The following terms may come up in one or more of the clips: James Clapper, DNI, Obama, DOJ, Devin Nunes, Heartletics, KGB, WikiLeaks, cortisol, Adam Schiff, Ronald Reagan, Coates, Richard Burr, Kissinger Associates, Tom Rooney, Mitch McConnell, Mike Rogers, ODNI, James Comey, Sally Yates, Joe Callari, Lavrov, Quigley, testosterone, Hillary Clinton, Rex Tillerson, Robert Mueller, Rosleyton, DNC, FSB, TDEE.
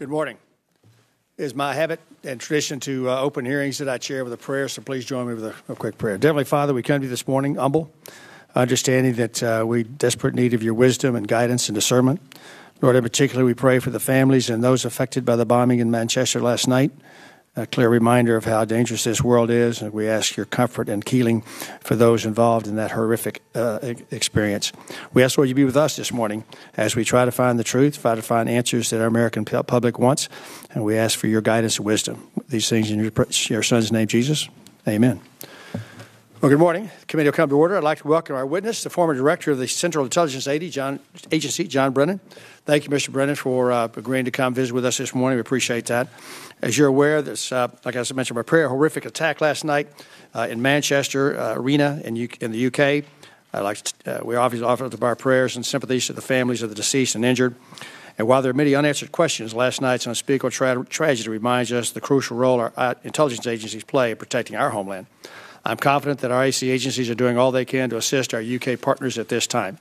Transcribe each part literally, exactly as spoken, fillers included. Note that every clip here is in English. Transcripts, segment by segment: Good morning. It is my habit and tradition to uh, open hearings that I chair with a prayer, so please join me with a, a quick prayer. Heavenly Father, we come to you this morning humble, understanding that uh, we desperate need of your wisdom and guidance and discernment. Lord, in particular, we pray for the families and those affected by the bombing in Manchester last night. A clear reminder of how dangerous this world is, and we ask your comfort and healing for those involved in that horrific uh, experience. We ask, Lord, you be with us this morning as we try to find the truth, try to find answers that our American public wants, and we ask for your guidance and wisdom. These things in your, your Son's name, Jesus. Amen. Well, good morning. The committee will come to order. I'd like to welcome our witness, the former director of the Central Intelligence Agency, John Brennan. Thank you, Mister Brennan, for uh, agreeing to come visit with us this morning. We appreciate that. As you're aware, this, uh, like I mentioned, my prayer, horrific attack last night uh, in Manchester uh, arena in, U in the U K. I'd like to, uh, we obviously offer up our prayers and sympathies to the families of the deceased and injured. And while there are many unanswered questions, last night's unspeakable tra tragedy reminds us the crucial role our uh, intelligence agencies play in protecting our homeland. I'm confident that our A C agencies are doing all they can to assist our U K partners at this time.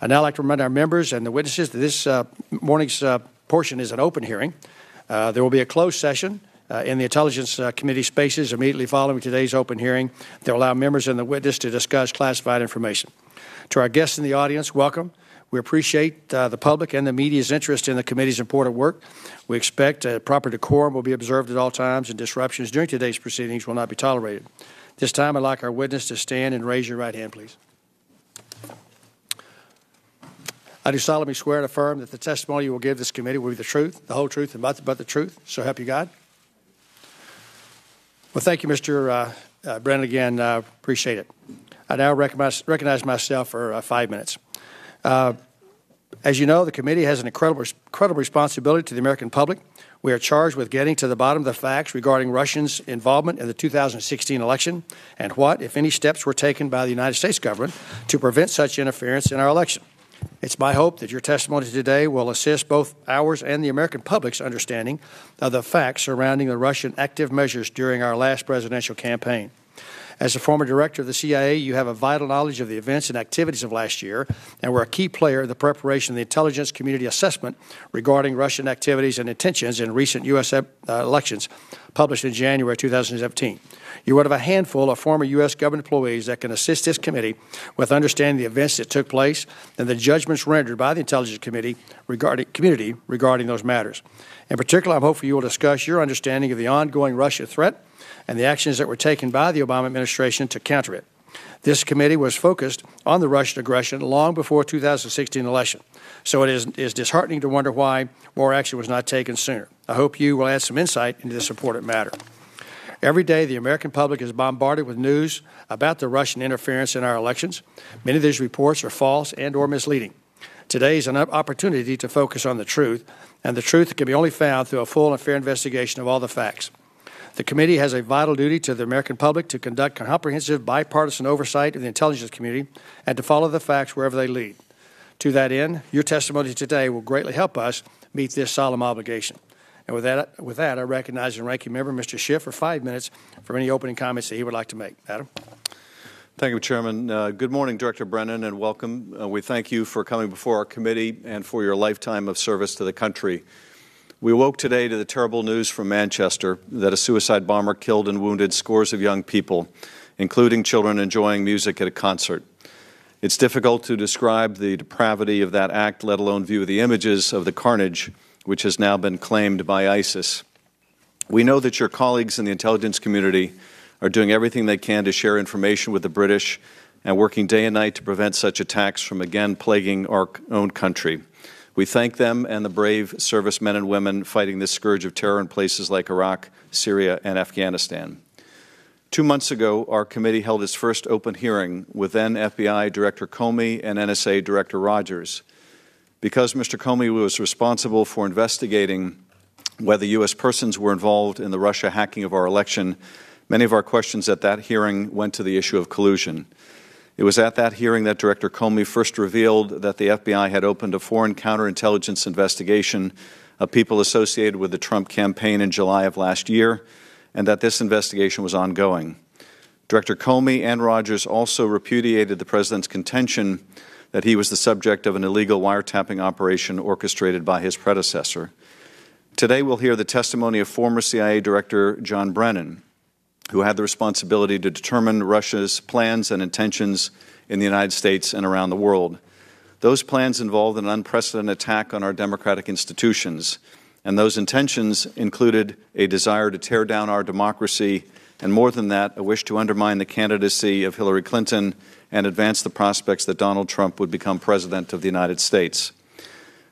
I'd now like to remind our members and the witnesses that this uh, morning's uh, portion is an open hearing. Uh, there will be a closed session uh, in the Intelligence uh, Committee spaces immediately following today's open hearing that will allow members and the witness to discuss classified information. To our guests in the audience, welcome. We appreciate uh, the public and the media's interest in the committee's important work. We expect uh, proper decorum will be observed at all times, and disruptions during today's proceedings will not be tolerated. This time, I'd like our witness to stand and raise your right hand, please. I do solemnly swear and affirm that the testimony you will give this committee will be the truth, the whole truth, and nothing but the truth. So help you God. Well, thank you, Mister Uh, uh, Brennan, again. Uh, appreciate it. I now recognize, recognize myself for uh, five minutes. Uh, as you know, the committee has an incredible, incredible responsibility to the American public. We are charged with getting to the bottom of the facts regarding Russia's involvement in the two thousand sixteen election and what, if any, steps were taken by the United States government to prevent such interference in our election. It's my hope that your testimony today will assist both ours and the American public's understanding of the facts surrounding the Russian active measures during our last presidential campaign. As a former director of the C I A, you have a vital knowledge of the events and activities of last year and were a key player in the preparation of the intelligence community assessment regarding Russian activities and intentions in recent U S elections published in January two thousand seventeen. You're one of a handful of former U S government employees that can assist this committee with understanding the events that took place and the judgments rendered by the intelligence committee regarding, community regarding those matters. In particular, I'm hopeful you will discuss your understanding of the ongoing Russia threat and the actions that were taken by the Obama administration to counter it. This committee was focused on the Russian aggression long before the two thousand sixteen election, so it is, is disheartening to wonder why more action was not taken sooner. I hope you will add some insight into this important matter. Every day, the American public is bombarded with news about the Russian interference in our elections. Many of these reports are false and or misleading. Today is an opportunity to focus on the truth, and the truth can be only found through a full and fair investigation of all the facts. The committee has a vital duty to the American public to conduct comprehensive bipartisan oversight of the intelligence community and to follow the facts wherever they lead. To that end, your testimony today will greatly help us meet this solemn obligation. And with that, with that I recognize and ranking member Mister Schiff for five minutes for any opening comments that he would like to make. Adam. Thank you, Chairman. Uh, good morning, Director Brennan, and welcome. Uh, we thank you for coming before our committee and for your lifetime of service to the country. We woke today to the terrible news from Manchester that a suicide bomber killed and wounded scores of young people, including children enjoying music at a concert. It's difficult to describe the depravity of that act, let alone view the images of the carnage, which has now been claimed by ISIS. We know that your colleagues in the intelligence community are doing everything they can to share information with the British and working day and night to prevent such attacks from again plaguing our own country. We thank them and the brave servicemen and women fighting this scourge of terror in places like Iraq, Syria, and Afghanistan. Two months ago, our committee held its first open hearing with then F B I Director Comey and N S A Director Rogers. Because Mister Comey was responsible for investigating whether U S persons were involved in the Russia hacking of our election, many of our questions at that hearing went to the issue of collusion. It was at that hearing that Director Comey first revealed that the F B I had opened a foreign counterintelligence investigation of people associated with the Trump campaign in July of last year, and that this investigation was ongoing. Director Comey and Rogers also repudiated the President's contention that he was the subject of an illegal wiretapping operation orchestrated by his predecessor. Today we'll hear the testimony of former C I A Director John Brennan, who had the responsibility to determine Russia's plans and intentions in the United States and around the world. Those plans involved an unprecedented attack on our democratic institutions, and those intentions included a desire to tear down our democracy, and more than that, a wish to undermine the candidacy of Hillary Clinton and advance the prospects that Donald Trump would become President of the United States.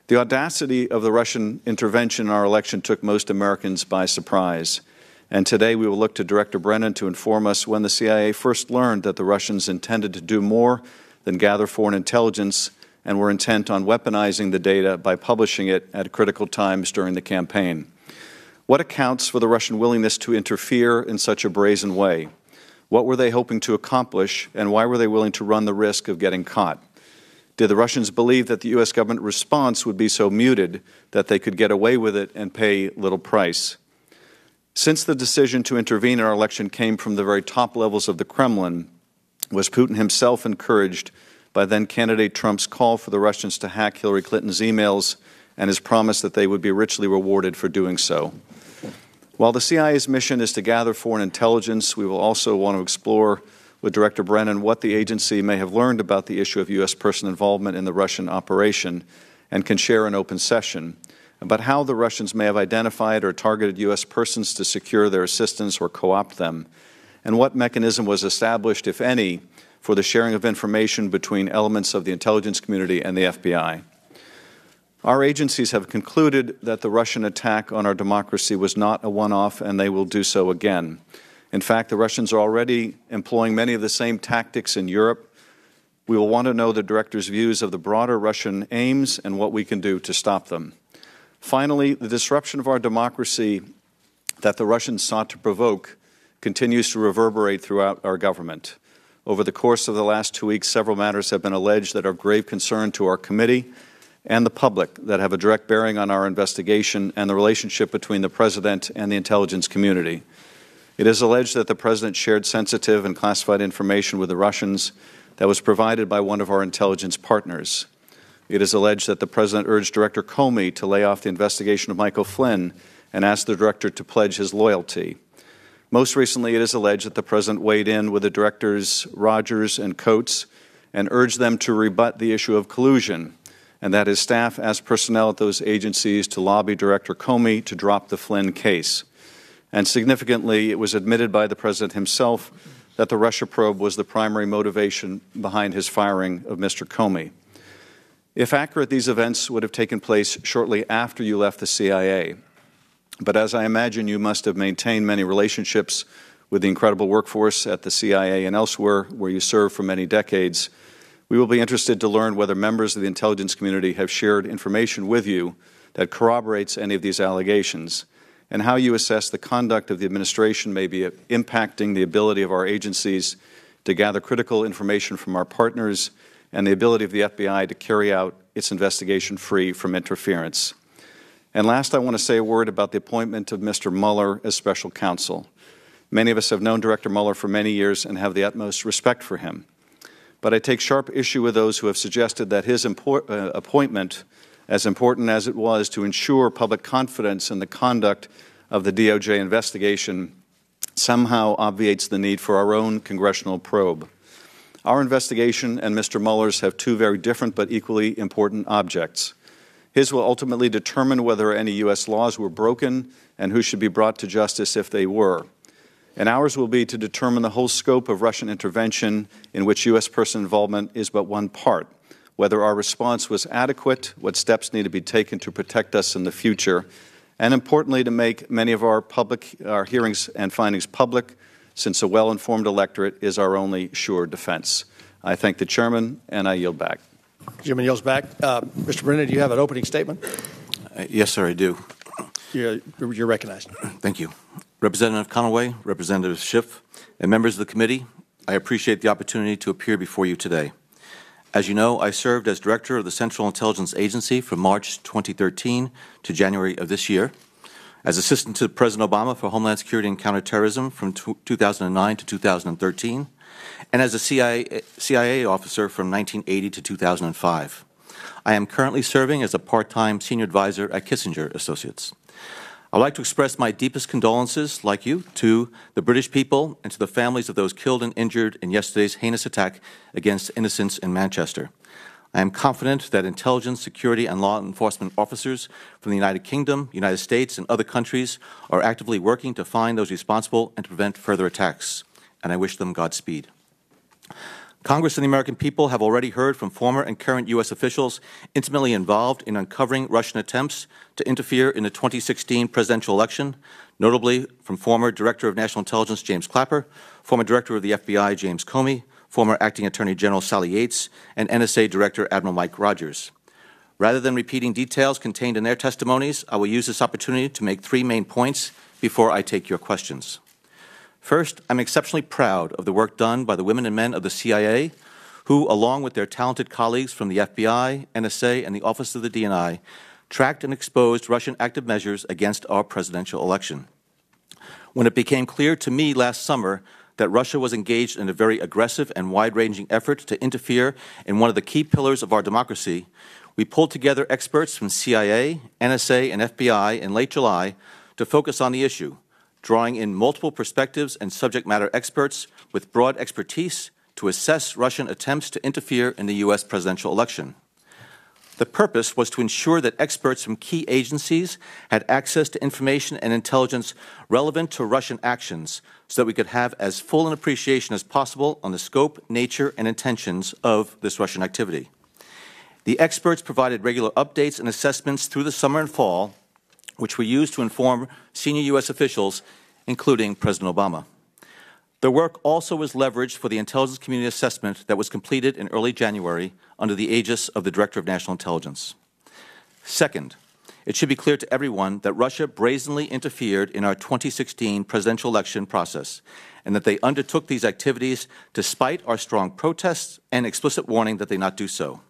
The audacity of the Russian intervention in our election took most Americans by surprise. And today we will look to Director Brennan to inform us when the C I A first learned that the Russians intended to do more than gather foreign intelligence and were intent on weaponizing the data by publishing it at critical times during the campaign. What accounts for the Russian willingness to interfere in such a brazen way? What were they hoping to accomplish, and why were they willing to run the risk of getting caught? Did the Russians believe that the U S government response would be so muted that they could get away with it and pay little price? Since the decision to intervene in our election came from the very top levels of the Kremlin, was Putin himself encouraged by then-candidate Trump's call for the Russians to hack Hillary Clinton's emails and his promise that they would be richly rewarded for doing so? While the C I A's mission is to gather foreign intelligence, we will also want to explore with Director Brennan what the agency may have learned about the issue of U S person involvement in the Russian operation and can share an open session about how the Russians may have identified or targeted U S persons to secure their assistance or co-opt them, and what mechanism was established, if any, for the sharing of information between elements of the intelligence community and the F B I. Our agencies have concluded that the Russian attack on our democracy was not a one-off, and they will do so again. In fact, the Russians are already employing many of the same tactics in Europe. We will want to know the Director's views of the broader Russian aims and what we can do to stop them. Finally, the disruption of our democracy that the Russians sought to provoke continues to reverberate throughout our government. Over the course of the last two weeks, several matters have been alleged that are of grave concern to our committee and the public that have a direct bearing on our investigation and the relationship between the President and the intelligence community. It is alleged that the President shared sensitive and classified information with the Russians that was provided by one of our intelligence partners. It is alleged that the President urged Director Comey to lay off the investigation of Michael Flynn and asked the Director to pledge his loyalty. Most recently, it is alleged that the President weighed in with the Directors Rogers and Coates and urged them to rebut the issue of collusion, and that his staff asked personnel at those agencies to lobby Director Comey to drop the Flynn case. And significantly, it was admitted by the President himself that the Russia probe was the primary motivation behind his firing of Mister Comey. If accurate, these events would have taken place shortly after you left the C I A. But as I imagine, you must have maintained many relationships with the incredible workforce at the C I A and elsewhere where you served for many decades. We will be interested to learn whether members of the intelligence community have shared information with you that corroborates any of these allegations, and how you assess the conduct of the administration may be impacting the ability of our agencies to gather critical information from our partners and the ability of the F B I to carry out its investigation free from interference. And last, I want to say a word about the appointment of Mister Mueller as special counsel. Many of us have known Director Mueller for many years and have the utmost respect for him. But I take sharp issue with those who have suggested that his import, uh, appointment, as important as it was to ensure public confidence in the conduct of the D O J investigation, somehow obviates the need for our own congressional probe. Our investigation and Mister Mueller's have two very different but equally important objects. His will ultimately determine whether any U S laws were broken and who should be brought to justice if they were. And ours will be to determine the whole scope of Russian intervention, in which U S person involvement is but one part, whether our response was adequate, what steps need to be taken to protect us in the future, and importantly, to make many of our, public, our hearings and findings public, since a well-informed electorate is our only sure defense. I thank the Chairman, and I yield back. Chairman yields back. Uh, Mister Brennan, do you have an opening statement? Uh, yes, sir, I do. You're, you're recognized. Thank you. Representative Conaway, Representative Schiff, and members of the committee, I appreciate the opportunity to appear before you today. As you know, I served as Director of the Central Intelligence Agency from March twenty thirteen to January of this year, as Assistant to President Obama for Homeland Security and Counterterrorism from two thousand nine to two thousand thirteen, and as a C I A, C I A officer from nineteen eighty to two thousand five. I am currently serving as a part-time senior advisor at Kissinger Associates. I'd like to express my deepest condolences, like you, to the British people and to the families of those killed and injured in yesterday's heinous attack against innocents in Manchester. I am confident that intelligence, security, and law enforcement officers from the United Kingdom, United States, and other countries are actively working to find those responsible and to prevent further attacks, and I wish them Godspeed. Congress and the American people have already heard from former and current U S officials intimately involved in uncovering Russian attempts to interfere in the twenty sixteen presidential election, notably from former Director of National Intelligence James Clapper, former Director of the F B I James Comey, former Acting Attorney General Sally Yates, and N S A Director Admiral Mike Rogers. Rather than repeating details contained in their testimonies, I will use this opportunity to make three main points before I take your questions. First, I'm exceptionally proud of the work done by the women and men of the C I A, who, along with their talented colleagues from the F B I, N S A, and the Office of the D N I, tracked and exposed Russian active measures against our presidential election. When it became clear to me last summer that Russia was engaged in a very aggressive and wide-ranging effort to interfere in one of the key pillars of our democracy, we pulled together experts from C I A, N S A, and F B I in late July to focus on the issue, drawing in multiple perspectives and subject matter experts with broad expertise to assess Russian attempts to interfere in the U S presidential election. The purpose was to ensure that experts from key agencies had access to information and intelligence relevant to Russian actions so that we could have as full an appreciation as possible on the scope, nature, and intentions of this Russian activity. The experts provided regular updates and assessments through the summer and fall, which were used to inform senior U S officials, including President Obama. The work also was leveraged for the intelligence community assessment that was completed in early January under the aegis of the Director of National Intelligence. Second, it should be clear to everyone that Russia brazenly interfered in our twenty sixteen presidential election process and that they undertook these activities despite our strong protests and explicit warning that they not do so.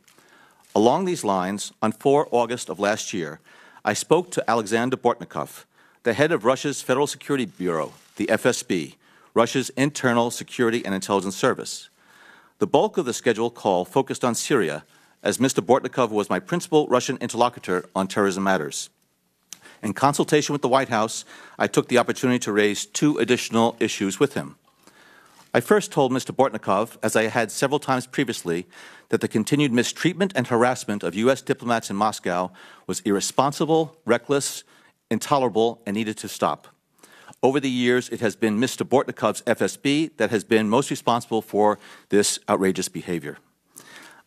Along these lines, on the fourth of August of last year, I spoke to Alexander Bortnikov, the head of Russia's Federal Security Bureau, the F S B, Russia's internal security and intelligence service. The bulk of the scheduled call focused on Syria, as Mister Bortnikov was my principal Russian interlocutor on terrorism matters. In consultation with the White House, I took the opportunity to raise two additional issues with him. I first told Mister Bortnikov, as I had several times previously, that the continued mistreatment and harassment of U S diplomats in Moscow was irresponsible, reckless, intolerable, and needed to stop. Over the years, it has been Mister Bortnikov's F S B that has been most responsible for this outrageous behavior.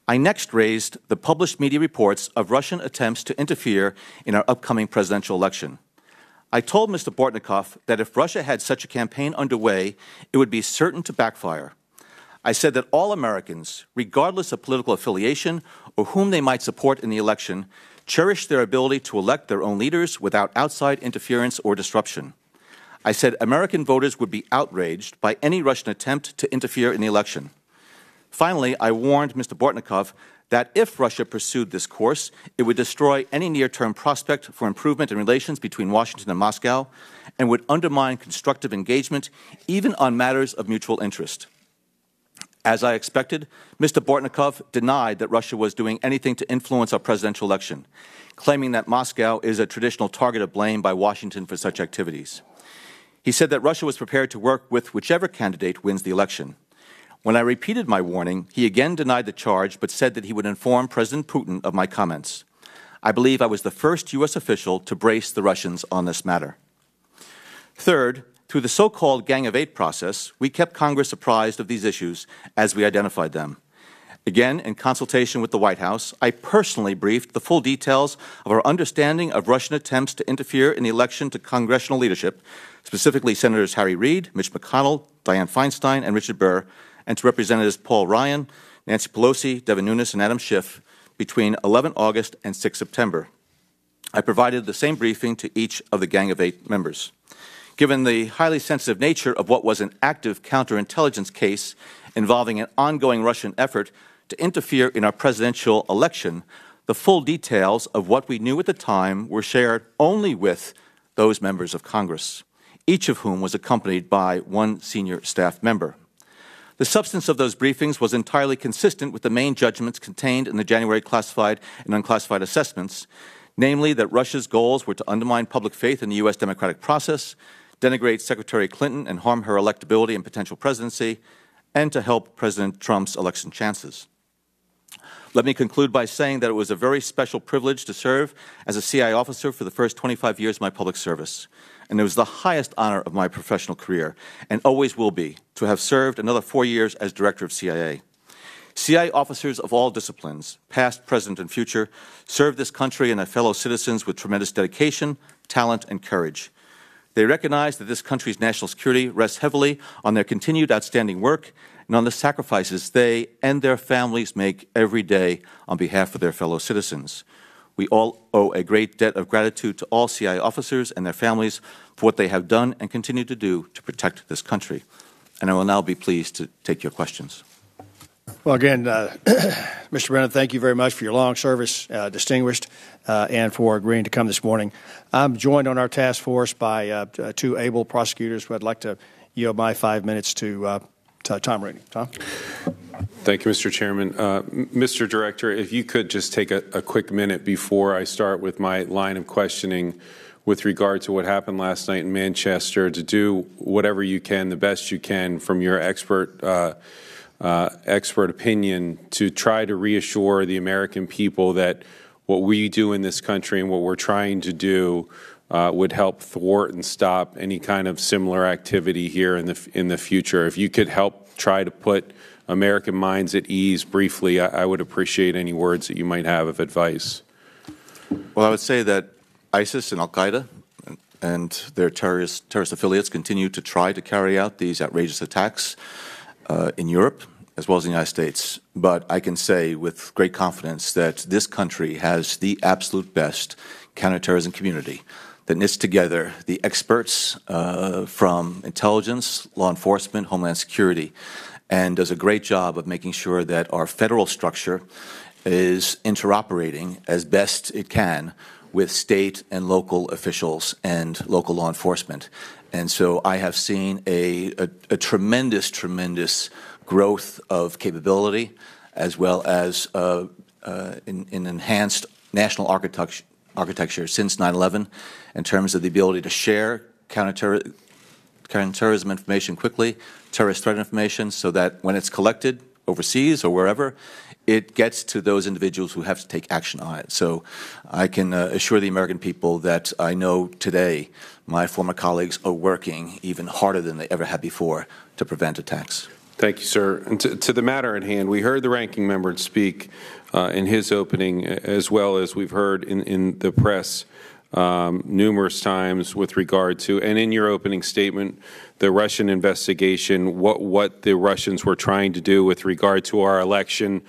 I next raised the published media reports of Russian attempts to interfere in our upcoming presidential election. I told Mister Bortnikov that if Russia had such a campaign underway, it would be certain to backfire. I said that all Americans, regardless of political affiliation or whom they might support in the election, cherish their ability to elect their own leaders without outside interference or disruption. I said American voters would be outraged by any Russian attempt to interfere in the election. Finally, I warned Mister Bortnikov that if Russia pursued this course, it would destroy any near-term prospect for improvement in relations between Washington and Moscow and would undermine constructive engagement, even on matters of mutual interest. As I expected, Mister Bortnikov denied that Russia was doing anything to influence our presidential election, claiming that Moscow is a traditional target of blame by Washington for such activities. He said that Russia was prepared to work with whichever candidate wins the election. When I repeated my warning, he again denied the charge, but said that he would inform President Putin of my comments. I believe I was the first U S official to brace the Russians on this matter. Third, through the so-called Gang of Eight process, we kept Congress apprised of these issues as we identified them. Again, in consultation with the White House, I personally briefed the full details of our understanding of Russian attempts to interfere in the election to congressional leadership, specifically Senators Harry Reid, Mitch McConnell, Dianne Feinstein, and Richard Burr, and to Representatives Paul Ryan, Nancy Pelosi, Devin Nunes, and Adam Schiff between the eleventh of August and the sixth of September. I provided the same briefing to each of the Gang of Eight members. Given the highly sensitive nature of what was an active counterintelligence case involving an ongoing Russian effort to interfere in our presidential election, the full details of what we knew at the time were shared only with those members of Congress, each of whom was accompanied by one senior staff member. The substance of those briefings was entirely consistent with the main judgments contained in the January classified and unclassified assessments, namely that Russia's goals were to undermine public faith in the U S democratic process, denigrate Secretary Clinton and harm her electability and potential presidency, and to help President Trump's election chances. Let me conclude by saying that it was a very special privilege to serve as a C I A officer for the first twenty-five years of my public service, and it was the highest honor of my professional career, and always will be, to have served another four years as Director of C I A. C I A officers of all disciplines, past, present, and future, serve this country and their fellow citizens with tremendous dedication, talent, and courage. They recognize that this country's national security rests heavily on their continued outstanding work and on the sacrifices they and their families make every day on behalf of their fellow citizens. We all owe a great debt of gratitude to all C I A officers and their families for what they have done and continue to do to protect this country. And I will now be pleased to take your questions. Well, again, uh, Mister Brennan, thank you very much for your long service, uh, distinguished, uh, and for agreeing to come this morning. I'm joined on our task force by uh, two able prosecutors who I'd like to yield my five minutes to, uh, to Tom Rooney. Tom? Thank you, Mister Chairman. Uh, Mister Director, if you could just take a, a quick minute before I start with my line of questioning with regard to what happened last night in Manchester, to do whatever you can, the best you can, from your expert uh Uh, expert opinion to try to reassure the American people that what we do in this country and what we're trying to do uh, would help thwart and stop any kind of similar activity here in the in the future. If you could help try to put American minds at ease briefly, I, I would appreciate any words that you might have of advice. Well, I would say that ISIS and Al-Qaeda and, and their terrorist, terrorist affiliates continue to try to carry out these outrageous attacks Uh, in Europe, as well as in the United States. But I can say with great confidence that this country has the absolute best counterterrorism community that knits together the experts uh, from intelligence, law enforcement, homeland security, and does a great job of making sure that our federal structure is interoperating as best it can with state and local officials and local law enforcement. And so I have seen a, a, a tremendous, tremendous growth of capability as well as uh, uh, in, in enhanced national architecture, architecture since nine eleven in terms of the ability to share counterterror, counterterrorism information quickly, terrorist threat information, so that when it's collected overseas or wherever, it gets to those individuals who have to take action on it. So I can uh, assure the American people that I know today my former colleagues are working even harder than they ever had before to prevent attacks. Thank you, sir. And to, to the matter at hand, we heard the ranking member speak uh, in his opening, as well as we've heard in, in the press um, numerous times with regard to, and in your opening statement, the Russian investigation, what, what the Russians were trying to do with regard to our election,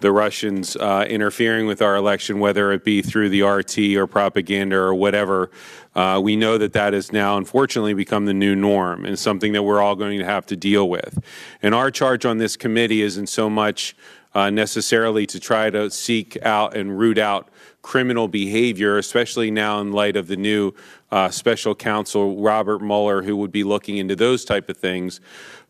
the Russians uh, interfering with our election, whether it be through the R T or propaganda or whatever. Uh, we know that that has now, unfortunately, become the new norm and something that we're all going to have to deal with. And our charge on this committee isn't so much uh, necessarily to try to seek out and root out criminal behavior, especially now in light of the new uh, special counsel, Robert Mueller, who would be looking into those type of things.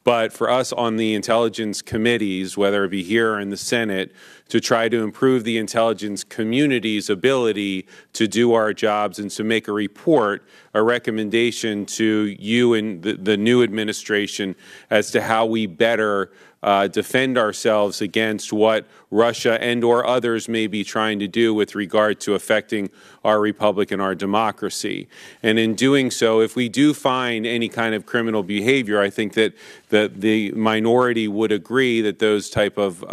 But for us on the intelligence committees, whether it be here or in the Senate, to try to improve the intelligence community's ability to do our jobs and to make a report, a recommendation to you and the, the new administration as to how we better uh, defend ourselves against what Russia and or others may be trying to do with regard to affecting our republic and our democracy. And in doing so, if we do find any kind of criminal behavior, I think that the, the minority would agree that those type of uh,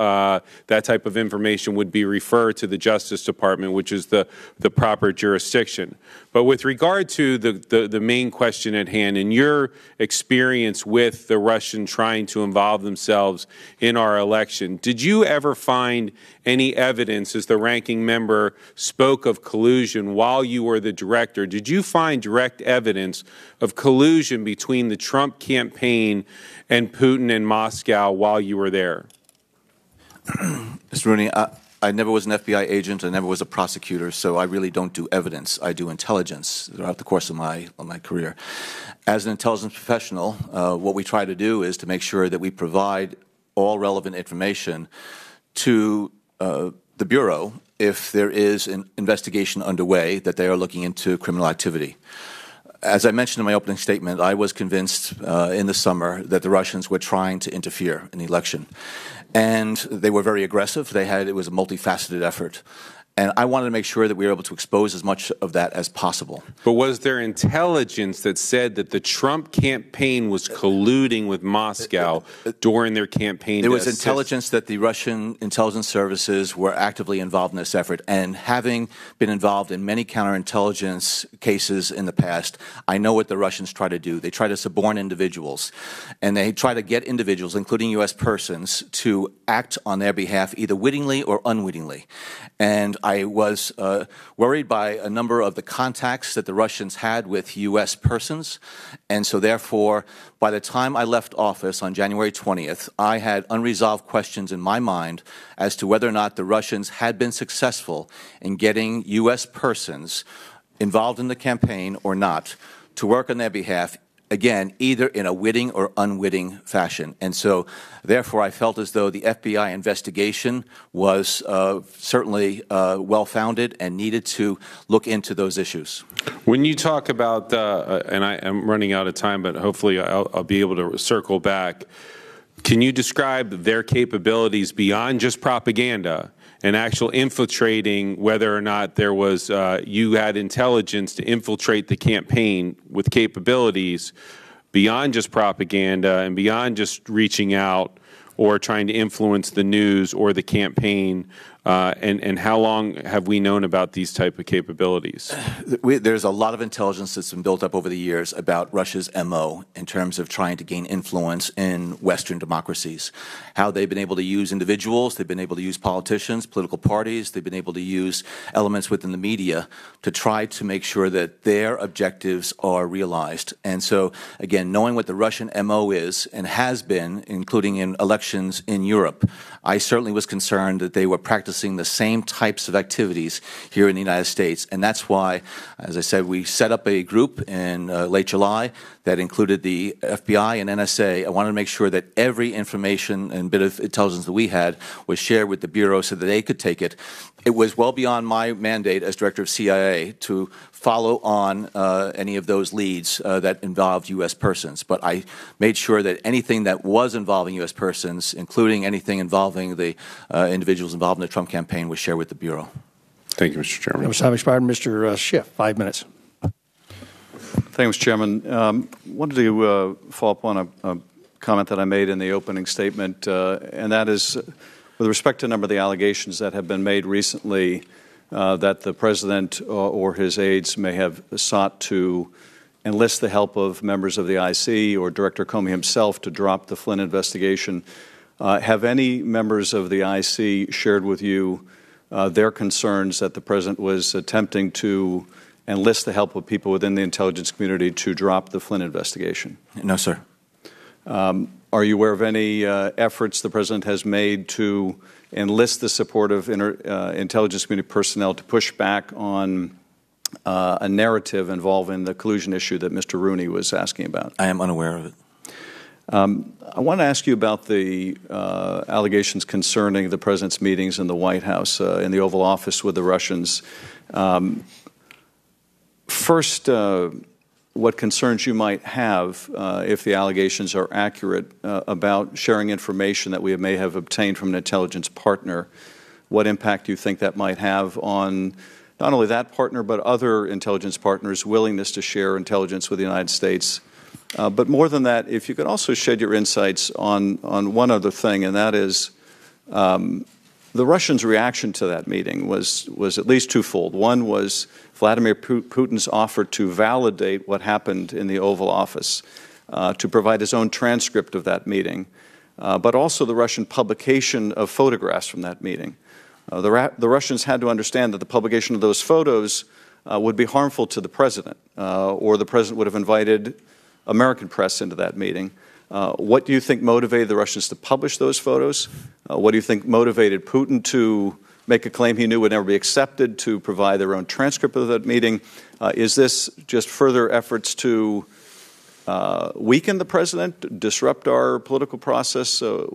that type of information would be referred to the Justice Department, which is the, the proper jurisdiction. But with regard to the, the, the main question at hand, in your experience with the Russian trying to involve themselves in our election, did you ever find any evidence, as the ranking member spoke of collusion while you were the director, did you find direct evidence of collusion between the Trump campaign and Putin in Moscow while you were there? Mister Rooney, I, I never was an F B I agent. I never was a prosecutor, so I really don't do evidence. I do intelligence throughout the course of my, of my career. As an intelligence professional, uh, what we try to do is to make sure that we provide all relevant information to uh, the Bureau, if there is an investigation underway, that they are looking into criminal activity. As I mentioned in my opening statement, I was convinced uh, in the summer that the Russians were trying to interfere in the election. And they were very aggressive. They had, it was a multifaceted effort. And I wanted to make sure that we were able to expose as much of that as possible. But was there intelligence that said that the Trump campaign was colluding with Moscow during their campaign? There was intelligence that the Russian intelligence services were actively involved in this effort. And having been involved in many counterintelligence cases in the past, I know what the Russians try to do. They try to suborn individuals. And they try to get individuals, including U S persons, to act on their behalf either wittingly or unwittingly. And I was uh, worried by a number of the contacts that the Russians had with U S persons, and so therefore, by the time I left office on January twentieth, I had unresolved questions in my mind as to whether or not the Russians had been successful in getting U S persons involved in the campaign or not to work on their behalf, again, either in a witting or unwitting fashion. And so, therefore, I felt as though the F B I investigation was uh, certainly uh, well-founded and needed to look into those issues. When you talk about, uh, and I am running out of time, but hopefully I'll, I'll be able to circle back, can you describe their capabilities beyond just propaganda and actual infiltrating whether or not there was, uh, you had intelligence to infiltrate the campaign with capabilities beyond just propaganda and beyond just reaching out or trying to influence the news or the campaign? Uh, and, and how long have we known about these type of capabilities? We, there's a lot of intelligence that's been built up over the years about Russia's M O in terms of trying to gain influence in Western democracies. How they've been able to use individuals, they've been able to use politicians, political parties, they've been able to use elements within the media to try to make sure that their objectives are realized. And so, again, knowing what the Russian M O is and has been, including in elections in Europe, I certainly was concerned that they were practicing the same types of activities here in the United States. And that's why, as I said, we set up a group in uh, late July that included the F B I and N S A. I wanted to make sure that every information and bit of intelligence that we had was shared with the Bureau so that they could take it. It was well beyond my mandate as director of C I A to follow on uh, any of those leads uh, that involved U S persons. But I made sure that anything that was involving U S persons, including anything involving the uh, individuals involved in the Trump campaign, was shared with the Bureau. Thank you, Mister Chairman. I'm expired. Mister Schiff, five minutes. Thank you, Mister Chairman. I um, wanted to uh, follow up on a, a comment that I made in the opening statement, uh, and that is with respect to a number of the allegations that have been made recently uh, that the President uh, or his aides may have sought to enlist the help of members of the I C or Director Comey himself to drop the Flynn investigation. Uh, have any members of the I C shared with you uh, their concerns that the President was attempting to enlist the help of people within the intelligence community to drop the Flynn investigation? No, sir. Um, are you aware of any uh, efforts the President has made to enlist the support of inter, uh, intelligence community personnel to push back on uh, a narrative involving the collusion issue that Mister Rooney was asking about? I am unaware of it. Um, I want to ask you about the uh, allegations concerning the President's meetings in the White House, uh, in the Oval Office with the Russians. Um, first, uh, what concerns you might have, uh, if the allegations are accurate, uh, about sharing information that we may have obtained from an intelligence partner. What impact do you think that might have on not only that partner, but other intelligence partners' willingness to share intelligence with the United States? Uh, but more than that, if you could also shed your insights on, on one other thing, and that is um, the Russians' reaction to that meeting was, was at least twofold. One was Vladimir Putin's offer to validate what happened in the Oval Office, uh, to provide his own transcript of that meeting, uh, but also the Russian publication of photographs from that meeting. Uh, the, Ra the Russians had to understand that the publication of those photos uh, would be harmful to the President, uh, or the President would have invited American press into that meeting. Uh, what do you think motivated the Russians to publish those photos? Uh, what do you think motivated Putin to make a claim he knew would never be accepted, to provide their own transcript of that meeting? Uh, is this just further efforts to uh, weaken the President, disrupt our political process? Uh,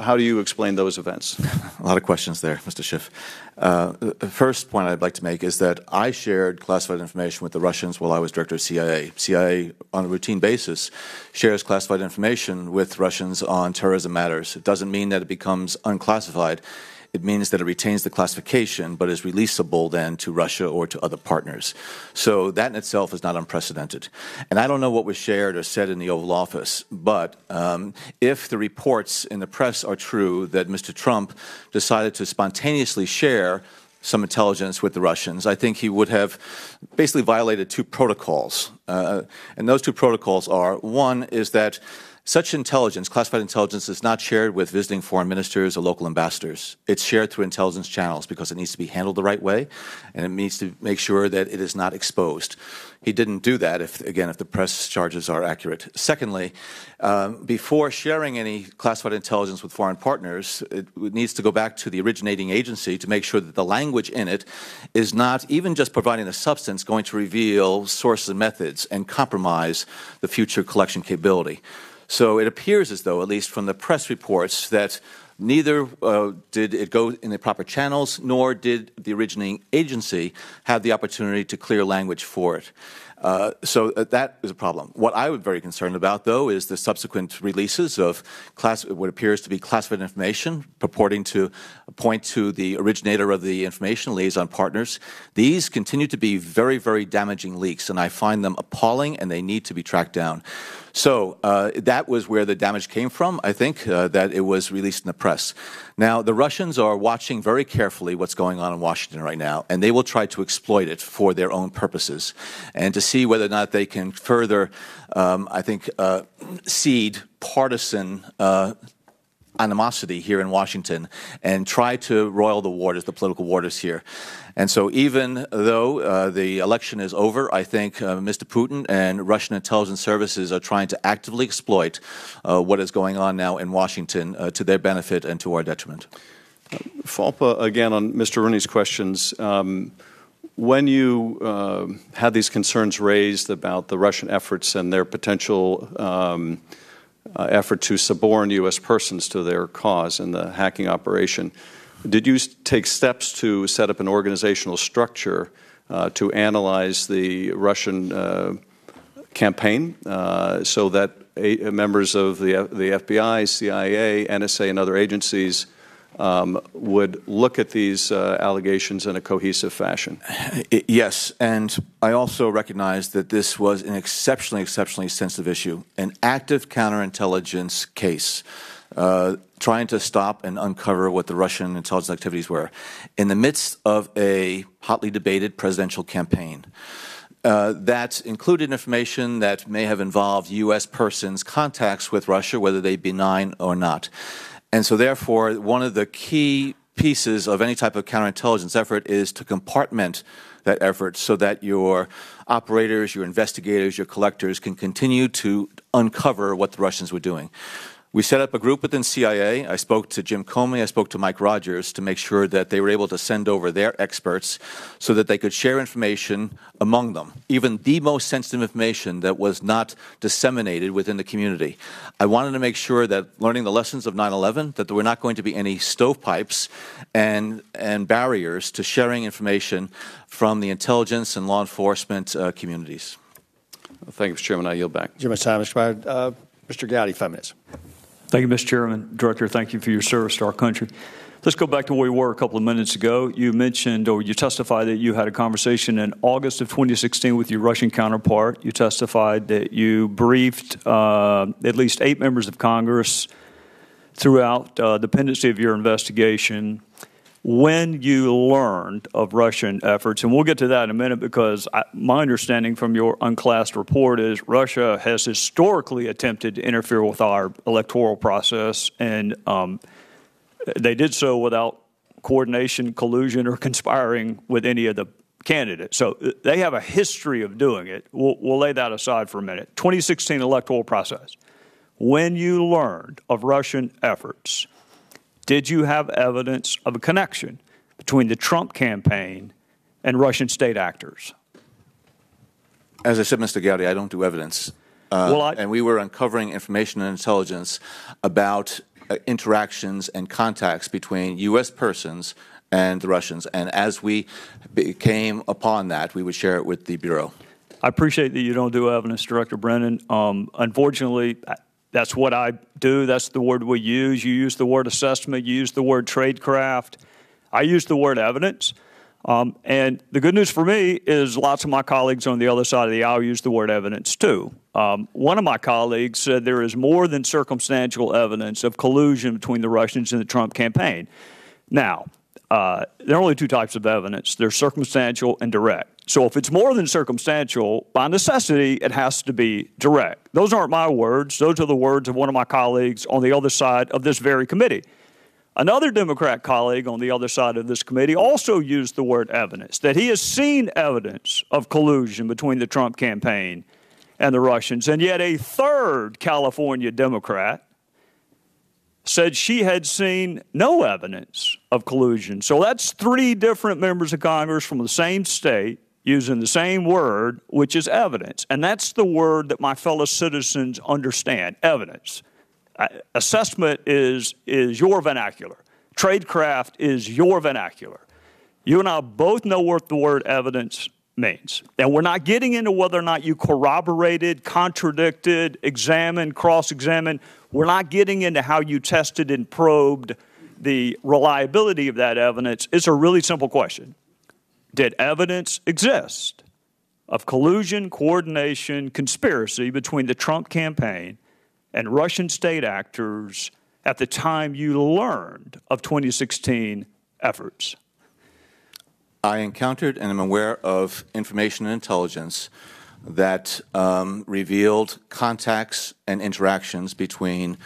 how do you explain those events? A lot of questions there, Mister Schiff. Uh, the first point I'd like to make is that I shared classified information with the Russians while I was director of C I A. C I A, on a routine basis, shares classified information with Russians on terrorism matters. It doesn't mean that it becomes unclassified. It means that it retains the classification but is releasable then to Russia or to other partners. So that in itself is not unprecedented. And I don't know what was shared or said in the Oval Office, but um, if the reports in the press are true that Mister Trump decided to spontaneously share some intelligence with the Russians, I think he would have basically violated two protocols. Uh, and those two protocols are, one is that such intelligence, classified intelligence, is not shared with visiting foreign ministers or local ambassadors. It's shared through intelligence channels because it needs to be handled the right way, and it needs to make sure that it is not exposed. He didn't do that, if, again, if the press charges are accurate. Secondly, um, before sharing any classified intelligence with foreign partners, it needs to go back to the originating agency to make sure that the language in it is not, even just providing the substance, going to reveal sources and methods and compromise the future collection capability. So it appears as though, at least from the press reports, that neither uh, did it go in the proper channels, nor did the originating agency have the opportunity to clear language for it. Uh, so that is a problem. What I was very concerned about, though, is the subsequent releases of class, what appears to be classified information purporting to point to the originator of the information, liaison partners. These continue to be very, very damaging leaks, and I find them appalling, and they need to be tracked down. So uh, that was where the damage came from, I think, uh, that it was released in the press. Now, the Russians are watching very carefully what's going on in Washington right now, and they will try to exploit it for their own purposes and to see whether or not they can further, um, I think, uh, seed partisan uh, animosity here in Washington and try to roil the waters, the political waters here. And so even though uh, the election is over, I think uh, Mister Putin and Russian intelligence services are trying to actively exploit uh, what is going on now in Washington uh, to their benefit and to our detriment. Uh, Falpa, again, on Mister Rooney's questions, um, when you uh, had these concerns raised about the Russian efforts and their potential um, uh, effort to suborn U S persons to their cause in the hacking operation, did you take steps to set up an organizational structure uh, to analyze the Russian uh, campaign uh, so that a members of the, F the F B I, C I A, N S A, and other agencies um, would look at these uh, allegations in a cohesive fashion? Yes, and I also recognize that this was an exceptionally, exceptionally sensitive issue, an active counterintelligence case. Uh, trying to stop and uncover what the Russian intelligence activities were in the midst of a hotly debated presidential campaign. Uh, that included information that may have involved U S persons' contacts with Russia, whether they be benign or not. And so therefore, one of the key pieces of any type of counterintelligence effort is to compartment that effort so that your operators, your investigators, your collectors can continue to uncover what the Russians were doing. We set up a group within C I A. I spoke to Jim Comey, I spoke to Mike Rogers to make sure that they were able to send over their experts so that they could share information among them, even the most sensitive information that was not disseminated within the community. I wanted to make sure that, learning the lessons of nine eleven, that there were not going to be any stovepipes and, and barriers to sharing information from the intelligence and law enforcement uh, communities. Well, thank you, Mister Chairman. I yield back. Too much time expired. Uh, Mister Gowdy, five minutes. Thank you, Mister Chairman. Director, thank you for your service to our country. Let's go back to where we were a couple of minutes ago. You mentioned, or you testified, that you had a conversation in August of twenty sixteen with your Russian counterpart. You testified that you briefed uh, at least eight members of Congress throughout uh, the pendency of your investigation when you learned of Russian efforts. And we'll get to that in a minute, because I, my understanding from your unclassed report is Russia has historically attempted to interfere with our electoral process, and um, they did so without coordination, collusion, or conspiring with any of the candidates. So they have a history of doing it. We'll, we'll lay that aside for a minute. twenty sixteen electoral process. When you learned of Russian efforts, did you have evidence of a connection between the Trump campaign and Russian state actors? As I said, Mister Gowdy, I don't do evidence. Uh, well, I, and we were uncovering information and intelligence about interactions and contacts between U S persons and the Russians. And as we came upon that, we would share it with the Bureau. I appreciate that you don't do evidence, Director Brennan. Um, unfortunately, that's what I do. That's the word we use. You use the word assessment. You use the word tradecraft. I use the word evidence. Um, and the good news for me is lots of my colleagues on the other side of the aisle use the word evidence, too. Um, one of my colleagues said there is more than circumstantial evidence of collusion between the Russians and the Trump campaign. Now, uh, there are only two types of evidence. There's circumstantial and direct. So if it's more than circumstantial, by necessity, it has to be direct. Those aren't my words. Those are the words of one of my colleagues on the other side of this very committee. Another Democrat colleague on the other side of this committee also used the word evidence, that he has seen evidence of collusion between the Trump campaign and the Russians. And yet a third California Democrat said she had seen no evidence of collusion. So that's three different members of Congress from the same state using the same word, which is evidence. And that's the word that my fellow citizens understand, evidence. Assessment is, is your vernacular. Tradecraft is your vernacular. You and I both know what the word evidence means. And we're not getting into whether or not you corroborated, contradicted, examined, cross-examined. We're not getting into how you tested and probed the reliability of that evidence. It's a really simple question. Did evidence exist of collusion, coordination, conspiracy between the Trump campaign and Russian state actors at the time you learned of twenty sixteen efforts? I encountered and am aware of information and intelligence that um, revealed contacts and interactions between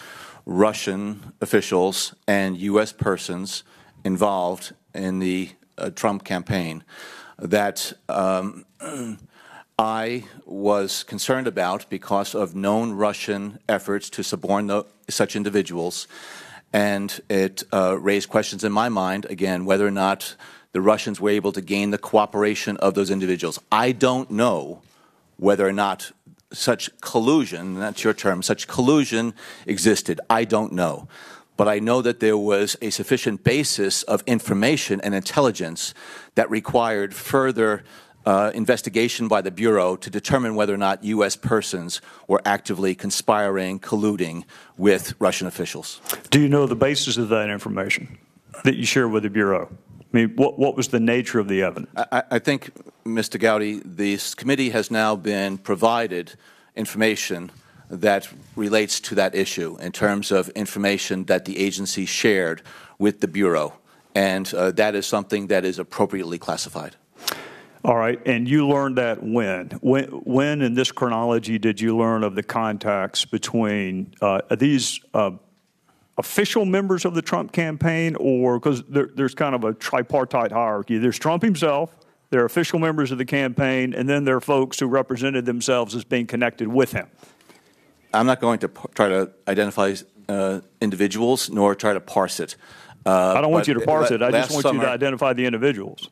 Russian officials and U S persons involved in the uh, Trump campaign that um, I was concerned about because of known Russian efforts to suborn the, such individuals, and it uh, raised questions in my mind, again, whether or not the Russians were able to gain the cooperation of those individuals. I don't know whether or not such collusion, that's your term, such collusion existed. I don't know. But I know that there was a sufficient basis of information and intelligence that required further Uh, investigation by the Bureau to determine whether or not U S persons were actively conspiring, colluding with Russian officials. Do you know the basis of that information that you share with the Bureau? I mean, what, what was the nature of the evidence? I, I think, Mister Gowdy, this committee has now been provided information that relates to that issue in terms of information that the agency shared with the Bureau, and uh, that is something that is appropriately classified. All right, and you learned that when? When, when in this chronology did you learn of the contacts between uh, these uh, official members of the Trump campaign, or because there, there's kind of a tripartite hierarchy. There's Trump himself, there are official members of the campaign, and then there are folks who represented themselves as being connected with him. I'm not going to try to identify uh, individuals, nor try to parse it. Uh, I don't want you to parse it. I just want summer, you to identify the individuals.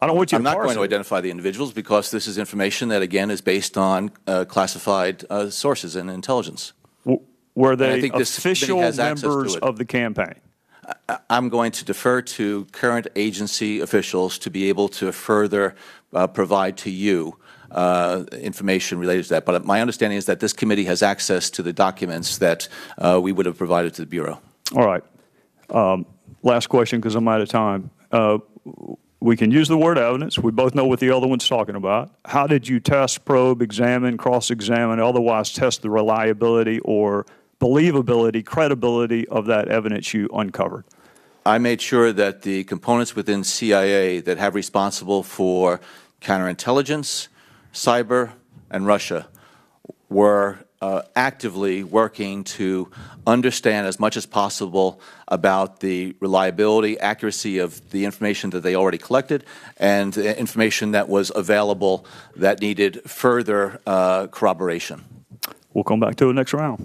I don't want you I'm to not going it. to identify the individuals because this is information that, again, is based on uh, classified uh, sources and intelligence. W were they I think official this members of the campaign? I I'm going to defer to current agency officials to be able to further uh, provide to you uh, information related to that. But my understanding is that this committee has access to the documents that uh, we would have provided to the Bureau. All right. Um, last question because I'm out of time. Uh, We can use the word evidence. We both know what the other one's talking about. How did you test, probe, examine, cross-examine, otherwise test the reliability or believability, credibility of that evidence you uncovered? I made sure that the components within C I A that have responsible for counterintelligence, cyber, and Russia were Uh, actively working to understand as much as possible about the reliability, accuracy of the information that they already collected and the information that was available that needed further uh, corroboration. We'll come back to the next round.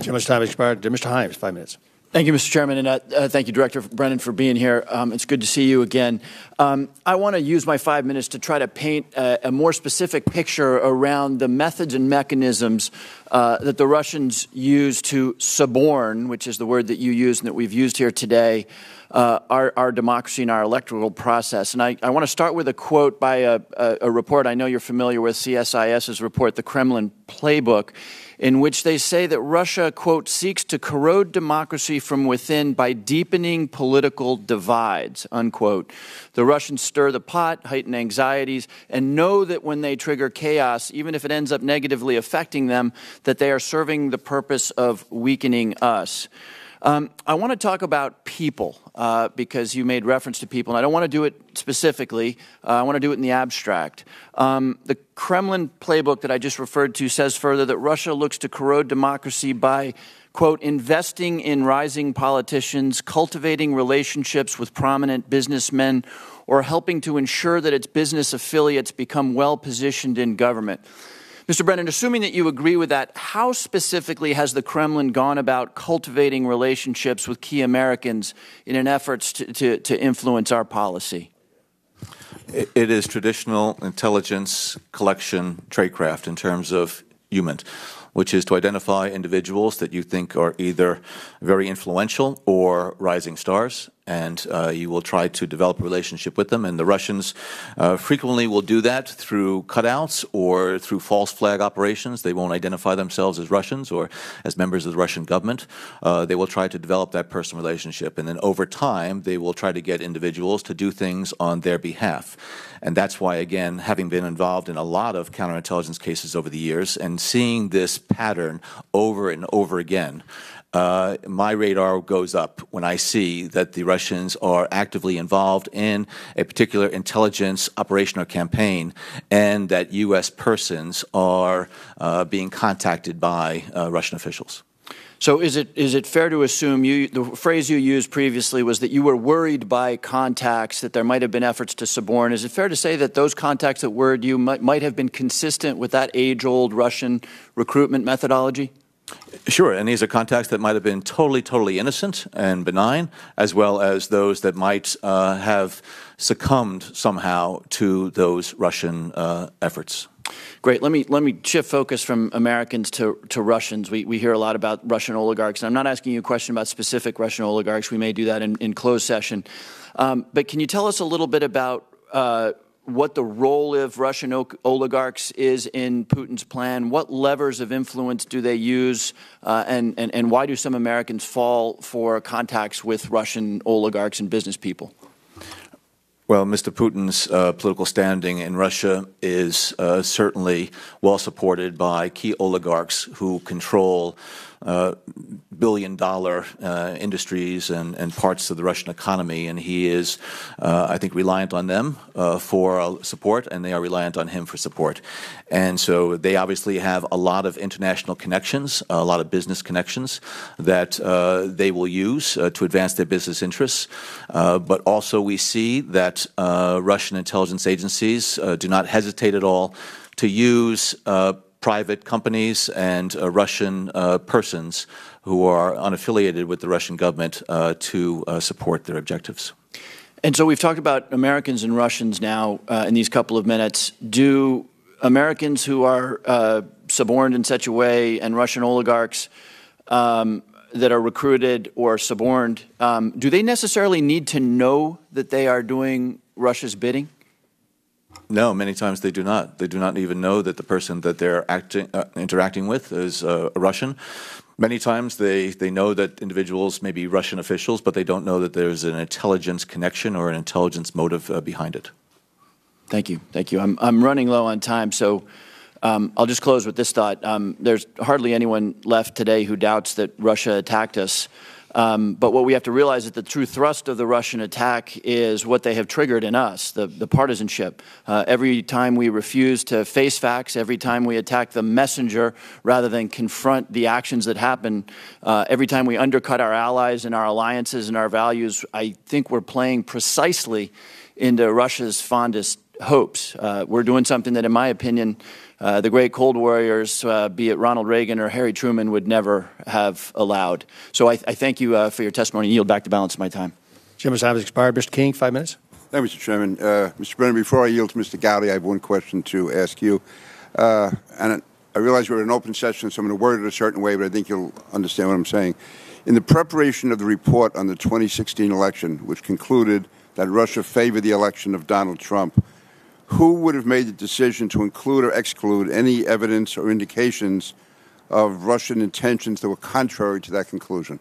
Too much time expired. Mister Himes, five minutes. Thank you, Mister Chairman, and uh, uh, thank you, Director Brennan, for being here. Um, it's good to see you again. Um, I want to use my five minutes to try to paint a, a more specific picture around the methods and mechanisms uh, that the Russians use to suborn, which is the word that you used and that we've used here today, uh, our, our democracy and our electoral process. And I, I want to start with a quote by a, a, a report I know you're familiar with, C S I S's report, The Kremlin Playbook, in which they say that Russia, quote, seeks to corrode democracy from within by deepening political divides, unquote. The Russians stir the pot, heighten anxieties, and know that when they trigger chaos, even if it ends up negatively affecting them, that they are serving the purpose of weakening us. Um, I want to talk about people, uh, because you made reference to people, and I don't want to do it specifically. Uh, I want to do it in the abstract. Um, the Kremlin playbook that I just referred to says further that Russia looks to corrode democracy by, quote, investing in rising politicians, cultivating relationships with prominent businessmen, or helping to ensure that its business affiliates become well-positioned in government. Mister Brennan, assuming that you agree with that, how specifically has the Kremlin gone about cultivating relationships with key Americans in an effort to, to, to influence our policy? It, it is traditional intelligence collection tradecraft in terms of humans, which is to identify individuals that you think are either very influential or rising stars, and uh, you will try to develop a relationship with them. And the Russians uh, frequently will do that through cutouts or through false flag operations. They won't identify themselves as Russians or as members of the Russian government. Uh, they will try to develop that personal relationship. And then over time, they will try to get individuals to do things on their behalf. And that's why, again, having been involved in a lot of counterintelligence cases over the years and seeing this pattern over and over again, Uh, my radar goes up when I see that the Russians are actively involved in a particular intelligence operation or campaign, and that U S persons are uh, being contacted by uh, Russian officials. So is it is it fair to assume, you, the phrase you used previously was that you were worried by contacts, that there might have been efforts to suborn. Is it fair to say that those contacts that worried you might, might have been consistent with that age-old Russian recruitment methodology? Sure, and these are contacts that might have been totally, totally innocent and benign, as well as those that might uh, have succumbed somehow to those Russian uh, efforts. Great. Let me let me shift focus from Americans to, to Russians. We, we hear a lot about Russian oligarchs, and I'm not asking you a question about specific Russian oligarchs. We may do that in, in closed session. Um, but can you tell us a little bit about uh, what the role of Russian oligarchs is in Putin's plan? What levers of influence do they use? Uh, and, and, and why do some Americans fall for contacts with Russian oligarchs and business people? Well, Mister Putin's uh, political standing in Russia is uh, certainly well supported by key oligarchs who control Uh, billion-dollar uh, industries and, and parts of the Russian economy, and he is, uh, I think, reliant on them uh, for uh, support, and they are reliant on him for support. And so they obviously have a lot of international connections, a lot of business connections that uh, they will use uh, to advance their business interests. Uh, but also we see that uh, Russian intelligence agencies uh, do not hesitate at all to use uh, private companies and uh, Russian uh, persons who are unaffiliated with the Russian government uh, to uh, support their objectives. And so we've talked about Americans and Russians now uh, in these couple of minutes. Do Americans who are uh, suborned in such a way and Russian oligarchs um, that are recruited or suborned, um, do they necessarily need to know that they are doing Russia's bidding? No, many times they do not. They do not even know that the person that they're acting, uh, interacting with is uh, a Russian. Many times they, they know that individuals may be Russian officials, but they don't know that there's an intelligence connection or an intelligence motive uh, behind it. Thank you. Thank you. I'm, I'm running low on time, so um, I'll just close with this thought. Um, there's hardly anyone left today who doubts that Russia attacked us. Um, but what we have to realize is that the true thrust of the Russian attack is what they have triggered in us, the, the partisanship. Uh, every time we refuse to face facts, every time we attack the messenger rather than confront the actions that happen, uh, every time we undercut our allies and our alliances and our values, I think we're playing precisely into Russia's fondest hopes. Uh, we're doing something that, in my opinion, uh, the great Cold Warriors, uh, be it Ronald Reagan or Harry Truman, would never have allowed. So I, I thank you uh, for your testimony. I yield back the balance of my time. Jim, time has expired. Mister King, five minutes. Thank you, Mister Chairman. Uh, Mister Brennan, before I yield to Mister Gowdy, I have one question to ask you. Uh, and I realize we're in an open session, so I'm going to word it a certain way, but I think you'll understand what I'm saying. In the preparation of the report on the twenty sixteen election, which concluded that Russia favored the election of Donald Trump, who would have made the decision to include or exclude any evidence or indications of Russian intentions that were contrary to that conclusion?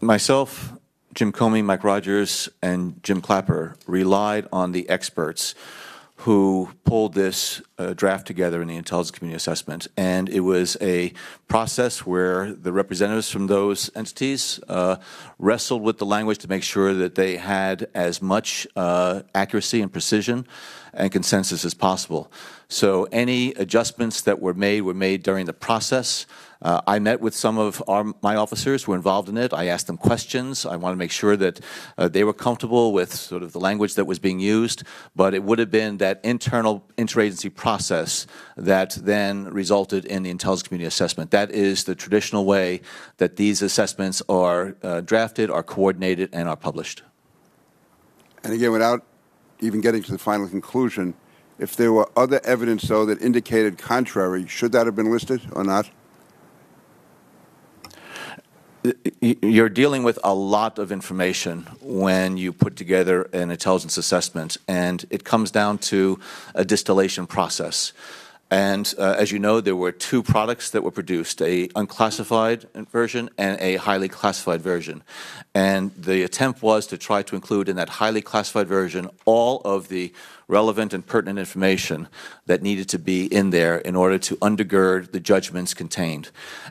Myself, Jim Comey, Mike Rogers, and Jim Clapper relied on the experts who pulled this uh, draft together in the intelligence community assessment. And it was a process where the representatives from those entities uh, wrestled with the language to make sure that they had as much uh, accuracy and precision and consensus as possible. So any adjustments that were made were made during the process. Uh, I met with some of our, my officers who were involved in it. I asked them questions. I wanted to make sure that uh, they were comfortable with sort of the language that was being used, but it would have been that internal interagency process that then resulted in the intelligence community assessment. That is the traditional way that these assessments are uh, drafted, are coordinated, and are published. And again, without even getting to the final conclusion, if there were other evidence, though, that indicated contrary, should that have been listed or not? You're dealing with a lot of information when you put together an intelligence assessment, and it comes down to a distillation process. And uh, as you know, there were two products that were produced, an unclassified version and a highly classified version. And the attempt was to try to include in that highly classified version all of the relevant and pertinent information that needed to be in there in order to undergird the judgments contained.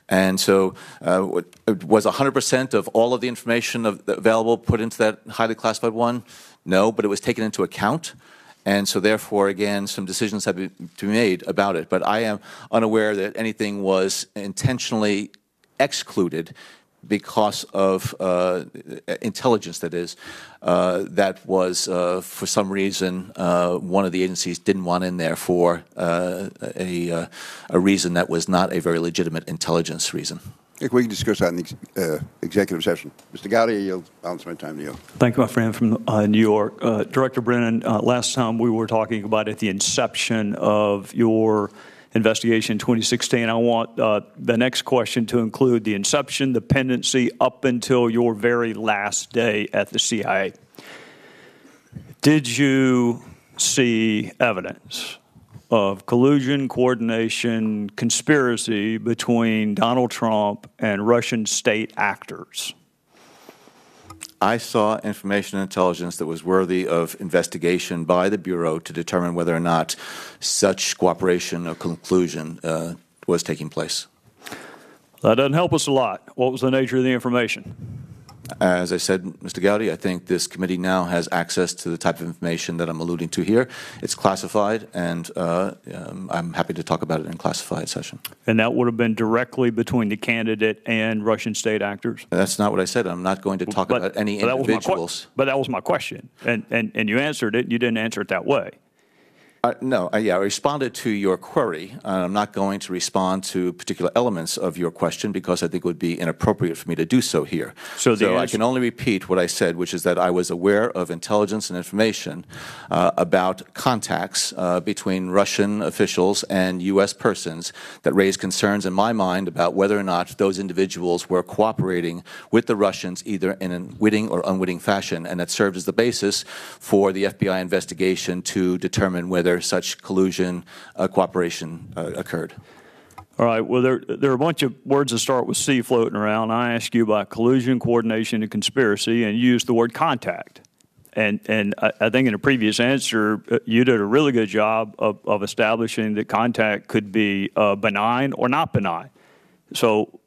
And so uh, it was one hundred percent of all of the information of, available put into that highly classified one? No, but it was taken into account. And so, therefore, again, some decisions have to be made about it. But I am unaware that anything was intentionally excluded because of uh, intelligence, that is, uh, that was, uh, for some reason, uh, one of the agencies didn't want in there for uh, a, uh, a reason that was not a very legitimate intelligence reason. If we can discuss that in the uh, executive session. Mister Gowdy, you'll balance my time to you. Thank you, my friend from uh, New York. Uh, Director Brennan, uh, last time we were talking about at the inception of your investigation in twenty sixteen. I want uh, the next question to include the inception, the pendency, up until your very last day at the C I A. Did you see evidence of collusion, coordination, conspiracy between Donald Trump and Russian state actors? I saw information and intelligence that was worthy of investigation by the Bureau to determine whether or not such cooperation or conclusion uh, was taking place. That doesn't help us a lot. What was the nature of the information? As I said, Mister Gowdy, I think this committee now has access to the type of information that I'm alluding to here. It's classified, and uh, um, I'm happy to talk about it in classified session. And that would have been directly between the candidate and Russian state actors? That's not what I said. I'm not going to talk but, about any but individuals. That but that was my question, and, and, and you answered it. You didn't answer it that way. Uh, no, uh, yeah, I responded to your query. Uh, I'm not going to respond to particular elements of your question because I think it would be inappropriate for me to do so here. So, the so I can only repeat what I said, which is that I was aware of intelligence and information uh, about contacts uh, between Russian officials and U S persons that raised concerns in my mind about whether or not those individuals were cooperating with the Russians either in a witting or unwitting fashion, and that served as the basis for the F B I investigation to determine whether such collusion uh, cooperation uh, occurred. All right. Well, there, there are a bunch of words that start with C floating around. I asked you about collusion, coordination, and conspiracy, and you used the word contact. And, and I, I think in a previous answer, you did a really good job of, of establishing that contact could be uh, benign or not benign. So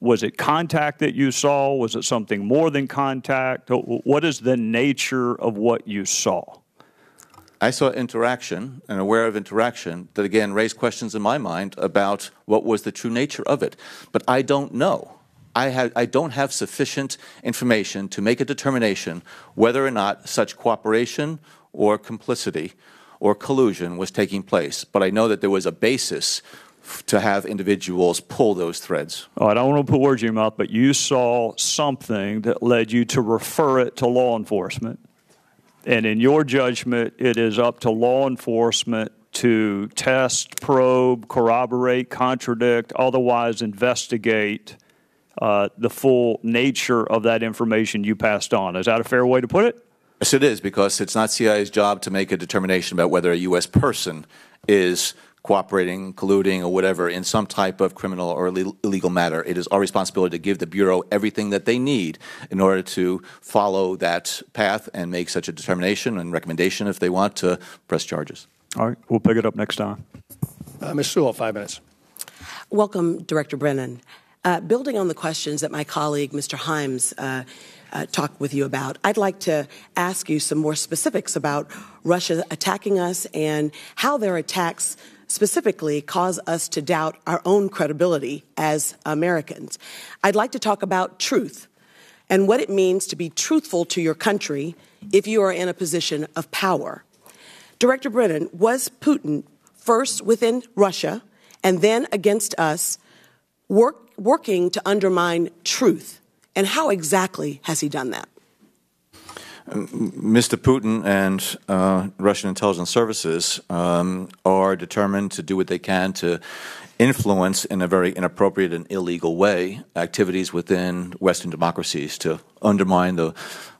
was it contact that you saw? Was it something more than contact? What is the nature of what you saw? I saw interaction and aware of interaction that, again, raised questions in my mind about what was the true nature of it. But I don't know. I, have, I don't have sufficient information to make a determination whether or not such cooperation or complicity or collusion was taking place. But I know that there was a basis to have individuals pull those threads. All right, I don't want to put words in your mouth, but you saw something that led you to refer it to law enforcement. And in your judgment, it is up to law enforcement to test, probe, corroborate, contradict, otherwise investigate uh, the full nature of that information you passed on. Is that a fair way to put it? Yes, it is, because it's not C I A's job to make a determination about whether a U S person is cooperating, colluding, or whatever in some type of criminal or illegal matter. It is our responsibility to give the Bureau everything that they need in order to follow that path and make such a determination and recommendation if they want to press charges. All right. We'll pick it up next time. Uh, Miz Sewell, five minutes. Welcome, Director Brennan. Uh, building on the questions that my colleague, Mister Himes, uh, uh, talked with you about, I'd like to ask you some more specifics about Russia attacking us and how their attacks specifically cause us to doubt our own credibility as Americans. I'd like to talk about truth and what it means to be truthful to your country if you are in a position of power. Director Brennan, was Putin first within Russia and then against us work, working to undermine truth? And how exactly has he done that? Mister Putin and uh, Russian intelligence services um, are determined to do what they can to influence in a very inappropriate and illegal way activities within Western democracies to undermine the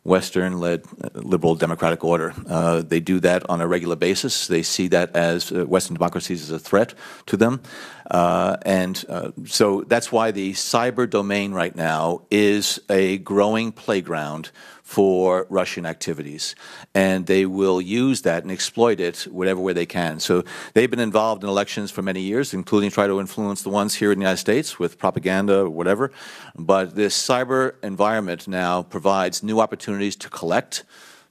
Western-led liberal democratic order. Uh, they do that on a regular basis. They see that as uh, Western democracies as a threat to them. Uh, and uh, so that's why the cyber domain right now is a growing playground for Russian activities. And they will use that and exploit it whatever way they can. So they've been involved in elections for many years, including trying to influence the ones here in the United States with propaganda or whatever. But this cyber environment now provides new opportunities to collect,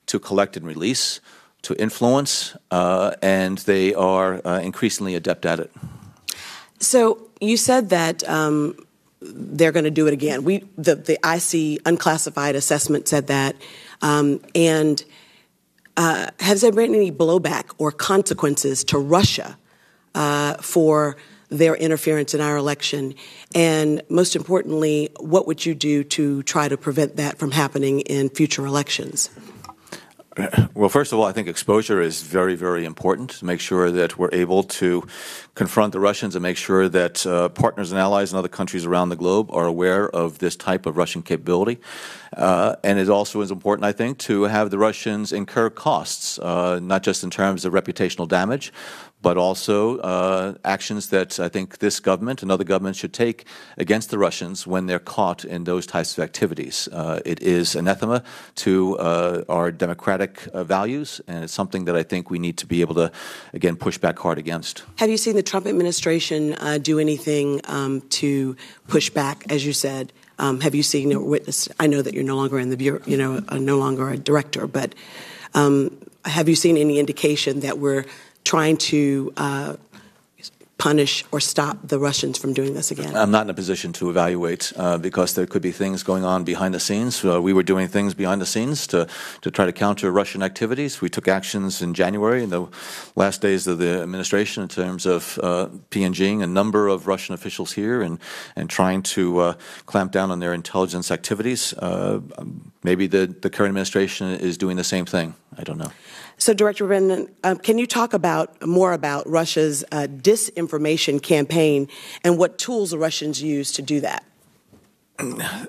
to collect and release, to influence, uh, and they are uh, increasingly adept at it. So you said that um, they're going to do it again. We, the, the I C unclassified assessment said that. Um, and uh, has there been any blowback or consequences to Russia uh, for their interference in our election? And most importantly, what would you do to try to prevent that from happening in future elections? Well, first of all, I think exposure is very, very important to make sure that we're able to confront the Russians and make sure that uh, partners and allies in other countries around the globe are aware of this type of Russian capability. Uh, and it also is important, I think, to have the Russians incur costs, uh, not just in terms of reputational damage, but also uh, actions that I think this government and other governments should take against the Russians when they're caught in those types of activities. Uh, it is anathema to uh, our democratic uh, values, and it's something that I think we need to be able to, again, push back hard against. Have you seen the Trump administration uh, do anything um, to push back, as you said? Um, have you seen or witnessed? I know that you're no longer in the bureau, you know, uh, no longer a director, but um, have you seen any indication that we're trying to uh, punish or stop the Russians from doing this again? I'm not in a position to evaluate uh, because there could be things going on behind the scenes. Uh, we were doing things behind the scenes to, to try to counter Russian activities. We took actions in January in the last days of the administration in terms of uh, P N G-ing a number of Russian officials here and, and trying to uh, clamp down on their intelligence activities. Uh, maybe the, the current administration is doing the same thing. I don't know. So, Director Brennan, um, can you talk about more about Russia's uh, disinformation campaign and what tools the Russians use to do that?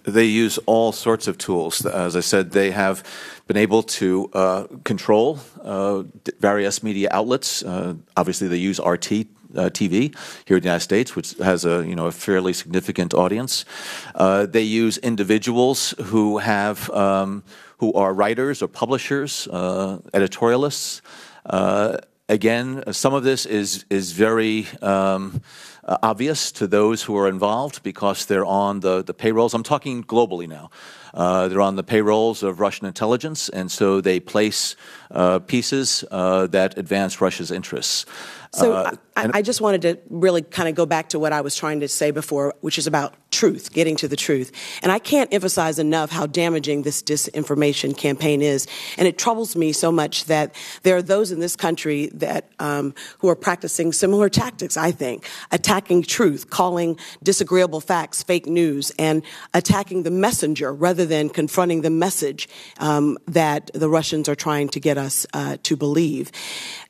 They use all sorts of tools. As I said, they have been able to uh, control uh, various media outlets. Uh, obviously, they use R T. Uh, T V here in the United States, which has a you know a fairly significant audience. Uh, they use individuals who have um, who are writers or publishers, uh, editorialists. Uh, Again, some of this is is very um, uh, obvious to those who are involved because they're on the, the payrolls. I'm talking globally now. Uh, they're on the payrolls of Russian intelligence, and so they place uh, pieces uh, that advance Russia's interests. So uh, I, I just wanted to really kind of go back to what I was trying to say before, which is about truth, getting to the truth. And I can't emphasize enough how damaging this disinformation campaign is. And it troubles me so much that there are those in this country that um, who are practicing similar tactics, I think, attacking truth, calling disagreeable facts fake news, and attacking the messenger rather than confronting the message um, that the Russians are trying to get us uh, to believe.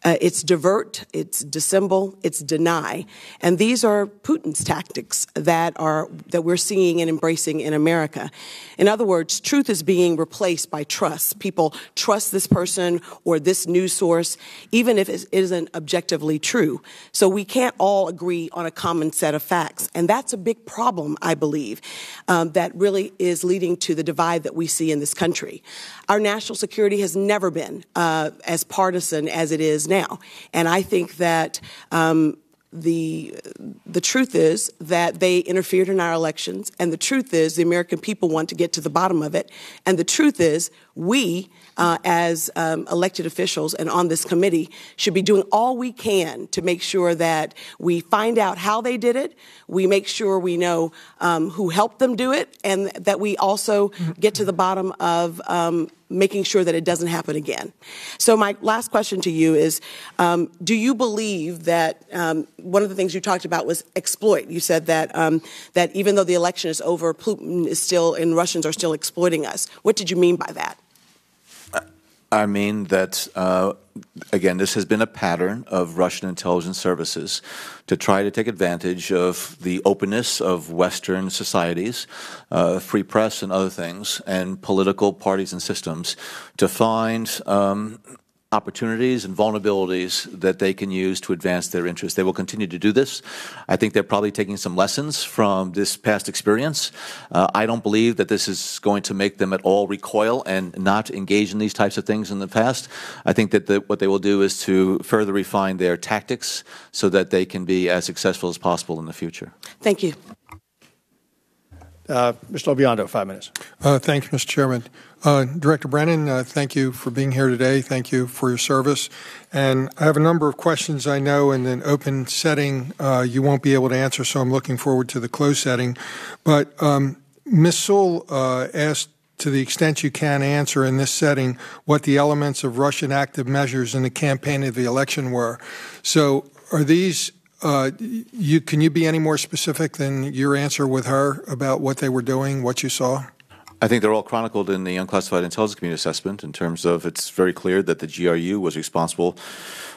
Uh, it's divert, it's dissemble, it's deny. And these are Putin's tactics that are that we're seeing and embracing in America. In other words, truth is being replaced by trust. People trust this person or this news source, even if it isn't objectively true. So we can't all agree on a common set of facts. And that's a big problem, I believe, um, that really is leading to the divide that we see in this country. Our national security has never been uh, as partisan as it is now. And I think that um, the the truth is that they interfered in our elections, and the truth is the American people want to get to the bottom of it, and the truth is we, uh, as um, elected officials and on this committee, should be doing all we can to make sure that we find out how they did it, we make sure we know um, who helped them do it, and that we also get to the bottom of um, making sure that it doesn't happen again. So my last question to you is, um, do you believe that um, one of the things you talked about was exploit? You said that um, that even though the election is over, Putin is still, and Russians are still exploiting us. What did you mean by that? I mean that, uh, again, this has been a pattern of Russian intelligence services to try to take advantage of the openness of Western societies, uh, free press and other things, and political parties and systems to find um, opportunities and vulnerabilities that they can use to advance their interests. They will continue to do this. I think they're probably taking some lessons from this past experience. Uh, I don't believe that this is going to make them at all recoil and not engage in these types of things in the past. I think that the, what they will do is to further refine their tactics so that they can be as successful as possible in the future. Thank you. Uh, Mister Obiondo, five minutes. Uh, thanks, Mister Chairman. Uh, Director Brennan, uh, thank you for being here today. Thank you for your service. And I have a number of questions I know in an open setting uh, you won't be able to answer, so I'm looking forward to the closed setting. But um, Miz Sewell uh, asked, to the extent you can answer in this setting, what the elements of Russian active measures in the campaign of the election were. So are these Uh, you, can you be any more specific than your answer with her about what they were doing, what you saw? I think they're all chronicled in the Unclassified Intelligence Community Assessment in terms of it's very clear that the G R U was responsible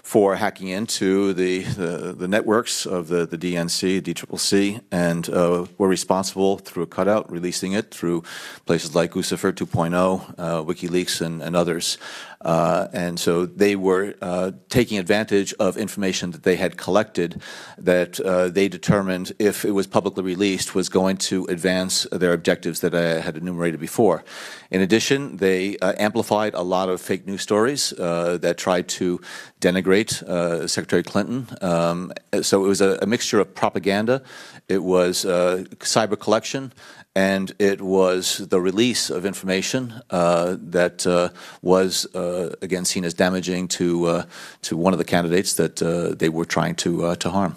for hacking into the the, the networks of the, the D N C, D C C C, and uh, were responsible through a cutout, releasing it through places like Lucifer two point oh, uh, WikiLeaks, and, and others. Uh, and so they were uh, taking advantage of information that they had collected that uh, they determined, if it was publicly released, was going to advance their objectives that I had enumerated before. In addition, they uh, amplified a lot of fake news stories uh, that tried to denigrate uh, Secretary Clinton. Um, so it was a, a mixture of propaganda, it was uh, cyber collection, and it was the release of information uh, that uh, was, uh, again, seen as damaging to uh, to one of the candidates that uh, they were trying to uh, to harm.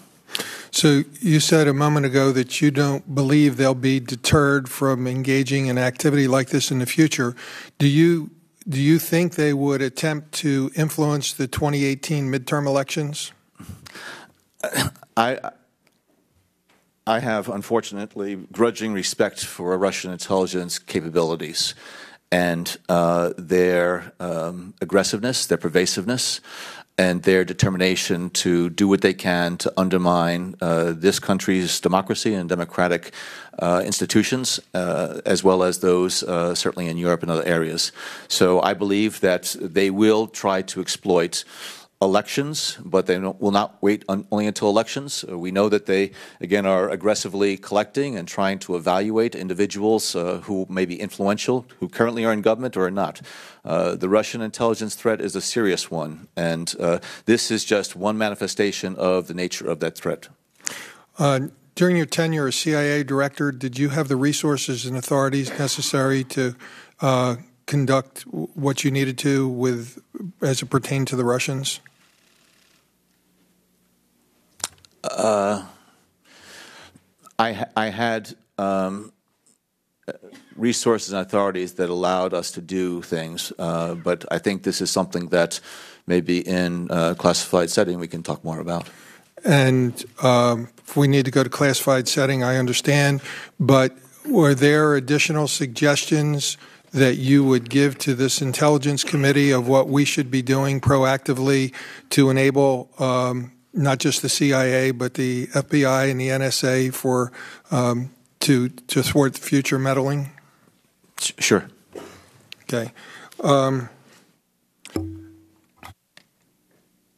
So you said a moment ago that you don't believe they'll be deterred from engaging in activity like this in the future. Do you do you think they would attempt to influence the twenty eighteen midterm elections? I I have, unfortunately, grudging respect for Russian intelligence capabilities and uh, their um, aggressiveness, their pervasiveness, and their determination to do what they can to undermine uh, this country's democracy and democratic uh, institutions, uh, as well as those uh, certainly in Europe and other areas. So I believe that they will try to exploit elections, but they will not wait on, only until elections. We know that they, again, are aggressively collecting and trying to evaluate individuals uh, who may be influential, who currently are in government or are not. Uh, the Russian intelligence threat is a serious one, and uh, this is just one manifestation of the nature of that threat. Uh, during your tenure as C I A director, did you have the resources and authorities necessary to uh, conduct what you needed to with, as it pertained to the Russians? Uh, I, I had um, resources and authorities that allowed us to do things. Uh, but I think this is something that maybe in a classified setting we can talk more about. And um, if we need to go to classified setting, I understand. But were there additional suggestions that you would give to this Intelligence Committee of what we should be doing proactively to enable um, not just the C I A but the F B I and the N S A for um, to, to thwart future meddling? Sure. Okay. Um,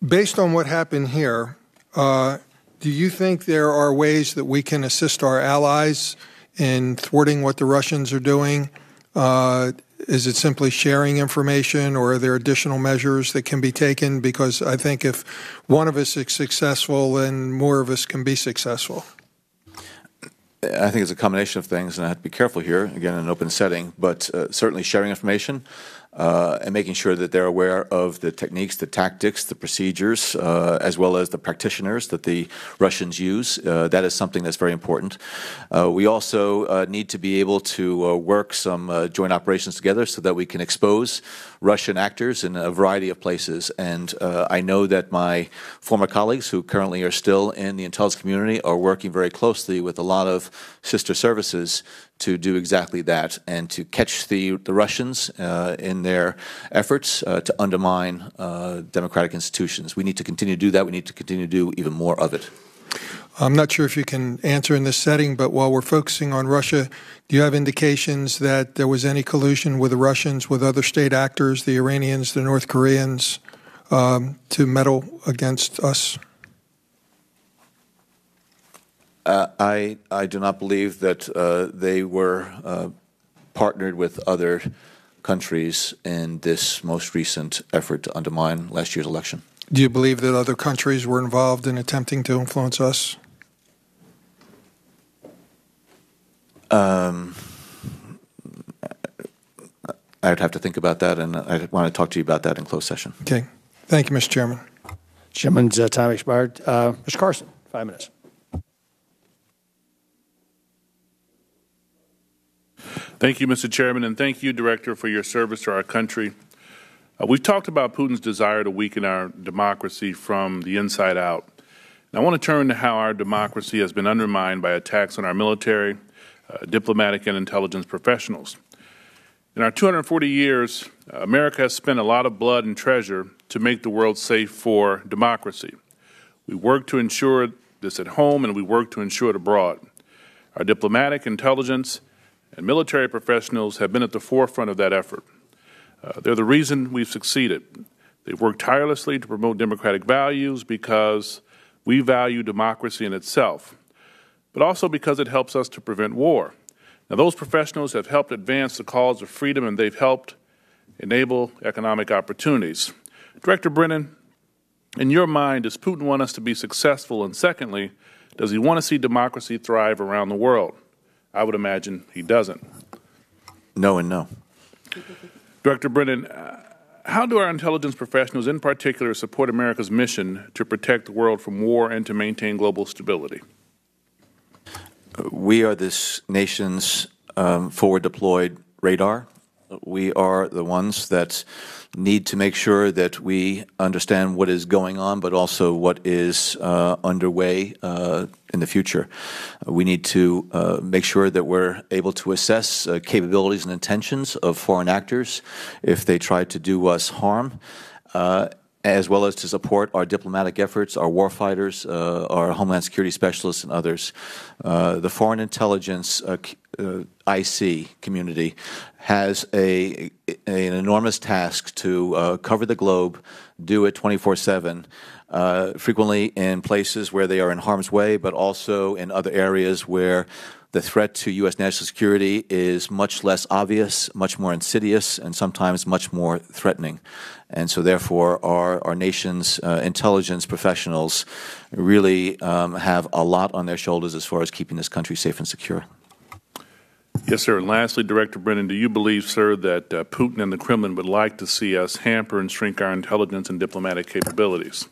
based on what happened here, uh, do you think there are ways that we can assist our allies in thwarting what the Russians are doing? Uh, is it simply sharing information, or are there additional measures that can be taken? Because I think if one of us is successful, then more of us can be successful. I think it's a combination of things, and I have to be careful here, again, in an open setting, but uh, certainly sharing information uh, and making sure that they're aware of the techniques, the tactics, the procedures, uh, as well as the practitioners that the Russians use. Uh, that is something that's very important. Uh, we also uh, need to be able to uh, work some uh, joint operations together so that we can expose Russian actors in a variety of places. And uh, I know that my former colleagues who currently are still in the intelligence community are working very closely with a lot of sister services to do exactly that, and to catch the, the Russians uh, in their efforts uh, to undermine uh, democratic institutions. We need to continue to do that. We need to continue to do even more of it. I'm not sure if you can answer in this setting, but while we're focusing on Russia, do you have indications that there was any collusion with the Russians, with other state actors, the Iranians, the North Koreans, um, to meddle against us? Uh, I, I do not believe that uh, they were uh, partnered with other countries in this most recent effort to undermine last year's election. Do you believe that other countries were involved in attempting to influence us? Um, I'd have to think about that, and I'd want to talk to you about that in closed session. Okay. Thank you, Mister Chairman. Chairman's uh, time expired. Uh, Mister Carson, five minutes. Thank you, Mister Chairman, and thank you, Director, for your service to our country. Uh, we've talked about Putin's desire to weaken our democracy from the inside out. And I want to turn to how our democracy has been undermined by attacks on our military, uh, diplomatic, and intelligence professionals. In our two hundred forty years, uh, America has spent a lot of blood and treasure to make the world safe for democracy. We work to ensure this at home, and we work to ensure it abroad. Our diplomatic, intelligence, and military professionals have been at the forefront of that effort. Uh, they're the reason we've succeeded. They've worked tirelessly to promote democratic values because we value democracy in itself, but also because it helps us to prevent war. Now, those professionals have helped advance the cause of freedom, and they've helped enable economic opportunities. Director Brennan, in your mind, does Putin want us to be successful? And secondly, does he want to see democracy thrive around the world? I would imagine he doesn't. No and no. Director Brennan, uh, how do our intelligence professionals in particular support America's mission to protect the world from war and to maintain global stability? We are this nation's um, forward-deployed radar. We are the ones that need to make sure that we understand what is going on, but also what is uh, underway uh, in the future. We need to uh, make sure that we're able to assess uh, capabilities and intentions of foreign actors if they try to do us harm, uh, as well as to support our diplomatic efforts, our warfighters, uh, our Homeland Security specialists, and others. Uh, the foreign intelligence uh, uh, I C community has a, a, an enormous task to uh, cover the globe, do it twenty-four seven, uh, frequently in places where they are in harm's way, but also in other areas where the threat to U S national security is much less obvious, much more insidious, and sometimes much more threatening. And so therefore our, our nation's uh, intelligence professionals really um, have a lot on their shoulders as far as keeping this country safe and secure. Yes, sir. And lastly, Director Brennan, do you believe, sir, that uh, Putin and the Kremlin would like to see us hamper and shrink our intelligence and diplomatic capabilities?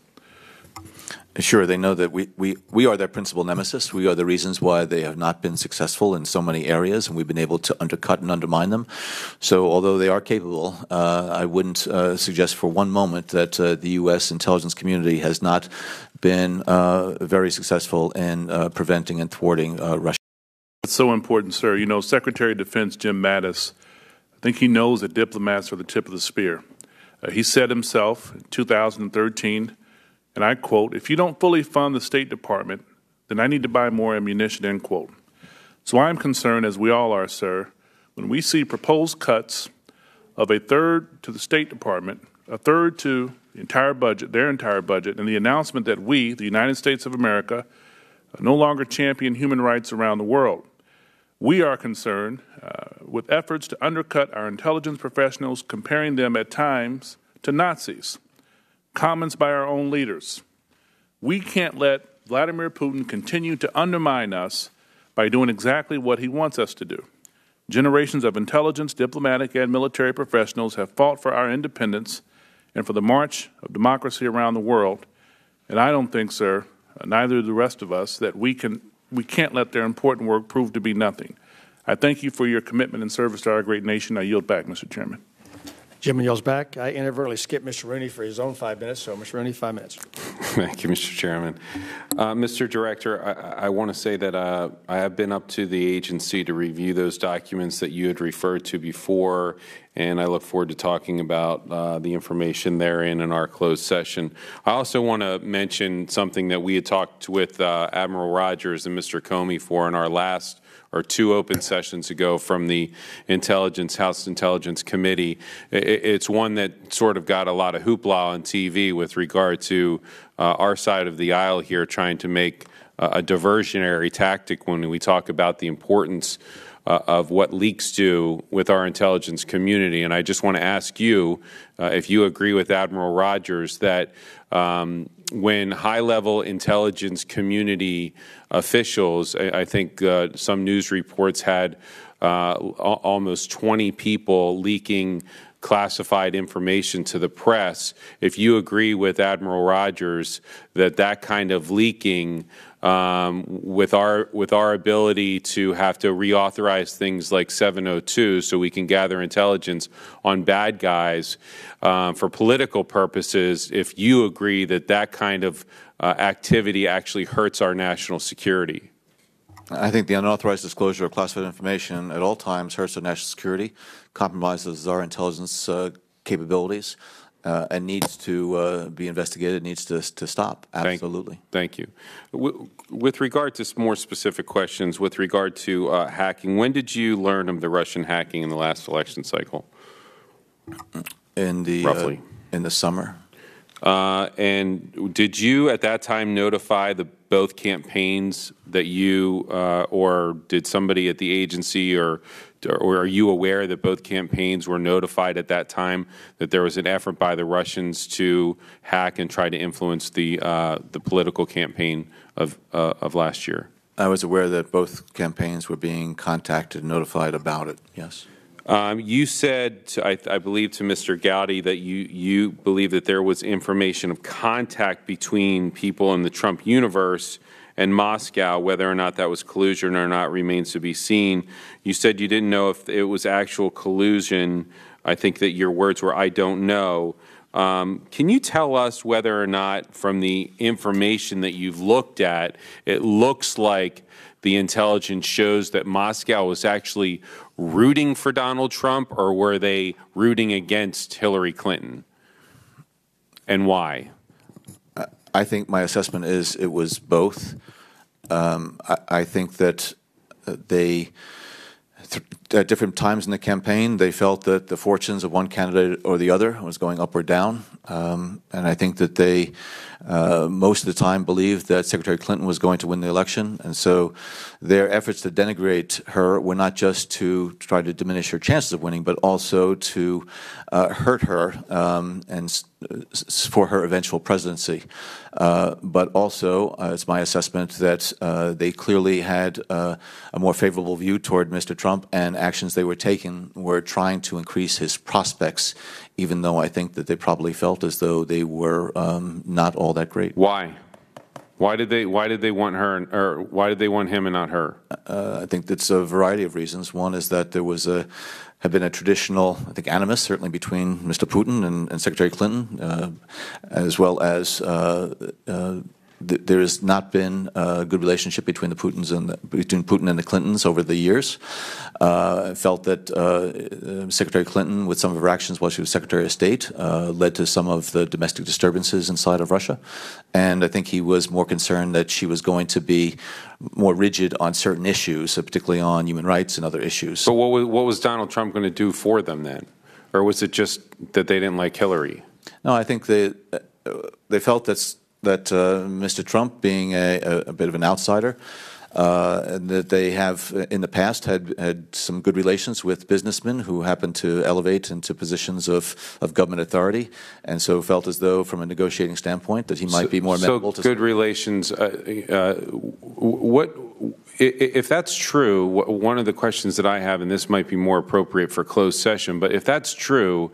Sure, they know that we, we, we are their principal nemesis. We are the reasons why they have not been successful in so many areas, and we've been able to undercut and undermine them. So although they are capable, uh, I wouldn't uh, suggest for one moment that uh, the U S intelligence community has not been uh, very successful in uh, preventing and thwarting uh, Russia. That's so important, sir. You know, Secretary of Defense Jim Mattis, I think he knows that diplomats are the tip of the spear. Uh, he said himself in two thousand thirteen, and I quote, "If you don't fully fund the State Department, then I need to buy more ammunition," end quote. So I'm concerned, as we all are, sir, when we see proposed cuts of a third to the State Department, a third to the entire budget, their entire budget, and the announcement that we, the United States of America, no longer champion human rights around the world. We are concerned uh, with efforts to undercut our intelligence professionals, comparing them at times to Nazis. Comments by our own leaders. We can't let Vladimir Putin continue to undermine us by doing exactly what he wants us to do. Generations of intelligence, diplomatic, and military professionals have fought for our independence and for the march of democracy around the world. And I don't think, sir, neither do the rest of us, that we can, we can't let their important work prove to be nothing. I thank you for your commitment and service to our great nation. I yield back, Mister Chairman. Jim yields back. I inadvertently skipped Mister Rooney for his own five minutes, so Mister Rooney, five minutes. Thank you, Mister Chairman. Uh, Mister Director, I, I want to say that uh, I have been up to the agency to review those documents that you had referred to before, and I look forward to talking about uh, the information therein in our closed session. I also want to mention something that we had talked with uh, Admiral Rogers and Mister Comey for in our last or two open sessions ago from the Intelligence House Intelligence Committee. It's one that sort of got a lot of hoopla on T V with regard to uh, our side of the aisle here trying to make uh, a diversionary tactic when we talk about the importance uh, of what leaks do with our intelligence community. And I just want to ask you uh, if you agree with Admiral Rogers that um, when high-level intelligence community officials, I, I think uh, some news reports had uh, almost twenty people leaking classified information to the press, if you agree with Admiral Rogers that that kind of leaking um, with our with our ability to have to reauthorize things like seven oh two so we can gather intelligence on bad guys um, for political purposes, if you agree that that kind of uh, activity actually hurts our national security. I think the unauthorized disclosure of classified information at all times hurts our national security, compromises our intelligence uh, capabilities, uh, and needs to uh, be investigated, needs to, to stop. Absolutely. Thank you. Thank you. With regard to more specific questions, with regard to uh, hacking, when did you learn of the Russian hacking in the last election cycle? In the, Roughly. Uh, in the summer. Uh, and did you at that time notify the both campaigns that you, uh, or did somebody at the agency, or, or are you aware that both campaigns were notified at that time that there was an effort by the Russians to hack and try to influence the uh, the political campaign of uh, of last year? I was aware that both campaigns were being contacted and notified about it. Yes. Um, you said, to, I, I believe, to Mister Gowdy that you, you believe that there was information of contact between people in the Trump universe and Moscow. Whether or not that was collusion or not remains to be seen. You said you didn't know if it was actual collusion. I think that your words were, "I don't know." Um, can you tell us whether or not, from the information that you've looked at, it looks like the intelligence shows that Moscow was actually rooting for Donald Trump, or were they rooting against Hillary Clinton? And why? I think my assessment is it was both. Um, I, I think that they, th at different times in the campaign, they felt that the fortunes of one candidate or the other was going up or down. Um, and I think that they, uh, most of the time, believed that Secretary Clinton was going to win the election. And so their efforts to denigrate her were not just to try to diminish her chances of winning, but also to uh, hurt her um, and for her eventual presidency. Uh, but also, uh, it's my assessment that uh, they clearly had uh, a more favorable view toward Mister Trump, and actions they were taking were trying to increase his prospects, even though I think that they probably felt as though they were um, not all that great. Why? Why did they Why did they want her, or why did they want him and not her? Uh, I think that's a variety of reasons. One is that there was a had been a traditional, I think, animus, certainly between Mister Putin and, and Secretary Clinton, uh, as well as uh, uh, th there has not been a good relationship between the Putins and the, between Putin and the Clintons over the years. Uh, I felt that uh, Secretary Clinton, with some of her actions while she was Secretary of State, uh, led to some of the domestic disturbances inside of Russia, and I think he was more concerned that she was going to be more rigid on certain issues, particularly on human rights and other issues. But what was, what was Donald Trump going to do for them then, or was it just that they didn't like Hillary? No, I think they they felt that's. That uh, Mister Trump, being a, a, a bit of an outsider, uh, and that they have in the past had had some good relations with businessmen who happened to elevate into positions of, of government authority, and so felt as though, from a negotiating standpoint, that he might so, be more amenable so to good relations. Uh, uh, what if that's true? One of the questions that I have, and this might be more appropriate for closed session, but if that's true,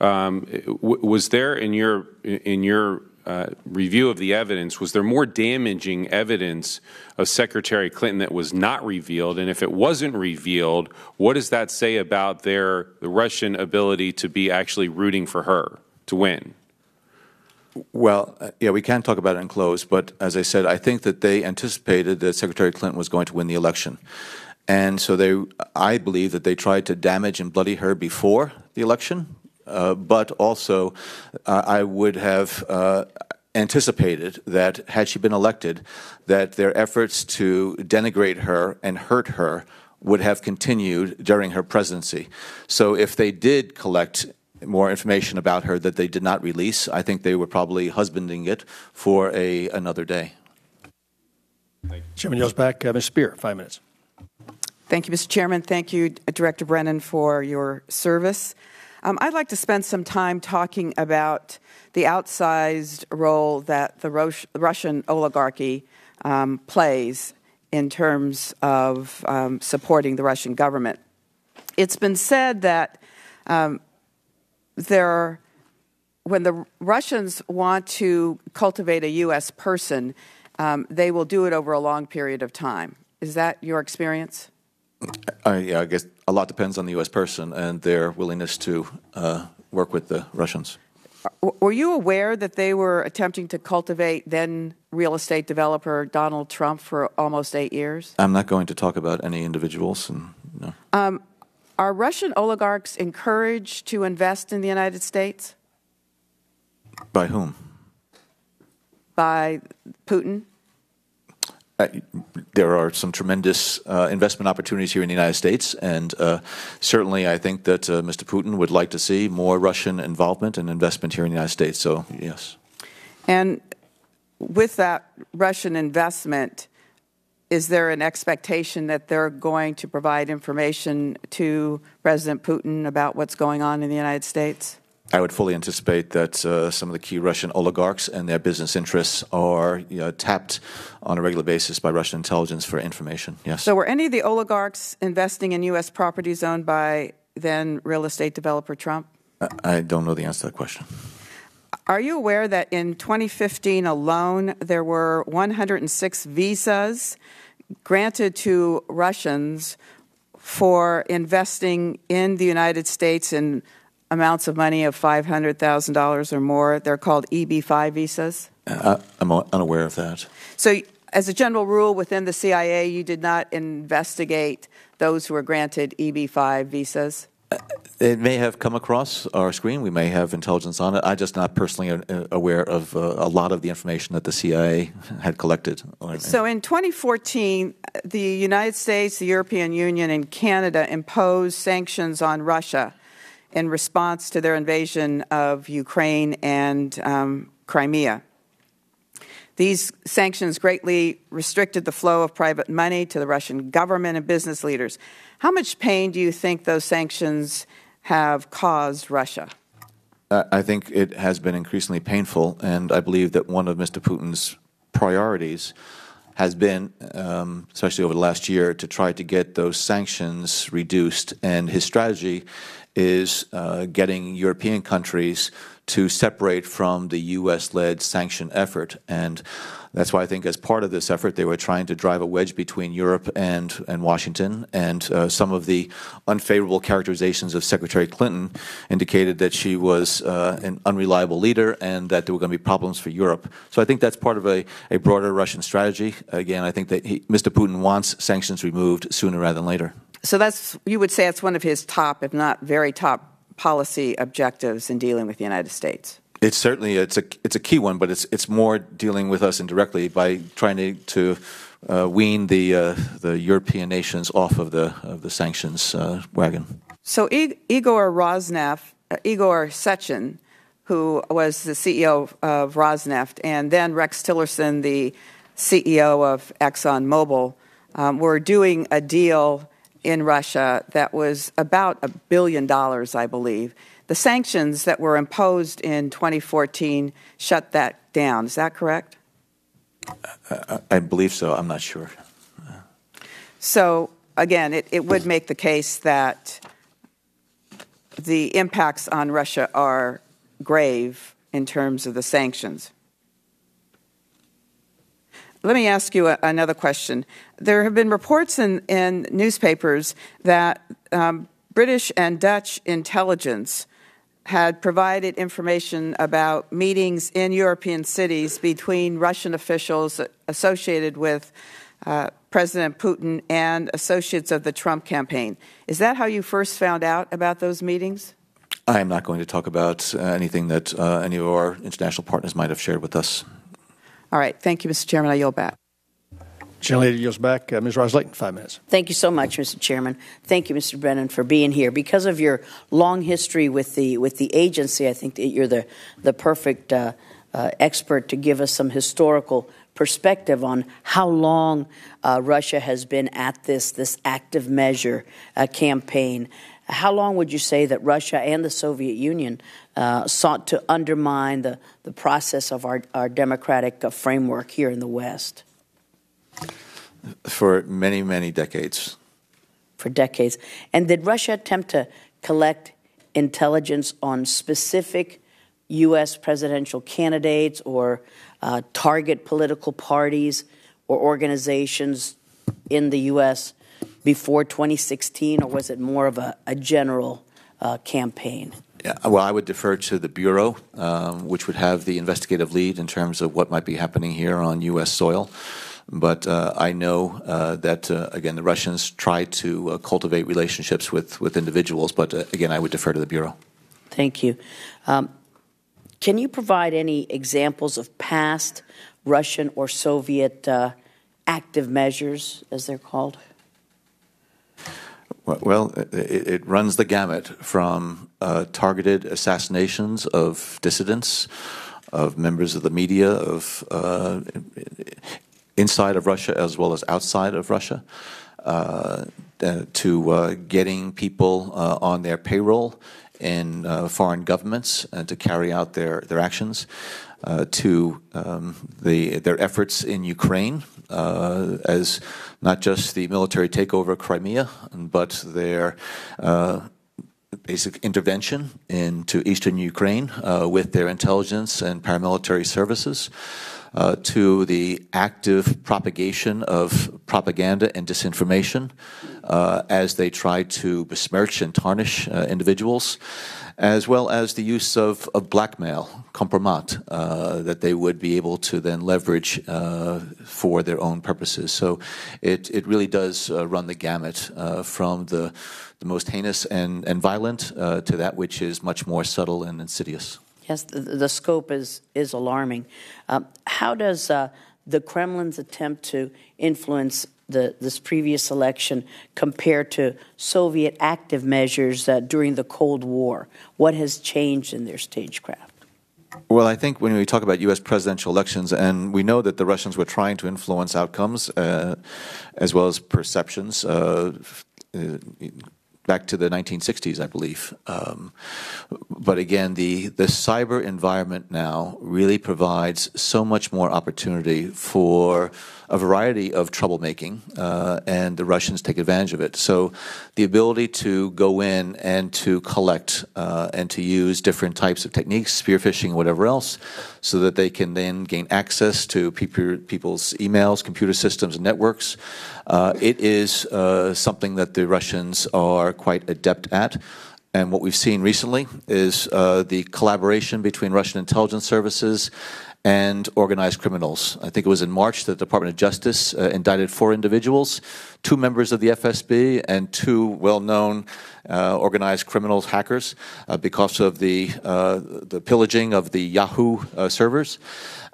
um, was there in your in your Uh, review of the evidence, was there more damaging evidence of Secretary Clinton that was not revealed? And if it wasn't revealed, what does that say about their the Russian ability to be actually rooting for her to win? Well, uh, yeah, we can talk about it in close, but as I said, I think that they anticipated that Secretary Clinton was going to win the election. And so they, I believe that they tried to damage and bloody her before the election. Uh, but also, uh, I would have uh, anticipated that, had she been elected, that their efforts to denigrate her and hurt her would have continued during her presidency. So if they did collect more information about her that they did not release, I think they were probably husbanding it for a, another day. Thank you. Chairman Yells back. Uh, Miz Speer, five minutes. Thank you, Mister Chairman. Thank you, Director Brennan, for your service. Um, I'd like to spend some time talking about the outsized role that the Ro Russian oligarchy um, plays in terms of um, supporting the Russian government. It's been said that um, there are, when the Russians want to cultivate a U S person, um, they will do it over a long period of time. Is that your experience? I, yeah, I guess a lot depends on the U S person and their willingness to uh, work with the Russians. Were you aware that they were attempting to cultivate then real estate developer Donald Trump for almost eight years? I'm not going to talk about any individuals. And, no. um, are Russian oligarchs encouraged to invest in the United States? By whom? By Putin? Uh, there are some tremendous uh, investment opportunities here in the United States, and uh, certainly I think that uh, Mister Putin would like to see more Russian involvement and investment here in the United States, so yes. And with that Russian investment, is there an expectation that they're going to provide information to President Putin about what's going on in the United States? I would fully anticipate that uh, some of the key Russian oligarchs and their business interests are you know, tapped on a regular basis by Russian intelligence for information, yes. So were any of the oligarchs investing in U S properties owned by then real estate developer Trump? I don't know the answer to that question. Are you aware that in twenty fifteen alone there were one hundred six visas granted to Russians for investing in the United States in amounts of money of five hundred thousand dollars or more? They're called E B five visas. Uh, I'm unaware of that. So as a general rule within the C I A, you did not investigate those who were granted E B five visas? Uh, it may have come across our screen. We may have intelligence on it. I'm just not personally aware of uh, a lot of the information that the C I A had collected. So in twenty fourteen, the United States, the European Union, and Canada imposed sanctions on Russia in response to their invasion of Ukraine and um, Crimea. These sanctions greatly restricted the flow of private money to the Russian government and business leaders. How much pain do you think those sanctions have caused Russia? Uh, I think it has been increasingly painful, and I believe that one of Mister Putin's priorities has been, um, especially over the last year, to try to get those sanctions reduced, and his strategy is uh, getting European countries to separate from the U S-led sanction effort. And That's why I think as part of this effort, they were trying to drive a wedge between Europe and, and Washington, and uh, some of the unfavorable characterizations of Secretary Clinton indicated that she was uh, an unreliable leader and that there were going to be problems for Europe. So I think that's part of a, a broader Russian strategy. Again, I think that he, Mister Putin wants sanctions removed sooner rather than later. So that's, you would say that's one of his top, if not very top, policy objectives in dealing with the United States. It's certainly it's a it's a key one, but it's it's more dealing with us indirectly by trying to, to uh, wean the uh, the European nations off of the of the sanctions uh, wagon. So I, Igor Rosneft, uh, Igor Sechin, who was the C E O of Rosneft, and then Rex Tillerson, the C E O of ExxonMobil, um, were doing a deal in Russia that was about a billion dollars, I believe. The sanctions that were imposed in twenty fourteen shut that down. Is that correct? I, I believe so. I'm not sure. So, again, it, it would make the case that the impacts on Russia are grave in terms of the sanctions. Let me ask you a, another question. There have been reports in, in newspapers that um, British and Dutch intelligence had provided information about meetings in European cities between Russian officials associated with uh, President Putin and associates of the Trump campaign. Is that how you first found out about those meetings? I am not going to talk about uh, anything that uh, any of our international partners might have shared with us. All right. Thank you, Mister Chairman. I yield back. General Leader yields back. Uh, Miz Rosleyton, five minutes. Thank you so much, Mister Chairman. Thank you, Mister Brennan, for being here. Because of your long history with the with the agency, I think that you're the the perfect uh, uh, expert to give us some historical perspective on how long uh, Russia has been at this this active measure uh, campaign. How long would you say that Russia and the Soviet Union uh, sought to undermine the, the process of our, our democratic uh, framework here in the West? For many, many decades. For decades. And did Russia attempt to collect intelligence on specific U S presidential candidates or uh, target political parties or organizations in the U S before twenty sixteen, or was it more of a, a general uh, campaign? Yeah, well, I would defer to the Bureau, um, which would have the investigative lead in terms of what might be happening here on U S soil. But uh, I know uh, that, uh, again, the Russians tried to uh, cultivate relationships with, with individuals. But, uh, again, I would defer to the Bureau. Thank you. Um, can you provide any examples of past Russian or Soviet uh, active measures, as they're called? Well, it, it runs the gamut from uh, targeted assassinations of dissidents, of members of the media, of uh, inside of Russia as well as outside of Russia, uh, to uh, getting people uh, on their payroll in uh, foreign governments uh, to carry out their, their actions, uh, to um, the, their efforts in Ukraine uh, as not just the military takeover of Crimea, but their uh, basic intervention into eastern Ukraine uh, with their intelligence and paramilitary services, uh, to the active propagation of propaganda and disinformation uh, as they try to besmirch and tarnish uh, individuals, as well as the use of, of blackmail, compromat, uh, that they would be able to then leverage uh, for their own purposes. So it, it really does uh, run the gamut uh, from the, the most heinous and, and violent uh, to that which is much more subtle and insidious. Yes, the, the scope is, is alarming. Uh, how does uh, the Kremlin's attempt to influence the, this previous election compare to Soviet active measures uh, during the Cold War? What has changed in their stagecraft? Well, I think when we talk about U S presidential elections, and we know that the Russians were trying to influence outcomes uh, as well as perceptions, uh, uh, back to the nineteen sixties, I believe. Um, but again, the, the cyber environment now really provides so much more opportunity for a variety of troublemaking, uh, and the Russians take advantage of it. So the ability to go in and to collect uh, and to use different types of techniques, spear phishing, whatever else, so that they can then gain access to people, people's emails, computer systems, and networks. Uh, it is uh, something that the Russians are quite adept at. And what we've seen recently is uh, the collaboration between Russian intelligence services and organized criminals. I think it was in March that the Department of Justice uh, indicted four individuals, two members of the F S B and two well-known uh, organized criminals, hackers, uh, because of the, uh, the pillaging of the Yahoo uh, servers.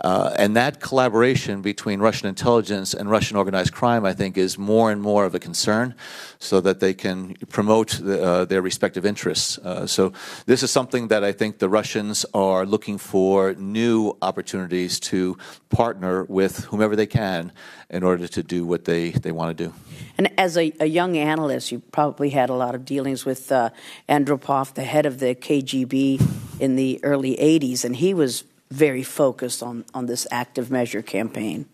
Uh, and that collaboration between Russian intelligence and Russian organized crime, I think, is more and more of a concern so that they can promote the, uh, their respective interests. Uh, so this is something that I think the Russians are looking for new opportunities to partner with whomever they can in order to do what they, they want to do. And as a, a young analyst, you probably had a lot of dealings with uh, Andropov, the head of the K G B in the early eighties, and he was very focused on, on this active measure campaign.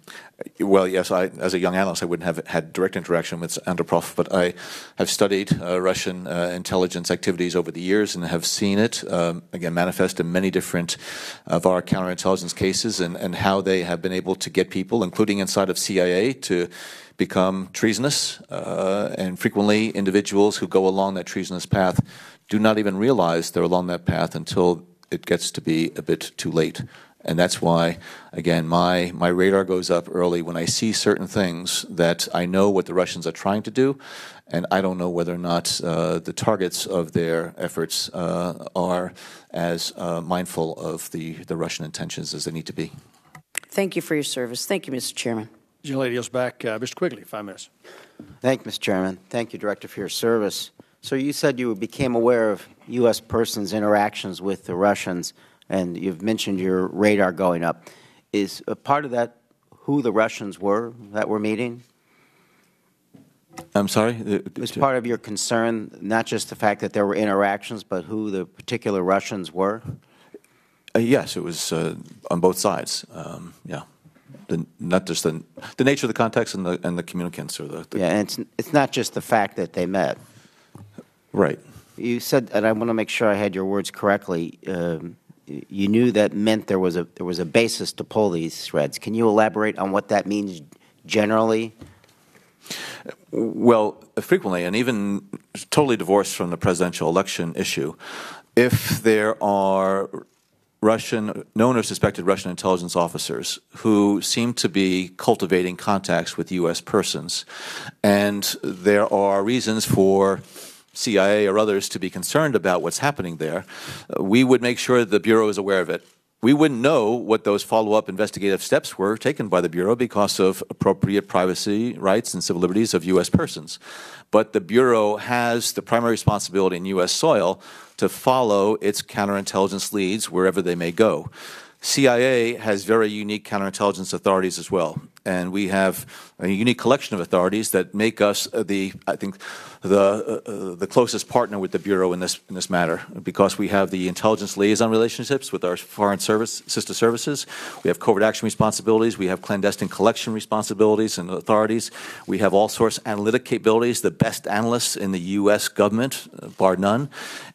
Well, yes, I, as a young analyst, I wouldn't have had direct interaction with Andropov, but I have studied uh, Russian uh, intelligence activities over the years and have seen it, um, again, manifest in many different of our counterintelligence cases, and, and how they have been able to get people, including inside of C I A, to become treasonous, uh, and frequently individuals who go along that treasonous path do not even realize they're along that path until it gets to be a bit too late. And that's why, again, my, my radar goes up early when I see certain things that I know what the Russians are trying to do, and I don't know whether or not uh, the targets of their efforts uh, are as uh, mindful of the, the Russian intentions as they need to be. Thank you for your service. Thank you, Mister Chairman. The lady is back. Uh, Mister Quigley, five minutes. Thank you, Mister Chairman. Thank you, Director, for your service. So you said you became aware of U S persons' interactions with the Russians, and you've mentioned your radar going up. Is a part of that who the Russians were that were meeting? I'm sorry? Is part of your concern not just the fact that there were interactions, but who the particular Russians were? Uh, yes, it was uh, on both sides, um, yeah. The, not just the, the nature of the context and the, and the communicants. Or the, the yeah, and it's, it's not just the fact that they met. Right. You said, and I want to make sure I had your words correctly, um, you knew that meant there was a there was a basis to pull these threads. Can you elaborate on what that means generally? Well, frequently, and even totally divorced from the presidential election issue, if there are Russian, known or suspected Russian intelligence officers who seem to be cultivating contacts with U S persons, and there are reasons for C I A or others to be concerned about what's happening there, uh, we would make sure the Bureau is aware of it. We wouldn't know what those follow-up investigative steps were taken by the Bureau because of appropriate privacy rights and civil liberties of U S persons. But the Bureau has the primary responsibility in U S soil to follow its counterintelligence leads wherever they may go. C I A has very unique counterintelligence authorities as well, and we have a unique collection of authorities that make us the, I think, the uh, the closest partner with the Bureau in this in this matter, because we have the intelligence liaison relationships with our foreign service sister services, we have covert action responsibilities, we have clandestine collection responsibilities and authorities, we have all sorts analytic capabilities, the best analysts in the U S government, bar none,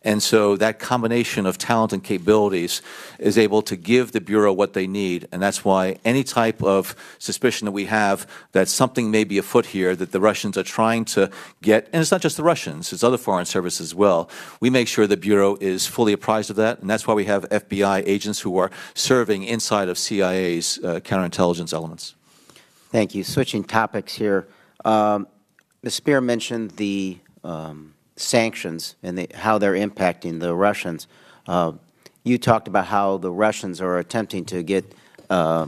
and so that combination of talent and capabilities is able to give the Bureau what they need, and that's why any type of suspicion that we have that something may be afoot here, that the Russians are trying to get, and it's not just the Russians, it's other foreign services as well, we make sure the Bureau is fully apprised of that, and that's why we have F B I agents who are serving inside of C I A's uh, counterintelligence elements. Thank you. Switching topics here, um, Miz Speer mentioned the um, sanctions and the, how they're impacting the Russians. Uh, you talked about how the Russians are attempting to get uh,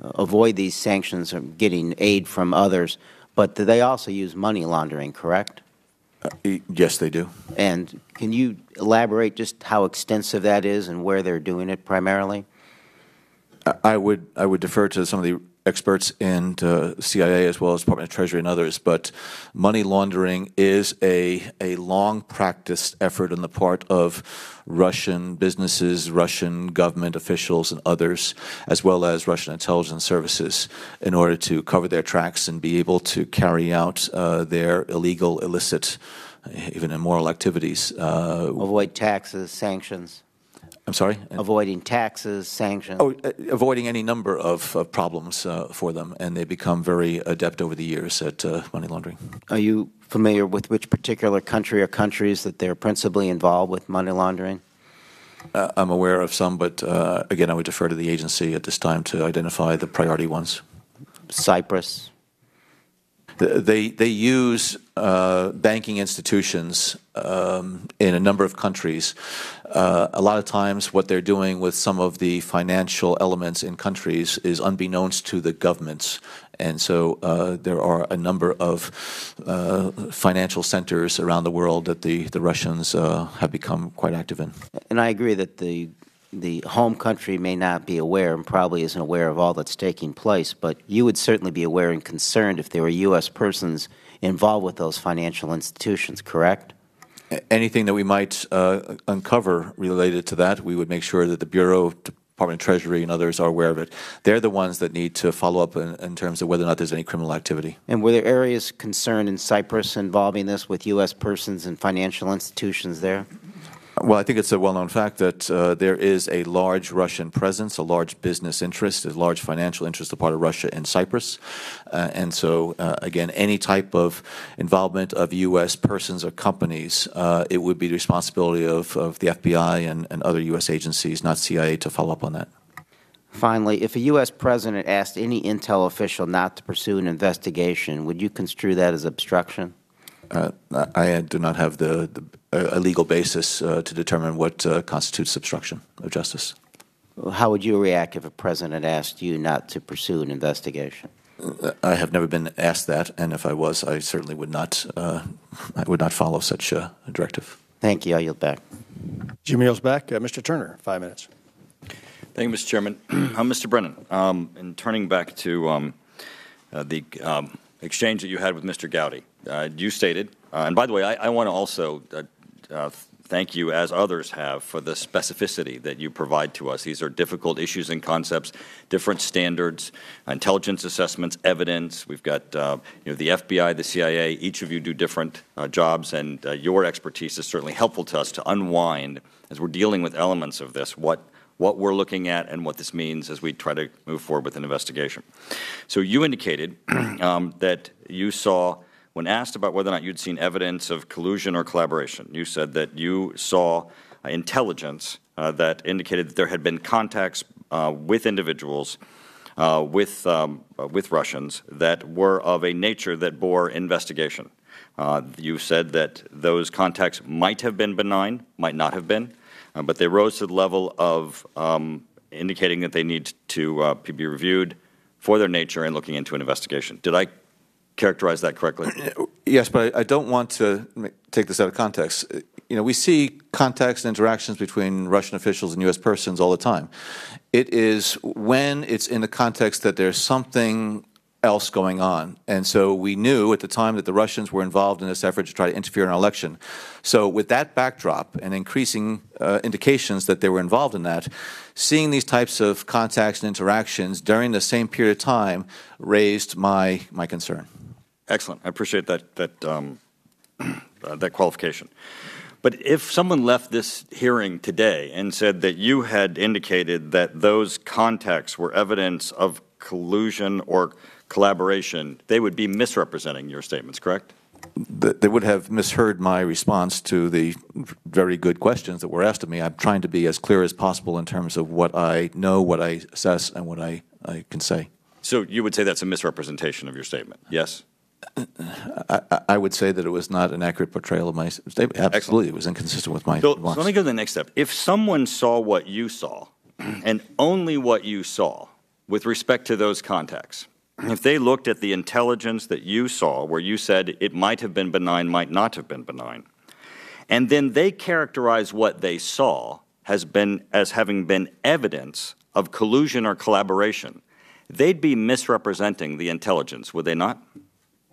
avoid these sanctions from getting aid from others, but they also use money laundering, correct? Uh, yes, they do. And can you elaborate just how extensive that is and where they're doing it primarily? I would I would defer to some of the experts in uh, C I A as well as Department of Treasury and others, but money laundering is a, a long-practiced effort on the part of Russian businesses, Russian government officials and others, as well as Russian intelligence services, in order to cover their tracks and be able to carry out uh, their illegal, illicit, even immoral activities. Uh, Avoid taxes, sanctions. I'm sorry? Avoiding taxes, sanctions. Oh, uh, avoiding any number of uh, problems uh, for them, and they become very adept over the years at uh, money laundering. Are you familiar with which particular country or countries that they're principally involved with money laundering? Uh, I'm aware of some, but uh, again, I would defer to the agency at this time to identify the priority ones. Cyprus. They, they use uh, banking institutions um, in a number of countries. Uh, a lot of times what they're doing with some of the financial elements in countries is unbeknownst to the governments. And so uh, there are a number of uh, financial centers around the world that the, the Russians uh, have become quite active in. And I agree that the, the home country may not be aware and probably isn't aware of all that's taking place, but you would certainly be aware and concerned if there were U S persons involved with those financial institutions, correct? Anything that we might uh, uncover related to that, we would make sure that the Bureau, Department of Treasury and others are aware of it. They're the ones that need to follow up in, in terms of whether or not there's any criminal activity. And were there areas concerned in Cyprus involving this with U S persons and financial institutions there? Well, I think it's a well-known fact that uh, there is a large Russian presence, a large business interest, a large financial interest on the part of Russia in Cyprus. Uh, and so, uh, again, any type of involvement of U S persons or companies, uh, it would be the responsibility of, of the F B I and, and other U S agencies, not C I A, to follow up on that. Finally, if a U S president asked any intel official not to pursue an investigation, would you construe that as obstruction? Uh, I do not have the, the a legal basis uh, to determine what uh, constitutes obstruction of justice. How would you react if a president asked you not to pursue an investigation? I have never been asked that, and if I was, I certainly would not. Uh, I would not follow such a directive. Thank you. I yield back. Jim yields back. Uh, Mister Turner, five minutes. Thank you, Mister Chairman. I'm Mister Brennan. Um, and turning back to um, uh, the um, exchange that you had with Mister Gowdy, uh, you stated, uh, and by the way, I, I want to also uh, Uh, thank you, as others have, for the specificity that you provide to us. These are difficult issues and concepts, different standards, intelligence assessments, evidence. We've got uh, you know, the F B I, the C I A. Each of you do different uh, jobs, and uh, your expertise is certainly helpful to us to unwind, as we're dealing with elements of this, what, what we're looking at and what this means as we try to move forward with an investigation. So you indicated um, that you saw, when asked about whether or not you'd seen evidence of collusion or collaboration, you said that you saw uh, intelligence uh, that indicated that there had been contacts uh, with individuals, uh, with, um, with Russians, that were of a nature that bore investigation. Uh, you said that those contacts might have been benign, might not have been, uh, but they rose to the level of um, indicating that they need to uh, be reviewed for their nature and looking into an investigation. Did I characterize that correctly? Yes, but I, I don't want to take this out of context. You know, we see contacts and interactions between Russian officials and U S persons all the time. It is when it's in the context that there's something else going on. And so we knew at the time that the Russians were involved in this effort to try to interfere in our election. So with that backdrop and increasing uh, indications that they were involved in that, seeing these types of contacts and interactions during the same period of time raised my, my concern. Excellent. I appreciate that, that, um, uh, that qualification. But if someone left this hearing today and said that you had indicated that those contacts were evidence of collusion or collaboration, they would be misrepresenting your statements, correct? They would have misheard my response to the very good questions that were asked of me. I'm trying to be as clear as possible in terms of what I know, what I assess, and what I, I can say. So you would say that's a misrepresentation of your statement, yes? I, I would say that it was not an accurate portrayal of my statement. Absolutely. Excellent. It was inconsistent with my so, so let me go to the next step. If someone saw what you saw, and only what you saw, with respect to those contacts, if they looked at the intelligence that you saw, where you said it might have been benign, might not have been benign, and then they characterize what they saw has been, as having been evidence of collusion or collaboration, they'd be misrepresenting the intelligence, would they not?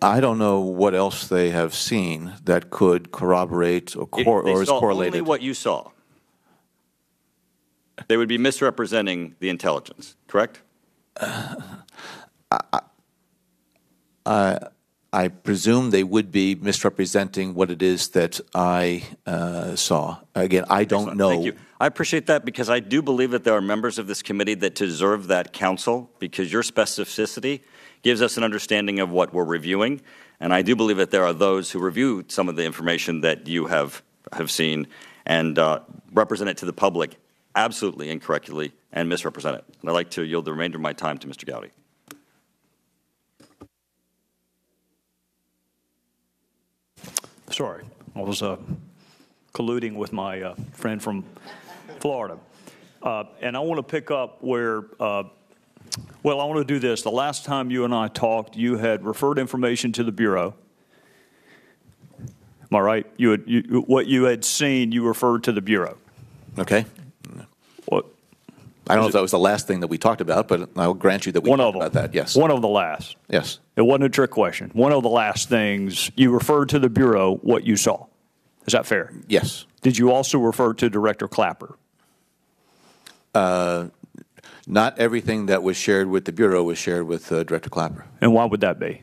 I don't know what else they have seen that could corroborate or, cor or is correlated. Only what you saw. They would be misrepresenting the intelligence, correct? Uh, I, I, I presume they would be misrepresenting what it is that I uh, saw. Again, I don't Excellent. know. Thank you. I appreciate that, because I do believe that there are members of this committee that deserve that counsel, because your specificity gives us an understanding of what we're reviewing. And I do believe that there are those who review some of the information that you have, have seen and uh, represent it to the public absolutely incorrectly and misrepresent it. And I'd like to yield the remainder of my time to Mister Gowdy. Sorry, I was uh, colluding with my uh, friend from Florida. Uh, and I want to pick up where, uh, well, I want to do this. The last time you and I talked, you had referred information to the Bureau. Am I right? You had, you, what you had seen, you referred to the Bureau. Okay. What? I don't know if that was the last thing that we talked about, but I'll grant you that we talked about that, yes. One of the last. Yes. It wasn't a trick question. One of the last things, you referred to the Bureau what you saw. Is that fair? Yes. Did you also refer to Director Clapper? Uh, not everything that was shared with the Bureau was shared with uh, Director Clapper. And why would that be?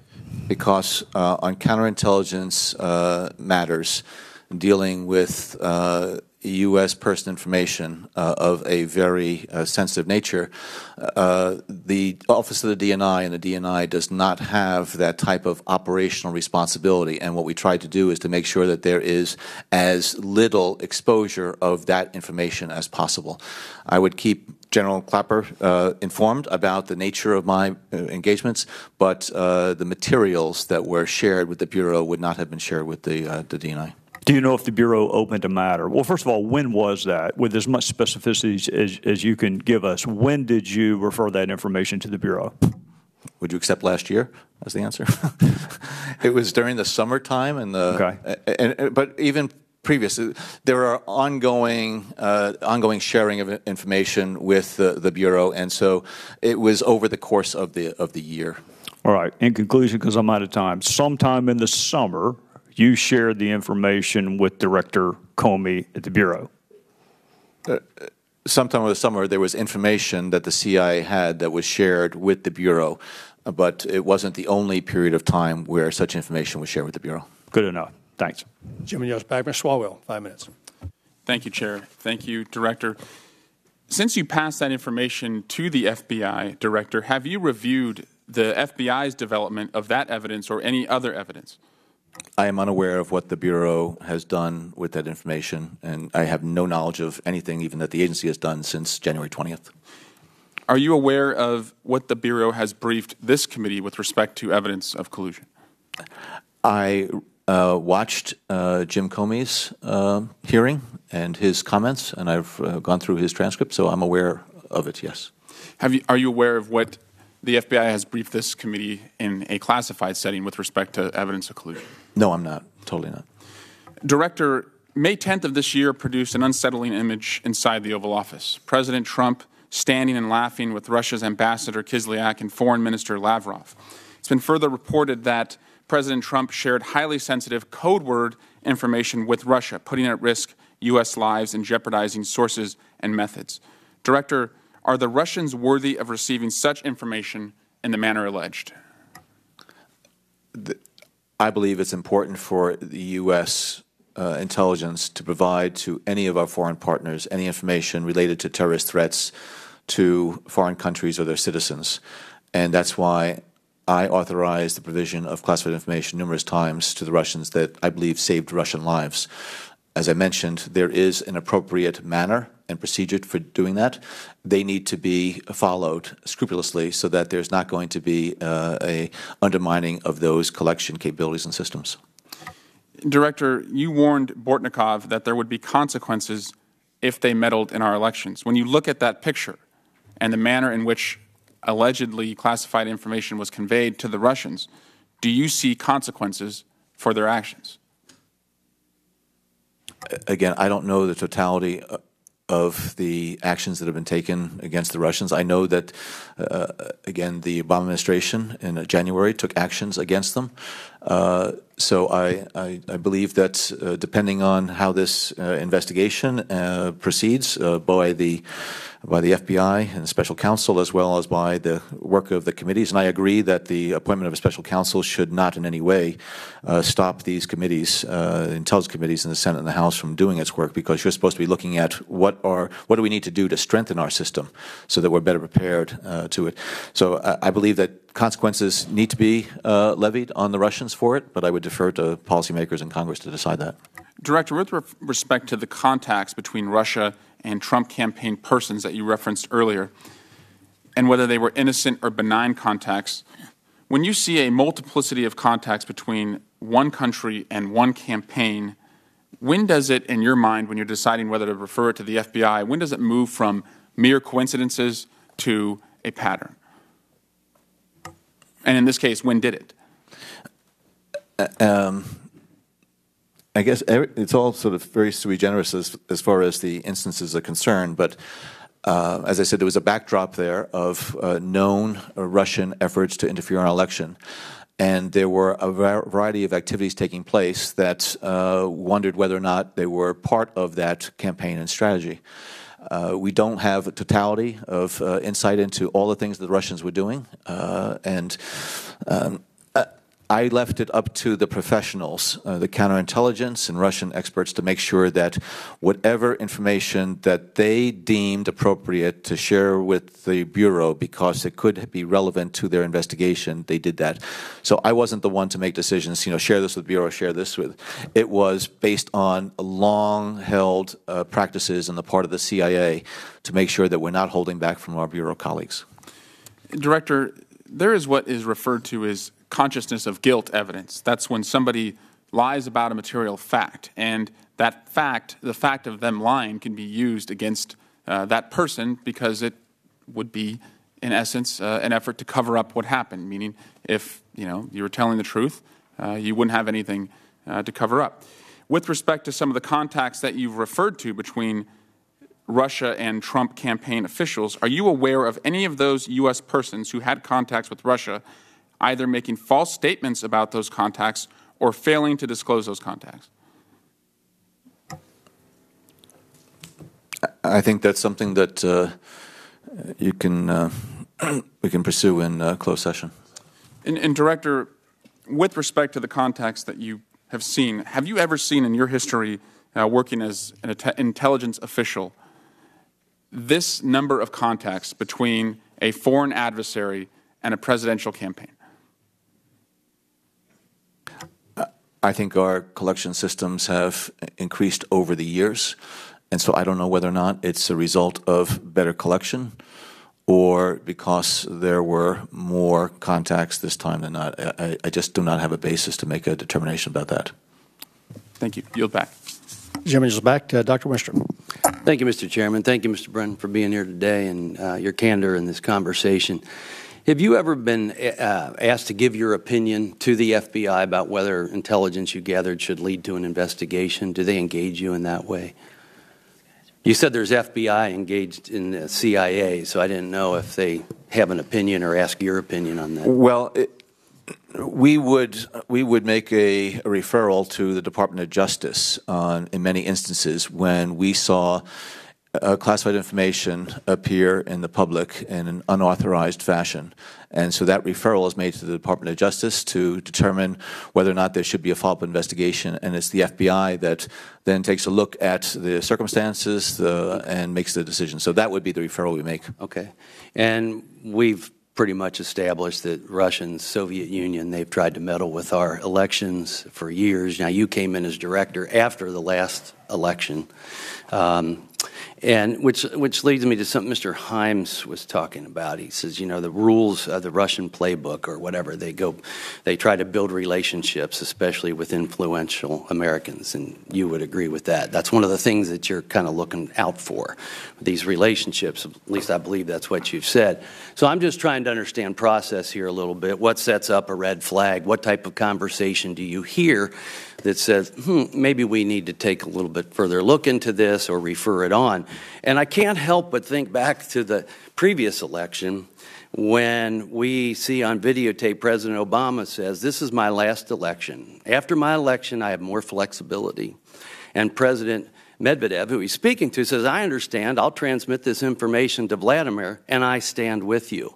Because uh, on counterintelligence uh, matters, dealing with uh, U S person information uh, of a very uh, sensitive nature, uh, the Office of the D N I and the D N I does not have that type of operational responsibility. And what we try to do is to make sure that there is as little exposure of that information as possible. I would keep General Clapper uh, informed about the nature of my uh, engagements, but uh, the materials that were shared with the Bureau would not have been shared with the, uh, the D N I. Do you know if the Bureau opened a matter? Well, first of all, when was that? With as much specificity as, as you can give us, when did you refer that information to the Bureau? Would you accept last year as the answer? It was during the summertime. And the, okay. and, and, but even previous, there are ongoing, uh, ongoing sharing of information with the, the Bureau, and so it was over the course of the, of the year. All right. In conclusion, because I'm out of time, sometime in the summer, you shared the information with Director Comey at the Bureau. Uh, sometime over the summer, there was information that the C I A had that was shared with the Bureau, but it wasn't the only period of time where such information was shared with the Bureau. Good enough. Thanks. Jim and Yost back. Mister Swalwell, five minutes. Thank you, Chair. Thank you, Director. Since you passed that information to the F B I, Director, have you reviewed the F B I's development of that evidence or any other evidence? I am unaware of what the Bureau has done with that information, and I have no knowledge of anything even that the agency has done since January twentieth. Are you aware of what the Bureau has briefed this committee with respect to evidence of collusion? I uh, watched uh, Jim Comey's uh, hearing and his comments, and I've uh, gone through his transcript, so I'm aware of it, yes. Have you, are you aware of what the F B I has briefed this committee in a classified setting with respect to evidence of collusion? No, I'm not. Totally not. Director, May tenth of this year produced an unsettling image inside the Oval Office. President Trump standing and laughing with Russia's Ambassador Kislyak and Foreign Minister Lavrov. It's been further reported that President Trump shared highly sensitive code word information with Russia, putting at risk U S lives and jeopardizing sources and methods. Director, are the Russians worthy of receiving such information in the manner alleged? The, I believe it's important for the U S uh, intelligence to provide to any of our foreign partners any information related to terrorist threats to foreign countries or their citizens. And that's why I authorized the provision of classified information numerous times to the Russians that I believe saved Russian lives. As I mentioned, there is an appropriate manner and procedure for doing that. They need to be followed scrupulously so that there's not going to be uh, a undermining of those collection capabilities and systems. Director, you warned Bortnikov that there would be consequences if they meddled in our elections. When you look at that picture and the manner in which allegedly classified information was conveyed to the Russians, do you see consequences for their actions? Again, I don't know the totality of the actions that have been taken against the Russians. I know that, uh, again, the Obama administration in January took actions against them. Uh, so I, I, I believe that uh, depending on how this uh, investigation uh, proceeds uh, by the by the F B I and special counsel, as well as by the work of the committees, and I agree that the appointment of a special counsel should not in any way uh, stop these committees, uh, intelligence committees in the Senate and the House, from doing its work, because you're supposed to be looking at what are what do we need to do to strengthen our system so that we're better prepared uh, to it. So I, I believe that consequences need to be uh, levied on the Russians for it, but I would defer to policymakers in Congress to decide that. Director, with re respect to the contacts between Russia and Trump campaign persons that you referenced earlier, and whether they were innocent or benign contacts, when you see a multiplicity of contacts between one country and one campaign, when does it, in your mind, when you're deciding whether to refer it to the F B I, when does it move from mere coincidences to a pattern? And in this case, when did it? Uh, um. I guess it's all sort of very sui generis as, as far as the instances are concerned, but uh, as I said, there was a backdrop there of uh, known uh, Russian efforts to interfere in our election, and there were a variety of activities taking place that uh, wondered whether or not they were part of that campaign and strategy. Uh, we don't have a totality of uh, insight into all the things that the Russians were doing, uh, and um, I left it up to the professionals, uh, the counterintelligence and Russian experts, to make sure that whatever information that they deemed appropriate to share with the Bureau because it could be relevant to their investigation, they did that. So I wasn't the one to make decisions, you know, share this with the Bureau, share this with. It was based on long-held uh, practices on the part of the C I A to make sure that we're not holding back from our Bureau colleagues. Director, there is what is referred to as consciousness of guilt evidence. That's when somebody lies about a material fact, and that fact, the fact of them lying, can be used against uh, that person because it would be, in essence, uh, an effort to cover up what happened. Meaning, if you know you were telling the truth, uh, you wouldn't have anything uh, to cover up. With respect to some of the contacts that you've referred to between Russia and Trump campaign officials, are you aware of any of those U S persons who had contacts with Russia either making false statements about those contacts or failing to disclose those contacts? I think that's something that uh, you can uh, we can pursue in uh, closed session. And, and Director, with respect to the contacts that you have seen, have you ever seen in your history uh, working as an intelligence official this number of contacts between a foreign adversary and a presidential campaign? I think our collection systems have increased over the years, and so I don't know whether or not it's a result of better collection or because there were more contacts this time than not. I, I just do not have a basis to make a determination about that. Thank you. Yield back. Gentleman is back to Doctor Winstrom. Thank you, Mister Chairman. Thank you, Mister Brennan, for being here today and uh, your candor in this conversation. Have you ever been uh, asked to give your opinion to the F B I about whether intelligence you gathered should lead to an investigation? Do they engage you in that way? You said there's F B I engaged in the C I A, so I didn't know if they have an opinion or ask your opinion on that. Well, it, we would we would make a, a referral to the Department of Justice on, in many instances when we saw Uh, classified information appear in the public in an unauthorized fashion. And so that referral is made to the Department of Justice to determine whether or not there should be a follow-up investigation. And it's the F B I that then takes a look at the circumstances the, and makes the decision. So that would be the referral we make. Okay. And we've pretty much established that Russian, Soviet Union, they've tried to meddle with our elections for years. Now, you came in as director after the last election. Um, And which which leads me to something Mister Himes was talking about. He says, you know, the rules of the Russian playbook or whatever, they go, they try to build relationships, especially with influential Americans, and you would agree with that. That's one of the things that you're kind of looking out for, these relationships. At least I believe that's what you've said. So I'm just trying to understand process here a little bit. What sets up a red flag? What type of conversation do you hear that says, hmm, maybe we need to take a little bit further look into this or refer it on. And I can't help but think back to the previous election when we see on videotape President Obama says, this is my last election. After my election, I have more flexibility. And President Medvedev, who he's speaking to, says, I understand. I'll transmit this information to Vladimir, and I stand with you.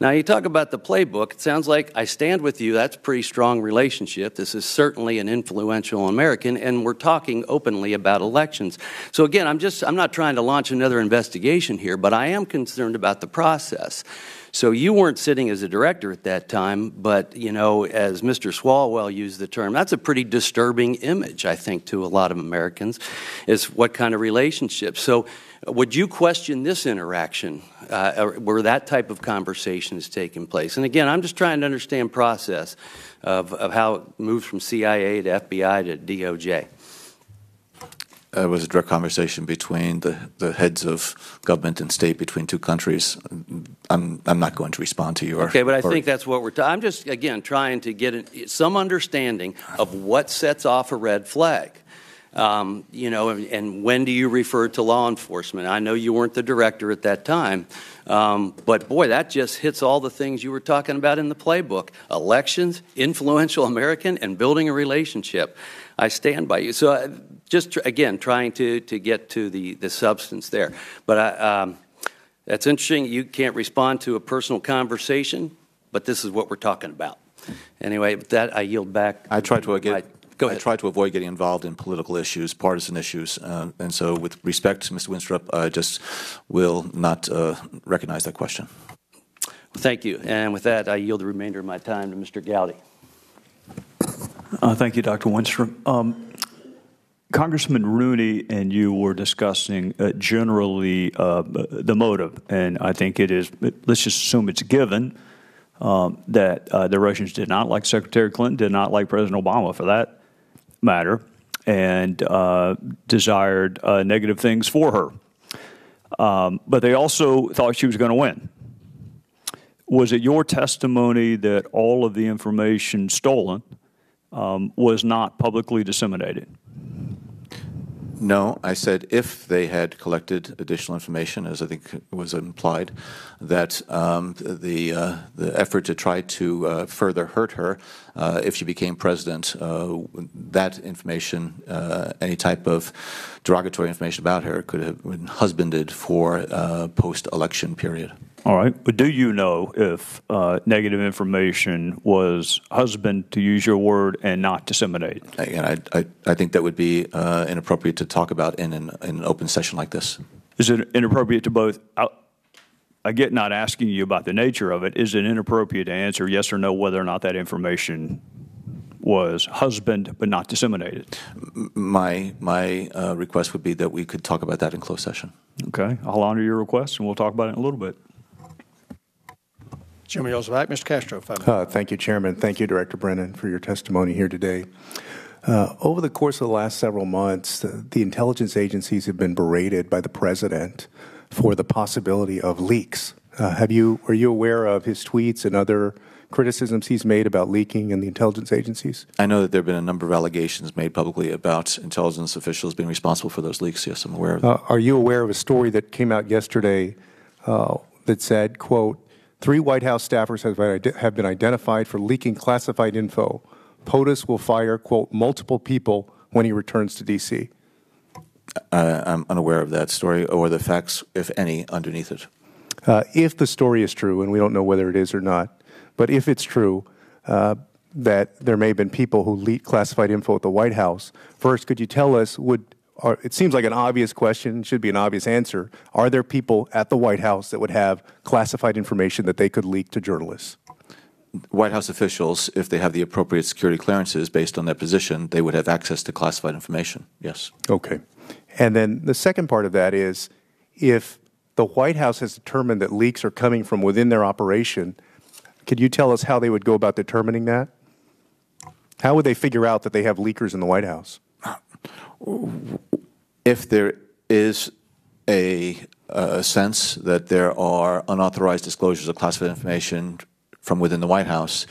Now, you talk about the playbook. It sounds like I stand with you. That's a pretty strong relationship. This is certainly an influential American, and we're talking openly about elections. So, again, I'm just, I'm not trying to launch another investigation here, but I am concerned about the process. So you weren't sitting as a director at that time, but, you know, as Mister Swalwell used the term, that's a pretty disturbing image, I think, to a lot of Americans, is what kind of relationship. So would you question this interaction uh, where that type of conversation is taking place? And, again, I'm just trying to understand process of, of how it moves from C I A to F B I to D O J. Uh, it was a direct conversation between the, the heads of government and state between two countries. I'm, I'm not going to respond to your... Okay, but I or, think that's what we're talking... I'm just, again, trying to get an, some understanding of what sets off a red flag. Um, you know, and, and when do you refer to law enforcement? I know you weren't the director at that time, um, but boy, that just hits all the things you were talking about in the playbook. Elections, influential American, and building a relationship. I stand by you. So uh, just, tr again, trying to, to get to the, the substance there. But I, um, that's interesting. You can't respond to a personal conversation, but this is what we're talking about. Anyway, with that, I yield back. I try to again. Go ahead. I try to avoid getting involved in political issues, partisan issues, uh, and so with respect to Mister Winstrup, I just will not uh, recognize that question. Thank you. And with that, I yield the remainder of my time to Mister Gowdy. Uh, thank you, Doctor Winstrup. Um, Congressman Rooney and you were discussing uh, generally uh, the motive, and I think it is, let's just assume it's given, um, that uh, the Russians did not like Secretary Clinton, did not like President Obama for that matter, and uh, desired uh, negative things for her. Um, but they also thought she was going to win. Was it your testimony that all of the information stolen um, was not publicly disseminated? No, I said if they had collected additional information, as I think was implied, that um, the uh, the effort to try to uh, further hurt her uh, if she became president, uh, that information, uh, any type of derogatory information about her, could have been husbanded for uh, post-election period. All right. But do you know if uh, negative information was husbanded, to use your word, and not disseminated? And I, I, I think that would be uh, inappropriate to talk about in an, in an open session like this. Is it inappropriate to both? I, I get not asking you about the nature of it. Is it inappropriate to answer yes or no whether or not that information was husbanded but not disseminated? My, my uh, request would be that we could talk about that in closed session. Okay. I'll honor your request, and we'll talk about it in a little bit. Jimmy Olsvac, Mister Castro. Uh, thank you, Chairman. Thank you, Director Brennan, for your testimony here today. Uh, over the course of the last several months, the, the intelligence agencies have been berated by the president for the possibility of leaks. Uh, have you, are you aware of his tweets and other criticisms he's made about leaking in the intelligence agencies? I know that there have been a number of allegations made publicly about intelligence officials being responsible for those leaks. Yes, I'm aware of that. Uh, are you aware of a story that came out yesterday uh, that said, quote, three White House staffers have been identified for leaking classified info. POTUS will fire, quote, multiple people when he returns to D C Uh, I'm unaware of that story or the facts, if any, underneath it. Uh, if the story is true, and we don't know whether it is or not, but if it's true uh, that there may have been people who leaked classified info at the White House, first, could you tell us, would, or it seems like an obvious question, should be an obvious answer. Are there people at the White House that would have classified information that they could leak to journalists? White House officials, if they have the appropriate security clearances based on their position, they would have access to classified information, yes. Okay. And then the second part of that is, if the White House has determined that leaks are coming from within their operation, could you tell us how they would go about determining that? How would they figure out that they have leakers in the White House? If there is a, a sense that there are unauthorized disclosures of classified information from within the White House,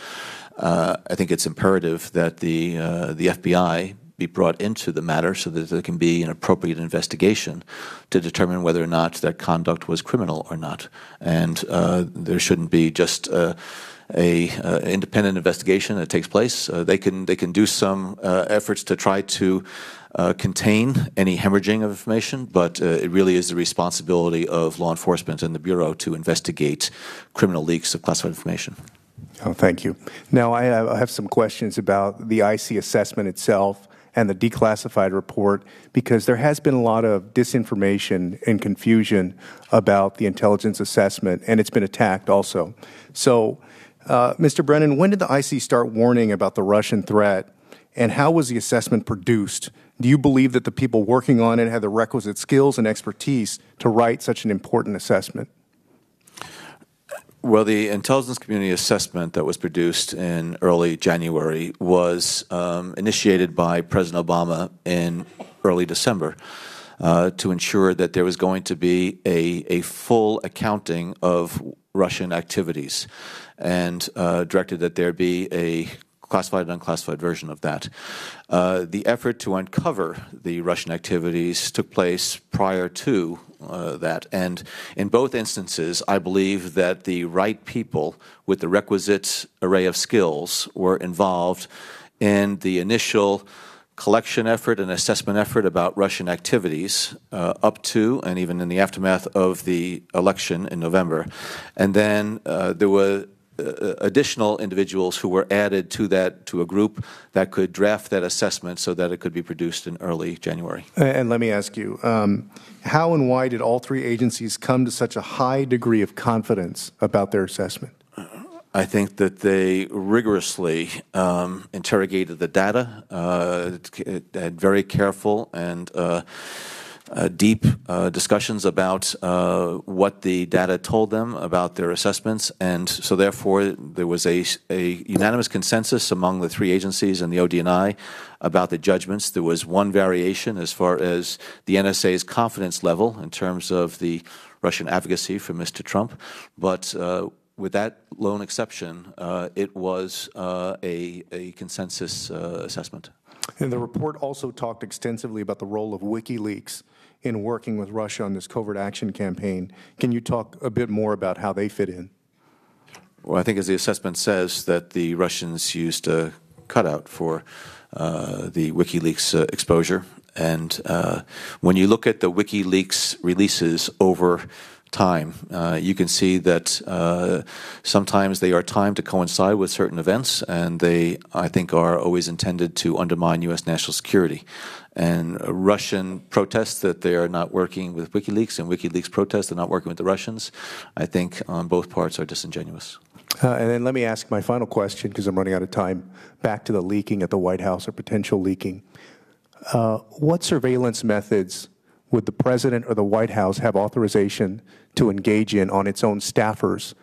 uh, I think it's imperative that the, uh, the F B I be brought into the matter so that there can be an appropriate investigation to determine whether or not that conduct was criminal or not. And uh, there shouldn't be just uh, a uh, independent investigation that takes place. Uh, they can they can do some uh, efforts to try to uh, contain any hemorrhaging of information, but uh, it really is the responsibility of law enforcement and the Bureau to investigate criminal leaks of classified information. Oh, thank you. Now, I have, I have some questions about the I C assessment itself and the declassified report, because there has been a lot of disinformation and confusion about the intelligence assessment, and it's been attacked also. So, uh, Mister Brennan, when did the I C start warning about the Russian threat, and how was the assessment produced? Do you believe that the people working on it had the requisite skills and expertise to write such an important assessment? Well, the intelligence community assessment that was produced in early January was um, initiated by President Obama in early December uh, to ensure that there was going to be a, a full accounting of Russian activities, and uh, directed that there be a classified and unclassified version of that. Uh, the effort to uncover the Russian activities took place prior to Uh, that. And in both instances, I believe that the right people with the requisite array of skills were involved in the initial collection effort and assessment effort about Russian activities uh, up to and even in the aftermath of the election in November. And then uh, there were Uh, additional individuals who were added to that, to a group that could draft that assessment so that it could be produced in early January. And let me ask you, um, how and why did all three agencies come to such a high degree of confidence about their assessment? I think that they rigorously um, interrogated the data, uh, had very careful and uh, Uh, deep uh, discussions about uh, what the data told them about their assessments, and so therefore there was a, a unanimous consensus among the three agencies and the O D N I about the judgments. There was one variation as far as the N S A's confidence level in terms of the Russian advocacy for Mister Trump, but uh, with that lone exception, uh, it was uh, a, a consensus uh, assessment. And the report also talked extensively about the role of WikiLeaks in working with Russia on this covert action campaign. Can you talk a bit more about how they fit in? Well, I think as the assessment says, that the Russians used a cutout for uh, the WikiLeaks uh, exposure. And uh, when you look at the WikiLeaks releases over time, uh, you can see that uh, sometimes they are timed to coincide with certain events, and they, I think, are always intended to undermine U S national security. And Russian protests that they are not working with WikiLeaks, and WikiLeaks protests they're not working with the Russians, I think on both parts are disingenuous. Uh, and then let me ask my final question, because I'm running out of time, back to the leaking at the White House, or potential leaking. Uh, what surveillance methods would the President or the White House have authorization to engage in on its own staffers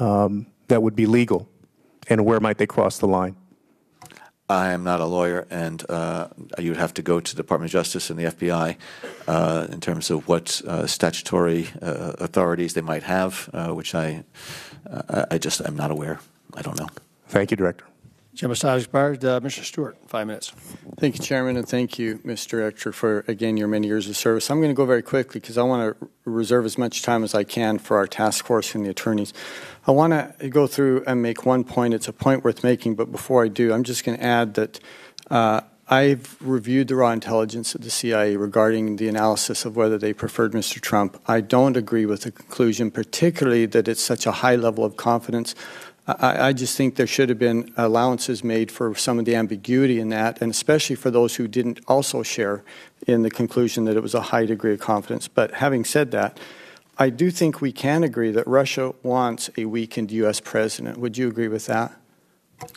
um, that would be legal, and where might they cross the line? I am not a lawyer, and uh, you'd have to go to the Department of Justice and the F B I uh, in terms of what uh, statutory uh, authorities they might have, uh, which I, uh, I just am not aware. I don't know. Thank you, Director. Time expired. Uh, Mister Stewart, five minutes. Thank you, Chairman, and thank you, Mister Ector, for, again, your many years of service. I'm going to go very quickly because I want to reserve as much time as I can for our task force and the attorneys. I want to go through and make one point. It's a point worth making, but before I do, I'm just going to add that uh, I've reviewed the raw intelligence of the C I A regarding the analysis of whether they preferred Mister Trump. I don't agree with the conclusion, particularly that it's such a high level of confidence. I, I just think there should have been allowances made for some of the ambiguity in that, and especially for those who didn't also share in the conclusion that it was a high degree of confidence. But having said that, I do think we can agree that Russia wants a weakened U S president. Would you agree with that?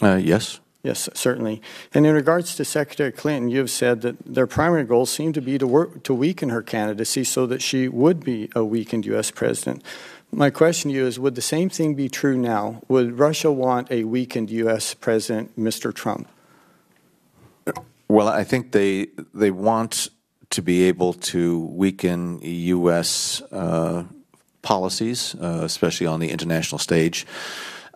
Uh, yes. Yes, certainly. And in regards to Secretary Clinton, you have said that their primary goal seemed to be to, work, to weaken her candidacy so that she would be a weakened U S president. My question to you is, would the same thing be true now? Would Russia want a weakened U S president, Mister Trump? Well, I think they, they want to be able to weaken U S uh, policies, uh, especially on the international stage.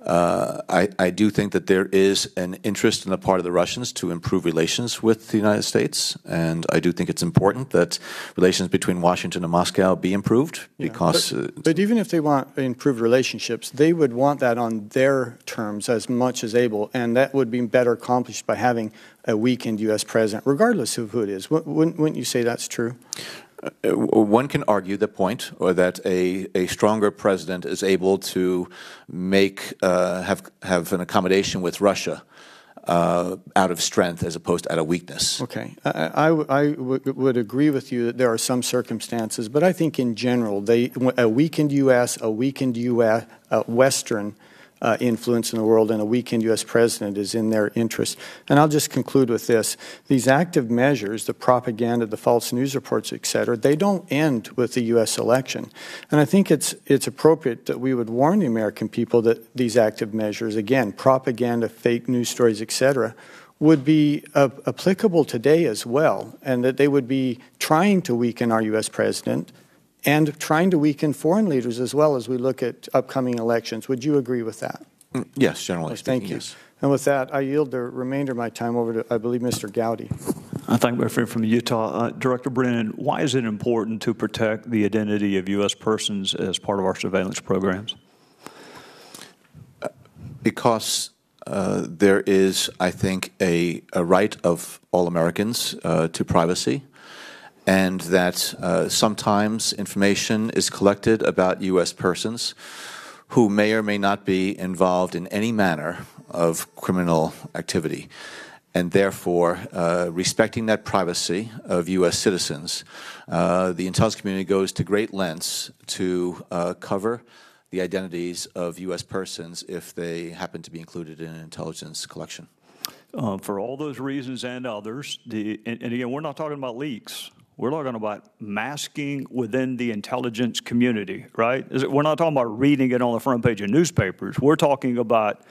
Uh, I, I do think that there is an interest on the part of the Russians to improve relations with the United States, and I do think it's important that relations between Washington and Moscow be improved. Because, yeah, but, uh, but even if they want improved relationships, they would want that on their terms as much as able, and that would be better accomplished by having a weakened U S president, regardless of who it is. Wouldn't, wouldn't you say that's true? Uh, one can argue the point, or that a, a stronger president is able to make uh, have have an accommodation with Russia uh, out of strength as opposed to out of weakness. Okay, I, I, I w would agree with you that there are some circumstances, but I think in general, they a weakened U S, a weakened U S uh, Western Uh, influence in the world and a weakened U S president is in their interest. And I'll just conclude with this. These active measures, the propaganda, the false news reports, et cetera, they don't end with the U S election. And I think it's, it's appropriate that we would warn the American people that these active measures, again, propaganda, fake news stories, et cetera, would be uh, applicable today as well, and that they would be trying to weaken our U S president and trying to weaken foreign leaders as well as we look at upcoming elections. Would you agree with that? Yes, generally speaking. Thank you. Yes. And with that, I yield the remainder of my time over to, I believe, Mister Gowdy. I thank my friend from Utah. Uh, Director Brennan, why is it important to protect the identity of U S persons as part of our surveillance programs? Because uh, there is, I think, a, a right of all Americans uh, to privacy. And that uh, sometimes information is collected about U S persons who may or may not be involved in any manner of criminal activity. And therefore, uh, respecting that privacy of U S citizens, uh, the intelligence community goes to great lengths to uh, cover the identities of U S persons if they happen to be included in intelligence collection. Uh, for all those reasons and others, the, and, and again, we're not talking about leaks. We're talking about masking within the intelligence community, right? We're not talking about reading it on the front page of newspapers. We're talking about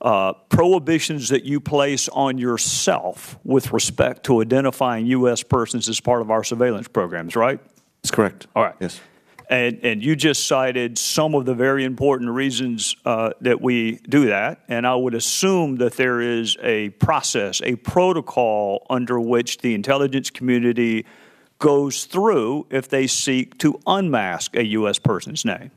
uh, prohibitions that you place on yourself with respect to identifying U S persons as part of our surveillance programs, right? That's correct. All right. Yes. And, and you just cited some of the very important reasons uh, that we do that. And I would assume that there is a process, a protocol under which the intelligence community goes through if they seek to unmask a U S person's name.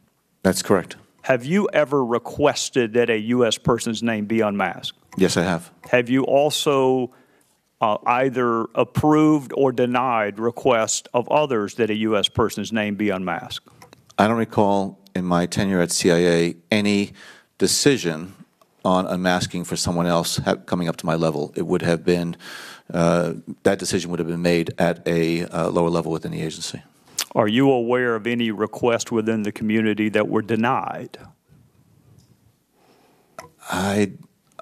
That's correct. Have you ever requested that a U S person's name be unmasked? Yes, I have. Have you also Uh, either approved or denied requests of others that a U S person's name be unmasked? I don't recall in my tenure at C I A any decision on unmasking for someone else coming up to my level. It would have been, uh, that decision would have been made at a uh, lower level within the agency. Are you aware of any requests within the community that were denied? I,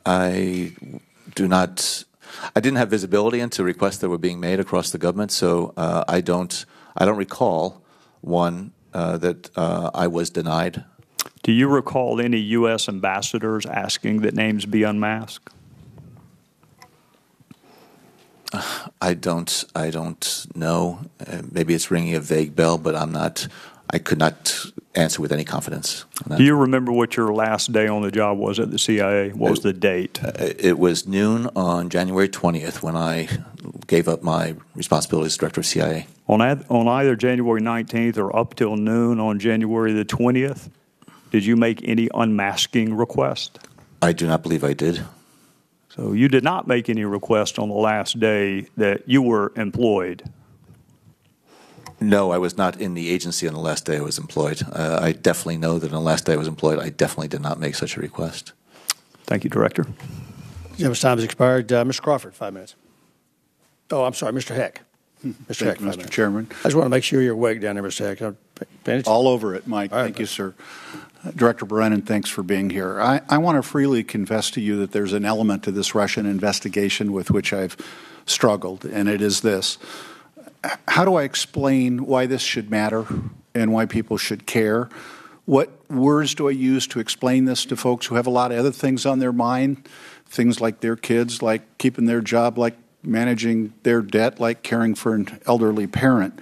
I do not... I didn't have visibility into requests that were being made across the government, so uh, I don't. I don't recall one uh, that uh, I was denied. Do you recall any U S ambassadors asking that names be unmasked? I don't. I don't know. Uh, maybe it's ringing a vague bell, but I'm not. I could not answer with any confidence on that. Do you remember what your last day on the job was at the C I A? What was the date? It was noon on January twentieth when I gave up my responsibilities as director of C I A. On, on either January nineteenth or up till noon on January the twentieth, did you make any unmasking request? I do not believe I did. So you did not make any request on the last day that you were employed? No, I was not in the agency on the last day I was employed. Uh, I definitely know that on the last day I was employed, I definitely did not make such a request. Thank you, Director. Yeah, time has expired. Uh, Mister Crawford, five minutes. Oh, I'm sorry, Mister Heck. Mister Heck, Mister Chairman. I just want to make sure you're awake down there, Mister Heck. I'm paying attention. All over it, Mike. All right, thank you, sir. Uh, Director Brennan, thanks for being here. I, I want to freely confess to you that there's an element to this Russian investigation with which I've struggled, and it is this. How do I explain why this should matter and why people should care? What words do I use to explain this to folks who have a lot of other things on their mind, things like their kids, like keeping their job, like managing their debt, like caring for an elderly parent?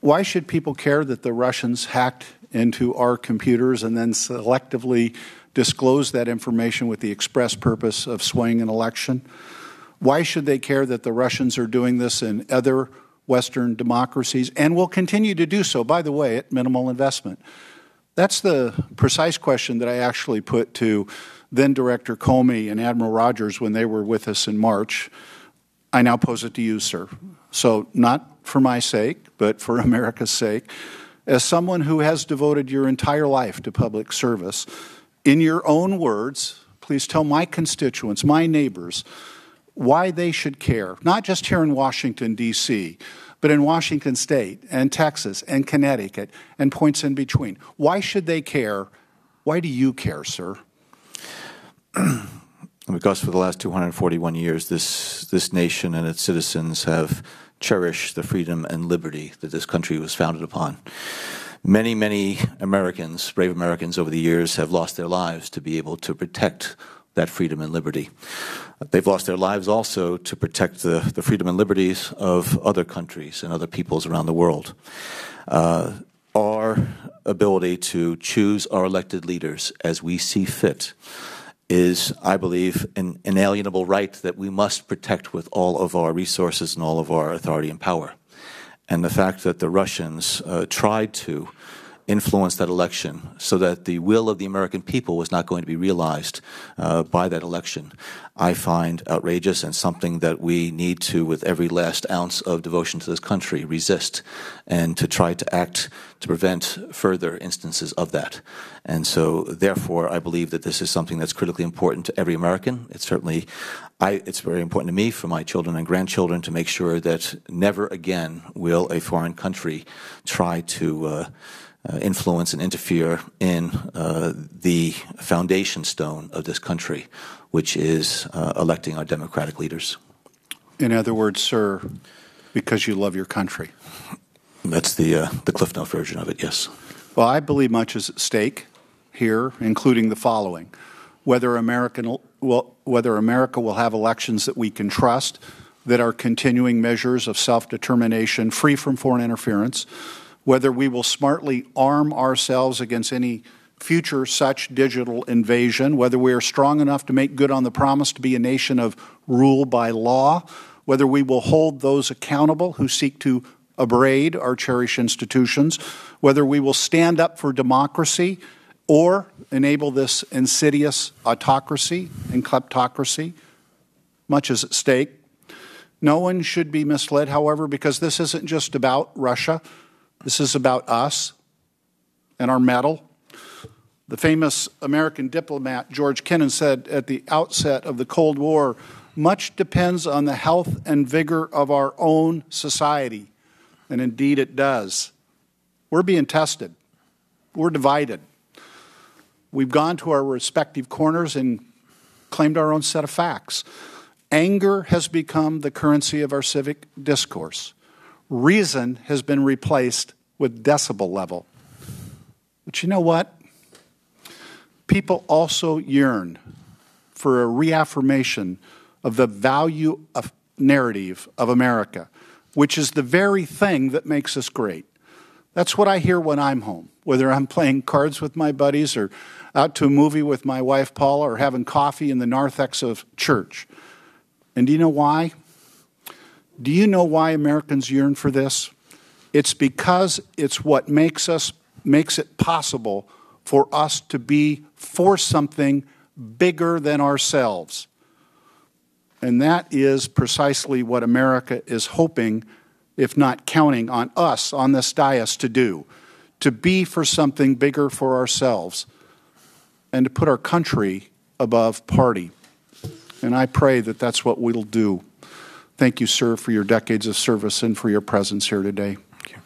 Why should people care that the Russians hacked into our computers and then selectively disclose that information with the express purpose of swaying an election? Why should they care that the Russians are doing this in other Western democracies and will continue to do so, by the way, at minimal investment? That's the precise question that I actually put to then-Director Comey and Admiral Rogers when they were with us in March. I now pose it to you, sir. So not for my sake, but for America's sake. As someone who has devoted your entire life to public service, in your own words, please tell my constituents, my neighbors, why they should care, not just here in Washington, D C, but in Washington State and Texas and Connecticut and points in between. Why should they care? Why do you care, sir? Because for the last two hundred forty-one years, this, this nation and its citizens have cherished the freedom and liberty that this country was founded upon. Many, many Americans, brave Americans over the years, have lost their lives to be able to protect that freedom and liberty. They've lost their lives also to protect the, the freedom and liberties of other countries and other peoples around the world. Uh, our ability to choose our elected leaders as we see fit is, I believe, an inalienable right that we must protect with all of our resources and all of our authority and power. And the fact that the Russians uh, tried to influence that election so that the will of the American people was not going to be realized uh, by that election, I find outrageous and something that we need to, with every last ounce of devotion to this country, resist and to try to act to prevent further instances of that. And so, therefore, I believe that this is something that's critically important to every American. It's certainly, I, it's very important to me, for my children and grandchildren, to make sure that never again will a foreign country try to uh, Uh, influence and interfere in uh, the foundation stone of this country, which is uh, electing our democratic leaders. In other words, sir, because you love your country. That's the, uh, the Cliff Note version of it, yes. Well, I believe much is at stake here, including the following. Whether, American, well, whether America will have elections that we can trust, that are continuing measures of self-determination, free from foreign interference, whether we will smartly arm ourselves against any future such digital invasion, whether we are strong enough to make good on the promise to be a nation of rule by law, whether we will hold those accountable who seek to abrade our cherished institutions, whether we will stand up for democracy or enable this insidious autocracy and kleptocracy, much is at stake. No one should be misled, however, because this isn't just about Russia. This is about us and our mettle. The famous American diplomat George Kennan said at the outset of the Cold War, much depends on the health and vigor of our own society. And indeed it does. We're being tested. We're divided. We've gone to our respective corners and claimed our own set of facts. Anger has become the currency of our civic discourse. Reason has been replaced with decibel level. But you know what? People also yearn for a reaffirmation of the value of narrative of America, which is the very thing that makes us great. That's what I hear when I'm home, whether I'm playing cards with my buddies or out to a movie with my wife Paula or having coffee in the narthex of church. And do you know why? Do you know why Americans yearn for this? It's because it's what makes us, makes it possible for us to be for something bigger than ourselves. And that is precisely what America is hoping, if not counting on us on this dais to do, to be for something bigger for ourselves and to put our country above party. And I pray that that's what we'll do. Thank you, sir, for your decades of service and for your presence here today. Thank you.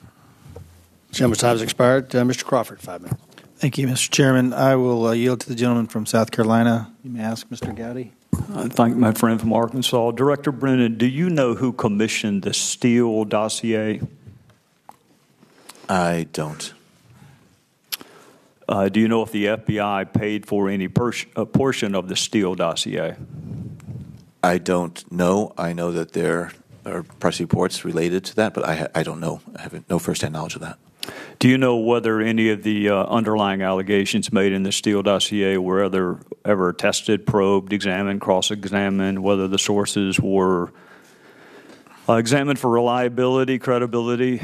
Gentleman's time has expired. Uh, Mister Crawford, five minutes. Thank you, Mister Chairman. I will uh, yield to the gentleman from South Carolina. You may ask, Mister Gowdy. I thank my friend from Arkansas. Director Brennan, do you know who commissioned the Steele dossier? I don't. Uh, do you know if the F B I paid for any a portion of the Steele dossier? I don't know. I know that there are press reports related to that, but I, ha I don't know. I have no firsthand knowledge of that. Do you know whether any of the uh, underlying allegations made in the Steele dossier were ever, ever tested, probed, examined, cross-examined, whether the sources were uh, examined for reliability, credibility?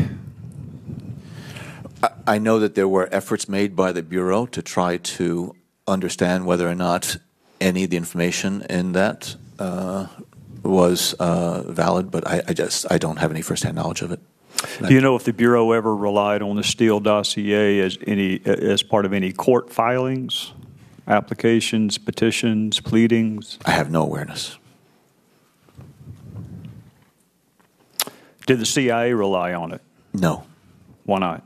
I, I know that there were efforts made by the Bureau to try to understand whether or not any of the information in that uh, was uh, valid, but I, I just I don't have any firsthand knowledge of it. Do you know if the Bureau ever relied on the Steele dossier as any as part of any court filings, applications, petitions, pleadings? I have no awareness. Did the C I A rely on it? No. Why not?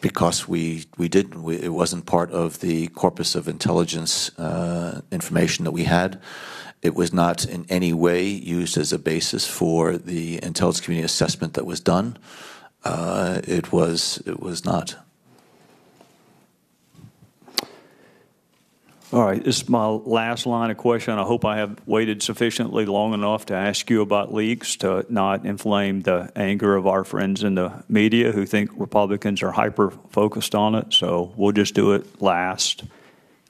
Because we we didn't. We, it wasn't part of the corpus of intelligence uh, information that we had. It was not in any way used as a basis for the intelligence community assessment that was done. Uh, it was it was not. All right, this is my last line of question. I hope I have waited sufficiently long enough to ask you about leaks to not inflame the anger of our friends in the media who think Republicans are hyper-focused on it, so we'll just do it last.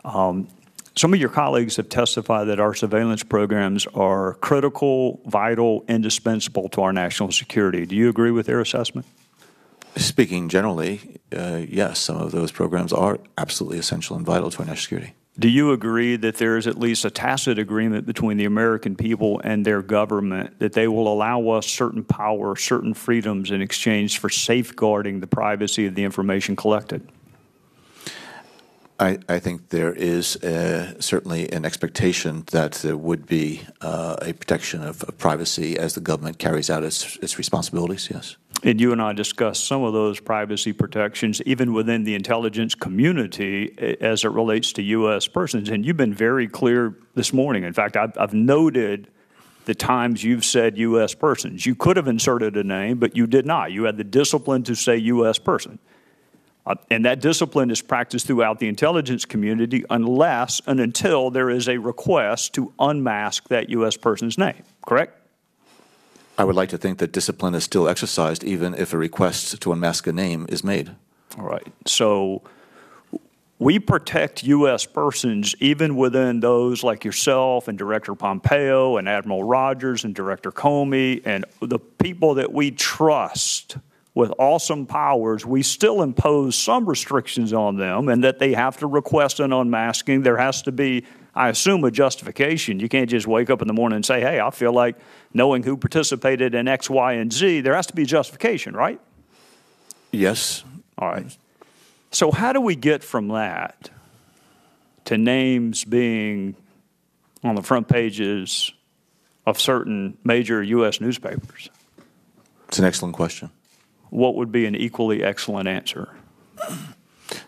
Um, Some of your colleagues have testified that our surveillance programs are critical, vital, indispensable to our national security. Do you agree with their assessment? Speaking generally, uh, yes, some of those programs are absolutely essential and vital to our national security. Do you agree that there is at least a tacit agreement between the American people and their government that they will allow us certain power, certain freedoms in exchange for safeguarding the privacy of the information collected? I, I think there is uh, certainly an expectation that there would be uh, a protection of, of privacy as the government carries out its, its responsibilities, yes. And you and I discussed some of those privacy protections, even within the intelligence community, as it relates to U S persons. And you've been very clear this morning. In fact, I've, I've noted the times you've said U S persons. You could have inserted a name, but you did not. You had the discipline to say U S person. Uh, and that discipline is practiced throughout the intelligence community unless and until there is a request to unmask that U S person's name, correct? I would like to think that discipline is still exercised even if a request to unmask a name is made. All right. So we protect U S persons even within those like yourself and Director Pompeo and Admiral Rogers and Director Comey and the people that we trust with awesome powers, we still impose some restrictions on them and that they have to request an unmasking. There has to be, I assume, a justification. You can't just wake up in the morning and say, hey, I feel like knowing who participated in X, Y, and Z. There has to be justification, right? Yes. All right. So how do we get from that to names being on the front pages of certain major U S newspapers? It's an excellent question. What would be an equally excellent answer?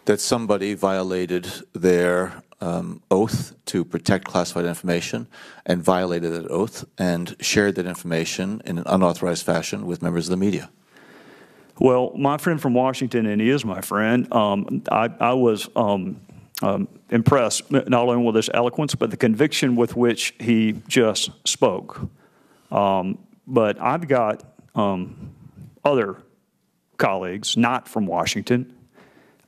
That somebody violated their um, oath to protect classified information and violated that oath and shared that information in an unauthorized fashion with members of the media. Well, my friend from Washington, and he is my friend, um, I, I was um, um, impressed not only with his eloquence, but the conviction with which he just spoke. Um, but I've got um, other colleagues, not from Washington,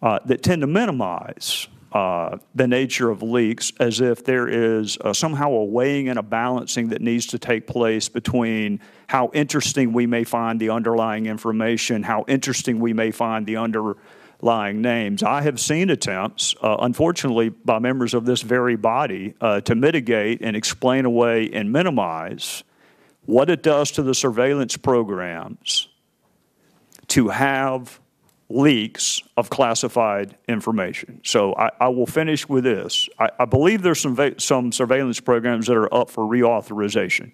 uh, that tend to minimize uh, the nature of leaks as if there is uh, somehow a weighing and a balancing that needs to take place between how interesting we may find the underlying information, how interesting we may find the underlying names. I have seen attempts, uh, unfortunately, by members of this very body uh, to mitigate and explain away and minimize what it does to the surveillance programs to have leaks of classified information. So I, I will finish with this. I, I believe there's some, some surveillance programs that are up for reauthorization.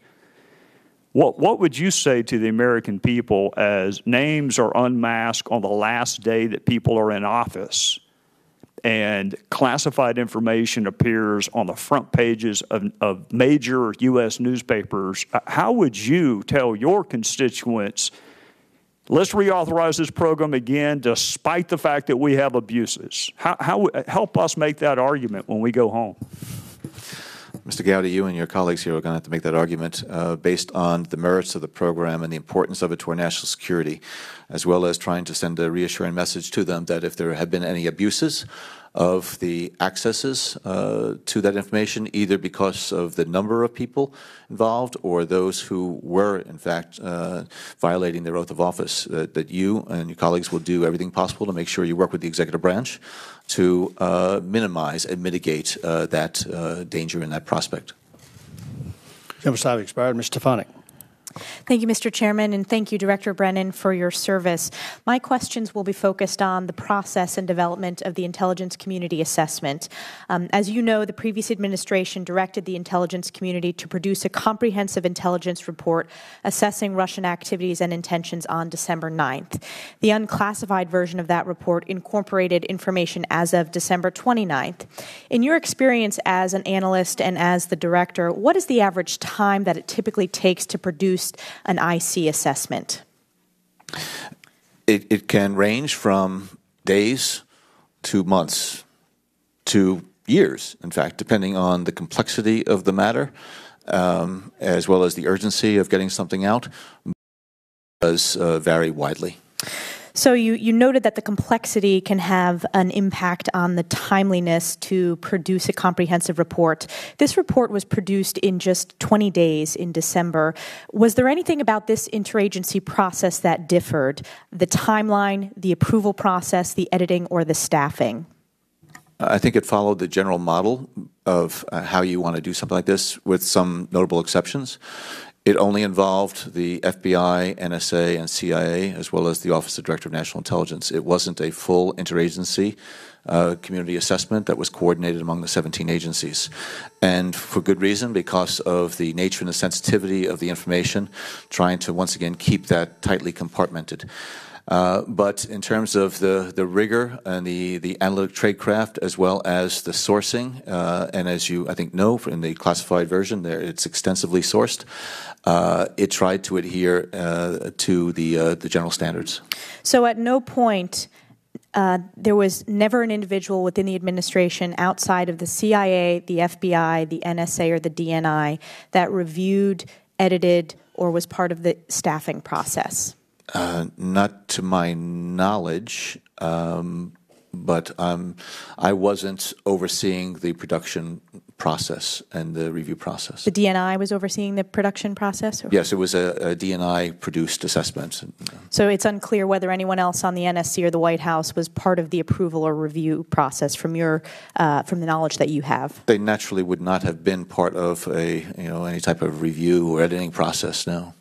What, what would you say to the American people as names are unmasked on the last day that people are in office and classified information appears on the front pages of, of major U S newspapers? How would you tell your constituents, let's reauthorize this program again, despite the fact that we have abuses? How, how help us make that argument when we go home? Mister Gowdy, you and your colleagues here are going to have to make that argument uh, based on the merits of the program and the importance of it to our national security, as well as trying to send a reassuring message to them that if there have been any abuses of the accesses uh, to that information, either because of the number of people involved or those who were, in fact, uh, violating their oath of office, uh, that you and your colleagues will do everything possible to make sure you work with the executive branch to uh, minimize and mitigate uh, that uh, danger and that prospect. Gentleman's time expired. Miz Stefanik. Thank you, Mister Chairman, and thank you, Director Brennan, for your service. My questions will be focused on the process and development of the intelligence community assessment. Um, as you know, the previous administration directed the intelligence community to produce a comprehensive intelligence report assessing Russian activities and intentions on December ninth. The unclassified version of that report incorporated information as of December twenty-ninth. In your experience as an analyst and as the director, what is the average time that it typically takes to produce an I C assessment? It, it can range from days to months to years, in fact, depending on the complexity of the matter, um, as well as the urgency of getting something out. It does uh, vary widely. So you, you noted that the complexity can have an impact on the timeliness to produce a comprehensive report. This report was produced in just twenty days in December. Was there anything about this interagency process that differed? The timeline, the approval process, the editing, or the staffing? I think it followed the general model of uh, how you want to do something like this, with some notable exceptions. It only involved the F B I, N S A, and C I A, as well as the Office of Director of National Intelligence. It wasn't a full interagency uh, community assessment that was coordinated among the seventeen agencies. And for good reason, because of the nature and the sensitivity of the information, trying to once again keep that tightly compartmented. Uh, but in terms of the, the rigor and the, the analytic tradecraft, as well as the sourcing, uh, and as you, I think, know in the classified version, there, it's extensively sourced, uh, it tried to adhere uh, to the, uh, the general standards. So at no point... Uh, there was never an individual within the administration outside of the C I A, the F B I, the N S A, or the D N I that reviewed, edited, or was part of the staffing process? Uh, not to my knowledge, um, but um, I wasn't overseeing the production process and the review process. The D N I was overseeing the production process? Or? Yes, it was a, a D N I-produced assessment. So it's unclear whether anyone else on the N S C or the White House was part of the approval or review process from your, uh, from the knowledge that you have? They naturally would not have been part of a, you know, any type of review or editing process, no.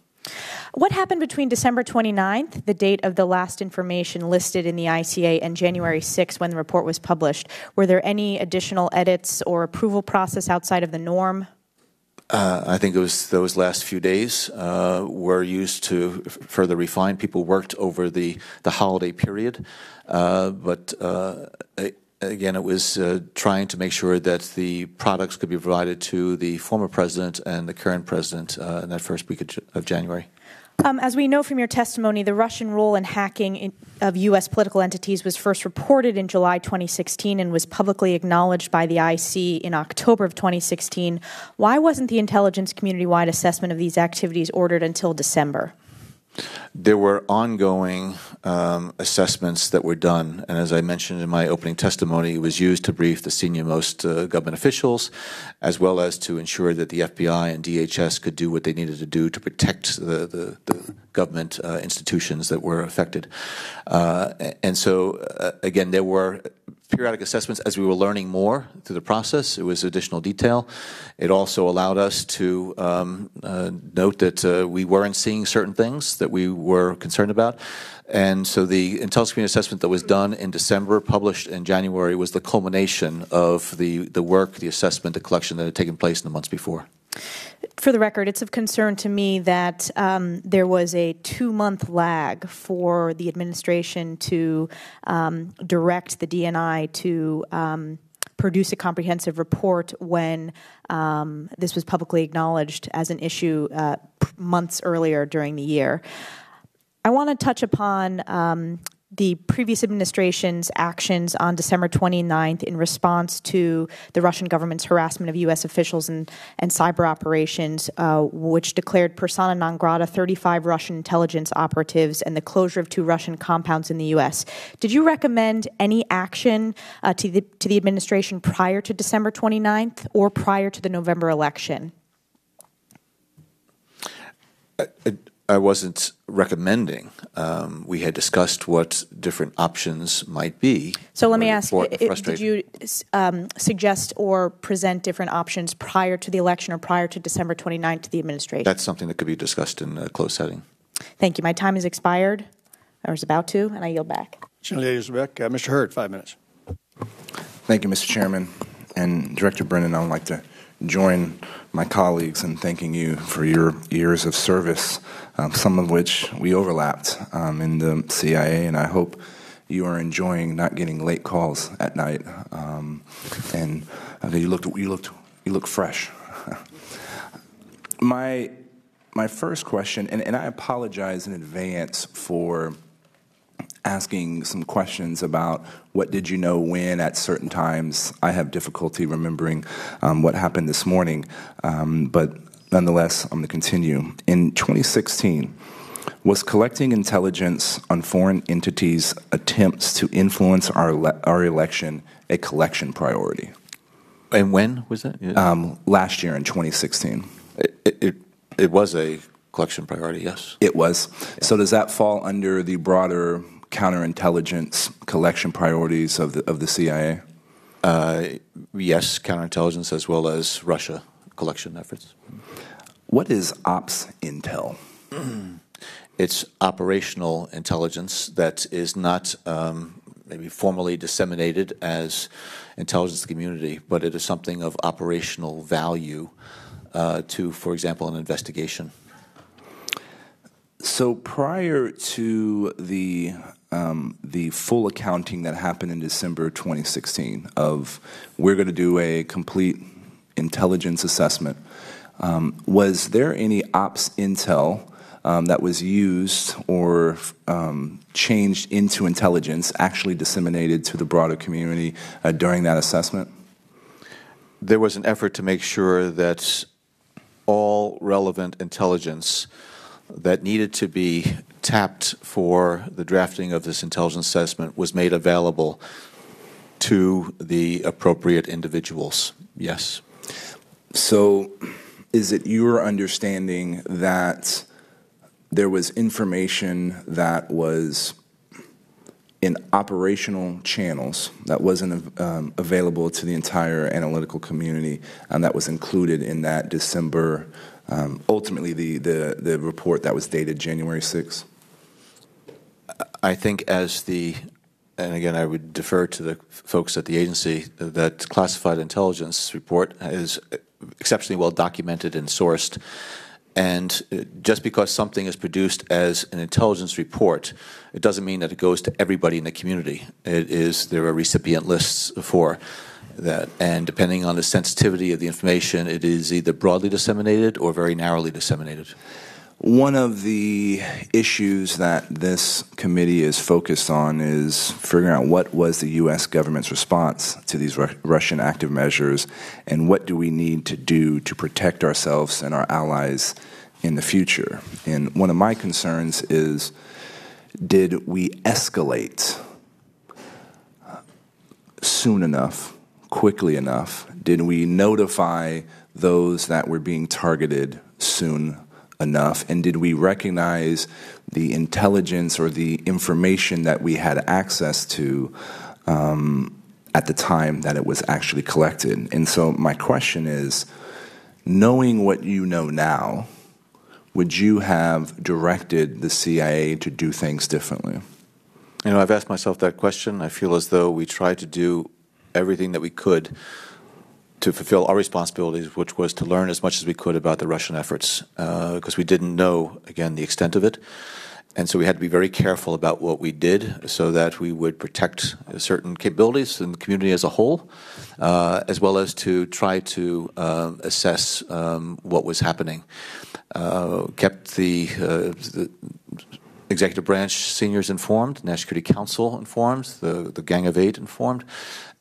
What happened between December twenty-ninth, the date of the last information listed in the I C A, and January sixth, when the report was published? Were there any additional edits or approval process outside of the norm? Uh, I think it was those last few days uh, were used to further refine. People worked over the, the holiday period, uh, but uh, it, Again, it was uh, trying to make sure that the products could be provided to the former president and the current president uh, in that first week of January. Um, as we know from your testimony, the Russian role in hacking in, of U S political entities was first reported in July twenty sixteen and was publicly acknowledged by the I C in October of twenty sixteen. Why wasn't the intelligence community-wide assessment of these activities ordered until December? There were ongoing um, assessments that were done, and as I mentioned in my opening testimony, it was used to brief the senior most uh, government officials, as well as to ensure that the F B I and D H S could do what they needed to do to protect the, the, the government uh, institutions that were affected. Uh, and so, uh, again, there were periodic assessments. As we were learning more through the process, it was additional detail. It also allowed us to um, uh, note that uh, we weren't seeing certain things that we were concerned about. And so the intelligence community assessment that was done in December, published in January, was the culmination of the, the work, the assessment, the collection that had taken place in the months before. For the record, it's of concern to me that um, there was a two-month lag for the administration to um, direct the D N I to um, produce a comprehensive report when um, this was publicly acknowledged as an issue uh, months earlier during the year. I want to touch upon um, the previous administration's actions on December twenty-ninth in response to the Russian government's harassment of U S officials and, and cyber operations, uh, which declared persona non grata thirty-five Russian intelligence operatives and the closure of two Russian compounds in the U S. Did you recommend any action uh, to, the, to the administration prior to December twenty-ninth or prior to the November election? I, I, I wasn't recommending. Um, we had discussed what different options might be. So let me ask, it, did you um, suggest or present different options prior to the election or prior to December twenty-ninth to the administration? That's something that could be discussed in a closed setting. Thank you. My time has expired, or is about to, and I yield back. Senator Beck, uh, Mister Hurd, five minutes. Thank you, Mister Chairman. And Director Brennan, I would like to join my colleagues in thanking you for your years of service, um, some of which we overlapped um, in the C I A, and I hope you are enjoying not getting late calls at night. Um, and uh, you looked, you looked, you look fresh. my, my first question, and, and I apologize in advance for asking some questions about what did you know when at certain times. I have difficulty remembering um, what happened this morning, um, but nonetheless, I'm going to continue. In twenty sixteen, was collecting intelligence on foreign entities' attempts to influence our, le our election a collection priority? And when was that? Yeah. Um, last year in twenty sixteen. It, it, it was a collection priority, yes. It was. Yeah. So does that fall under the broader counterintelligence collection priorities of the of the C I A? Uh, yes, counterintelligence as well as Russia collection efforts. What is Ops Intel? It's operational intelligence that is not um, maybe formally disseminated as intelligence to the community, but it is something of operational value uh, to, for example, an investigation. So prior to the um, the full accounting that happened in December twenty sixteen of we're going to do a complete intelligence assessment, um, was there any ops intel um, that was used or um, changed into intelligence actually disseminated to the broader community uh, during that assessment? There was an effort to make sure that all relevant intelligence that needed to be tapped for the drafting of this intelligence assessment was made available to the appropriate individuals, yes. So is it your understanding that there was information that was in operational channels that wasn't um, available to the entire analytical community and that was included in that December Um, ultimately, the, the, the report that was dated January sixth? I think as the, and again, I would defer to the folks at the agency, that classified intelligence report is exceptionally well documented and sourced. And just because something is produced as an intelligence report, it doesn't mean that it goes to everybody in the community. It is, there are recipient lists for that, and depending on the sensitivity of the information, it is either broadly disseminated or very narrowly disseminated. One of the issues that this committee is focused on is figuring out what was the U S government's response to these Ru- Russian active measures, and what do we need to do to protect ourselves and our allies in the future. And one of my concerns is, did we escalate soon enough? Quickly enough? Did we notify those that were being targeted soon enough? And did we recognize the intelligence or the information that we had access to um, at the time that it was actually collected? And so my question is, knowing what you know now, would you have directed the C I A to do things differently? You know, I've asked myself that question. I feel as though we tried to do everything that we could to fulfill our responsibilities, which was to learn as much as we could about the Russian efforts, uh, because we didn't know, again, the extent of it. And so we had to be very careful about what we did so that we would protect certain capabilities in the community as a whole, uh, as well as to try to um, assess um, what was happening. Uh, kept the, uh, the executive branch seniors informed, National Security Council informed, the, the Gang of Eight informed.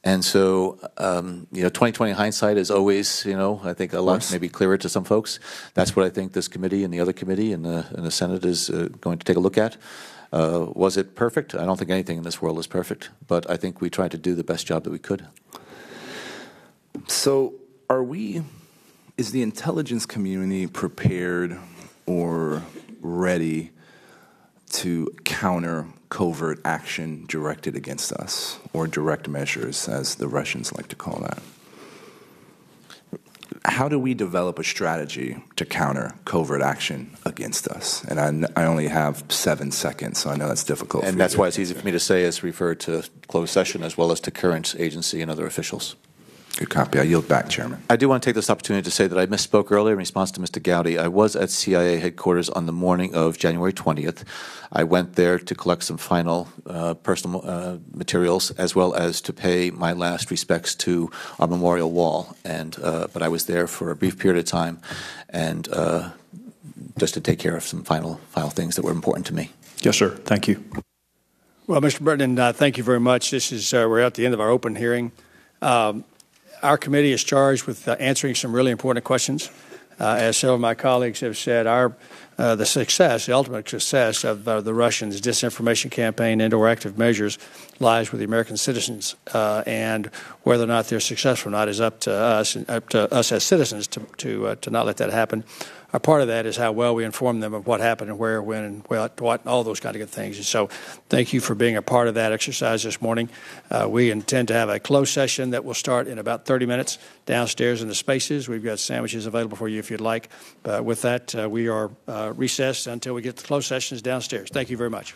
And so, um, you know, twenty twenty hindsight is always, you know, I think a lot maybe clearer to some folks. That's what I think this committee and the other committee and the, and the Senate is uh, going to take a look at. Uh, was it perfect? I don't think anything in this world is perfect, but I think we tried to do the best job that we could. So are we, is the intelligence community prepared or ready to counter covert action directed against us, or direct measures, as the Russians like to call that? How do we develop a strategy to counter covert action against us? And I, n I only have seven seconds, so I know that's difficult. And that's why it's easy for me to say, as referred to closed session, as well as to current agency and other officials. Good copy. I yield back, Chairman. I do want to take this opportunity to say that I misspoke earlier in response to Mister Gowdy. I was at C I A headquarters on the morning of January twentieth. I went there to collect some final uh, personal uh, materials, as well as to pay my last respects to our memorial wall. And uh, but I was there for a brief period of time, and uh, just to take care of some final final things that were important to me. Yes, sir. Thank you. Well, Mister Brennan, uh, thank you very much. This is uh, we're at the end of our open hearing. Um, Our committee is charged with uh, answering some really important questions. Uh, as several of my colleagues have said, our, uh, the success, the ultimate success of uh, the Russians' disinformation campaign and/or active measures lies with the American citizens, uh, and whether or not they're successful or not is up to us, and up to us as citizens to to, uh, to not let that happen. A part of that is how well we inform them of what happened and where, when, and what, what, all those kind of good things. And so thank you for being a part of that exercise this morning. Uh, we intend to have a closed session that will start in about thirty minutes downstairs in the spaces. We've got sandwiches available for you if you'd like. But with that, uh, we are uh, recessed until we get the closed sessions downstairs. Thank you very much.